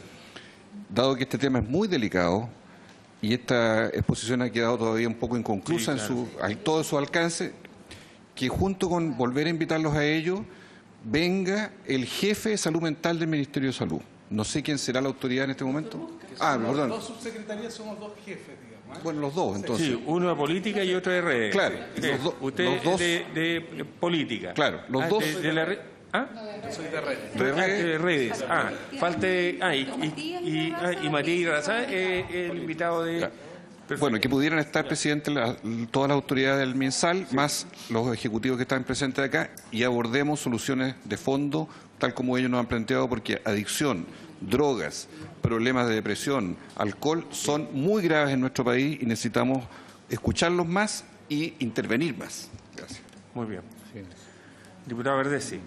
dado que este tema es muy delicado, y esta exposición ha quedado todavía un poco inconclusa, sí, claro, en todo su alcance, que junto con volver a invitarlos a ellos, venga el jefe de salud mental del Ministerio de Salud. No sé quién será la autoridad en este momento. Ah, perdón. Dos subsecretarías somos dos jefes, digamos. Bueno, los dos, entonces. Sí, uno de política y otro de redes. Claro. Usted de política. Claro, los dos. De la red. ¿Ah? Yo soy de redes. De redes. Ah, falta. Ah, y Matías Arrazabal, el invitado de. Claro. Bueno, que pudieran estar, presidente, todas las autoridades del MinSal, sí, más los ejecutivos que están presentes acá, y abordemos soluciones de fondo, tal como ellos nos han planteado, porque adicción, drogas, problemas de depresión, alcohol, son muy graves en nuestro país y necesitamos escucharlos más y intervenir más. Gracias. Muy bien. Diputado Verdesi.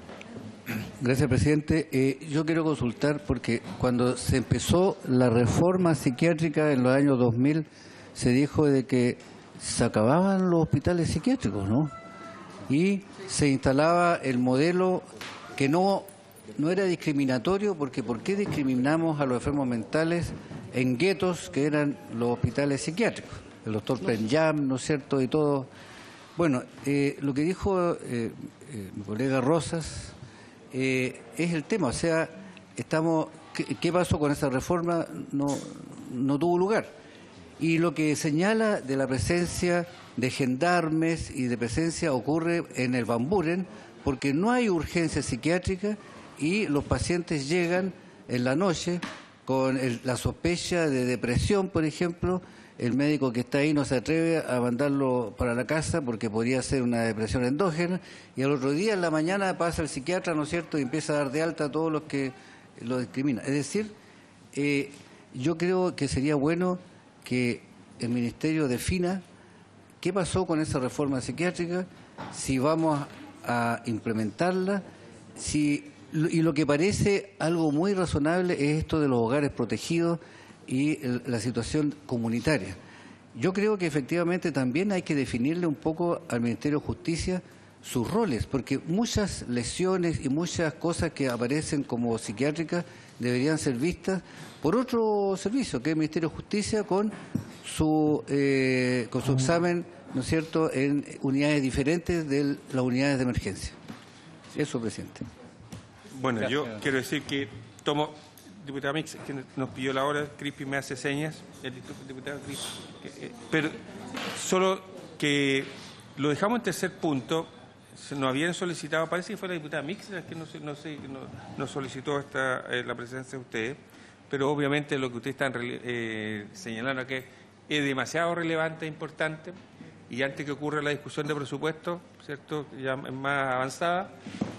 Gracias, presidente. Yo quiero consultar porque cuando se empezó la reforma psiquiátrica en los años 2000, se dijo de que se acababan los hospitales psiquiátricos, ¿no? Y se instalaba el modelo que no era discriminatorio, porque ¿por qué discriminamos a los enfermos mentales en guetos que eran los hospitales psiquiátricos? El doctor Penjam, ¿no es cierto?, y todo. Bueno, lo que dijo mi colega Rosas es el tema, o sea, estamos, ¿qué pasó con esa reforma? No tuvo lugar. Y lo que señala de la presencia de gendarmes y de presencia ocurre en el Bamburen, porque no hay urgencia psiquiátrica y los pacientes llegan en la noche con la sospecha de depresión, por ejemplo. El médico que está ahí no se atreve a mandarlo para la casa porque podría ser una depresión endógena, y al otro día en la mañana pasa el psiquiatra, ¿no es cierto?, y empieza a dar de alta a todos los que lo discriminan. Es decir, yo creo que sería bueno que el Ministerio defina qué pasó con esa reforma psiquiátrica, si vamos a implementarla, y lo que parece algo muy razonable es esto de los hogares protegidos y la situación comunitaria. Yo creo que efectivamente también hay que definirle un poco al Ministerio de Justicia sus roles, porque muchas lesiones y muchas cosas que aparecen como psiquiátricas deberían ser vistas por otro servicio, que es el Ministerio de Justicia, con su examen, ¿no es cierto?, en unidades diferentes de las unidades de emergencia. Eso, presidente. Bueno, gracias. Yo quiero decir que tomo... Diputada Mix, que nos pidió la hora, Crispi me hace señas, el diputado Crispi, pero solo que lo dejamos en tercer punto, nos habían solicitado, parece que fue la diputada Mix la que nos solicitó la presencia de ustedes, pero obviamente lo que ustedes están señalando que es demasiado relevante e importante, y antes que ocurra la discusión de presupuesto, ¿cierto?, ya más avanzada,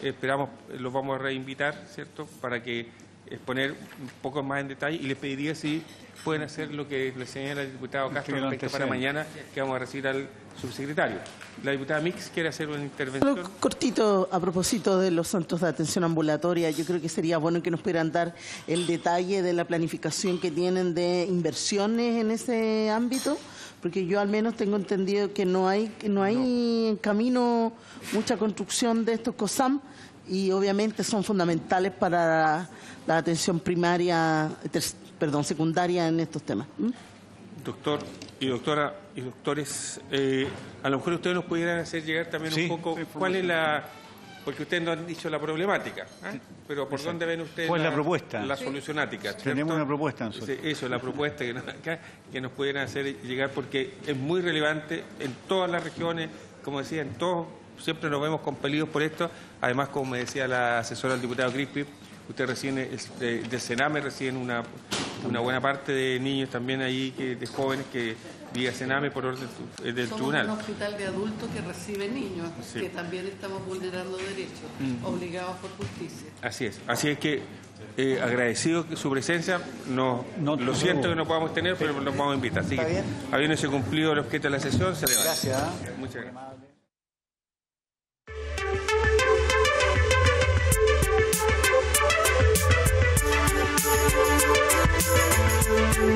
esperamos, los vamos a reinvitar, ¿cierto?, para que exponer un poco más en detalle, y les pediría si pueden hacer lo que le señala el diputado Castro respecto para mañana, que vamos a recibir al subsecretario. La diputada Mix quiere hacer una intervención. Cortito, a propósito de los centros de atención ambulatoria, yo creo que sería bueno que nos pudieran dar el detalle de la planificación que tienen de inversiones en ese ámbito, porque yo al menos tengo entendido que no hay en camino mucha construcción de estos COSAM, y obviamente son fundamentales para la atención primaria, secundaria en estos temas. ¿Mm? Doctor y doctora y doctores, a lo mejor ustedes nos pudieran hacer llegar también, sí, un poco cuál es la... Porque ustedes no han dicho la problemática, ¿eh? Pero ¿por dónde ven ustedes la propuesta? La solucionática. ¿Cierto? Tenemos una propuesta nosotros. Eso, la propuesta que nos pudieran hacer llegar, porque es muy relevante en todas las regiones, como decía, en todos... Siempre nos vemos compelidos por esto. Además, como me decía la asesora del diputado Crispi, ustedes reciben del Sename, reciben una una buena parte de niños también ahí, de jóvenes que diga Sename por orden del tribunal. Somos un hospital de adultos que recibe niños, sí, que también estamos vulnerando derechos, obligados por justicia. Así es que agradecido su presencia, lo siento que no podamos tener, pero los vamos a invitar. Así que, habiéndose cumplido el objeto de la sesión, se levanta. Gracias. Muchas gracias. We'll